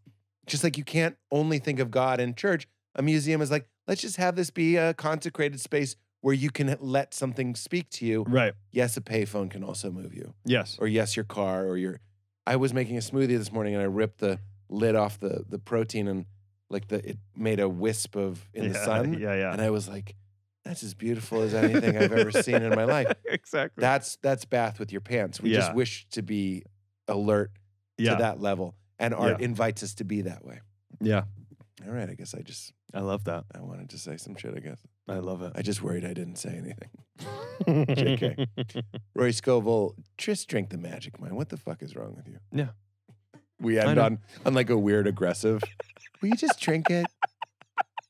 just like you can't only think of God in church. A museum is like, let's just have this be a consecrated space where you can let something speak to you. Right. Yes, a payphone can also move you. Yes. Or yes, your car or your... I was making a smoothie this morning and I ripped the lid off the, the protein and like the it made a wisp of in yeah, the sun. Yeah, yeah. And I was like, that's as beautiful as anything I've ever seen in my life. Exactly. That's, that's bath with your pants. We yeah. just wish to be alert yeah. to that level. And art yeah. invites us to be that way. Yeah. All right, I guess I just... I love that. I wanted to say some shit, I guess. I love it. I just worried I didn't say anything. J K. Rory Scovel, just drink the Magic Mind. What the fuck is wrong with you? Yeah. We end on, on like a weird aggressive. Will you just drink it?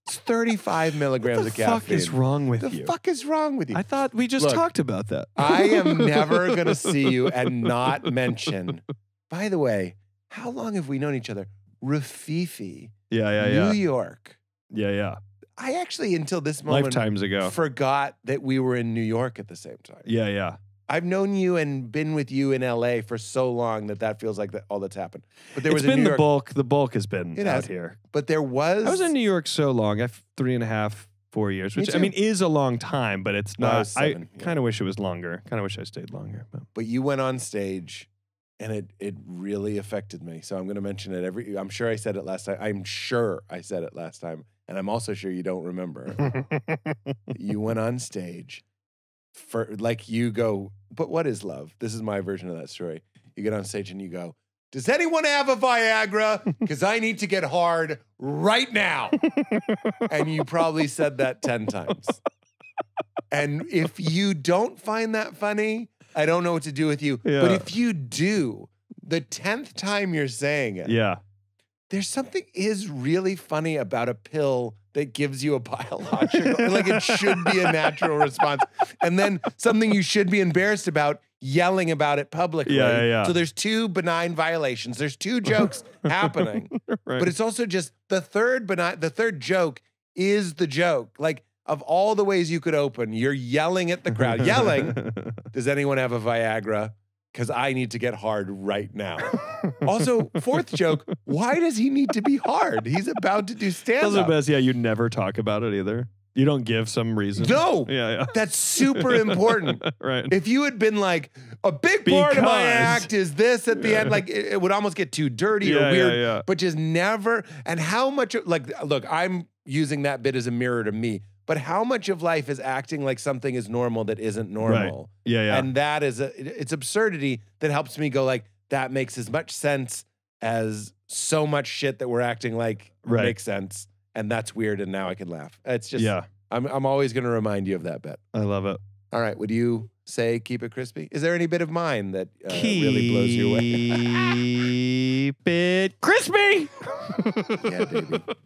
It's thirty-five milligrams of caffeine. What the fuck is wrong with you? The fuck is wrong with you? I thought we just Look, talked about that. I am never going to see you and not mention, by the way, how long have we known each other? Rafifi. Yeah, yeah, yeah. New York. Yeah, yeah. I actually, until this moment, lifetimes ago, forgot that we were in New York at the same time. Yeah, yeah. I've known you and been with you in L A for so long that that feels like that all that's happened. But there was it's a been New York, the bulk. The bulk has been it out has, here. But there was. I was in New York so long. I three and a half, four years, which I mean is a long time, but it's not. No, I, I yeah. kind of wish it was longer. Kind of wish I stayed longer. But. but you went on stage. And it it really affected me. So I'm going to mention it every... I'm sure I said it last time. I'm sure I said it last time. And I'm also sure you don't remember. You went on stage. For, like you go, but what is love? This is my version of that story. You get on stage and you go, does anyone have a Viagra? Because I need to get hard right now. And you probably said that ten times. And if you don't find that funny... I don't know what to do with you. Yeah. But if you do, the tenth time you're saying it, yeah. there's something is really funny about a pill that gives you a biological, like it should be a natural response. And then something you should be embarrassed about, yelling about it publicly. Yeah, yeah, yeah. So there's two benign violations. There's two jokes happening. Right. But it's also just the third benign, the third joke is the joke. Like, of all the ways you could open, you're yelling at the crowd, yelling, does anyone have a Viagra? Because I need to get hard right now. Also, fourth joke, why does he need to be hard? He's about to do stand-up. Those are best, yeah, you never talk about it either. You don't give some reason. No, yeah, yeah. That's super important. Right. If you had been like, a big because. part of my act is this at the yeah. end, like it, it would almost get too dirty yeah, or weird, yeah, yeah. but just never, and how much, like, look, I'm using that bit as a mirror to me. But how much of life is acting like something is normal that isn't normal? Right. Yeah, yeah. And that is, a, it's absurdity that helps me go like, that makes as much sense as so much shit that we're acting like right. makes sense. And that's weird, and now I can laugh. It's just, yeah. I'm, I'm always going to remind you of that bit. I love it. All right, would you say keep it crispy? Is there any bit of mine that uh, really blows your way? Keep it crispy! Yeah, baby.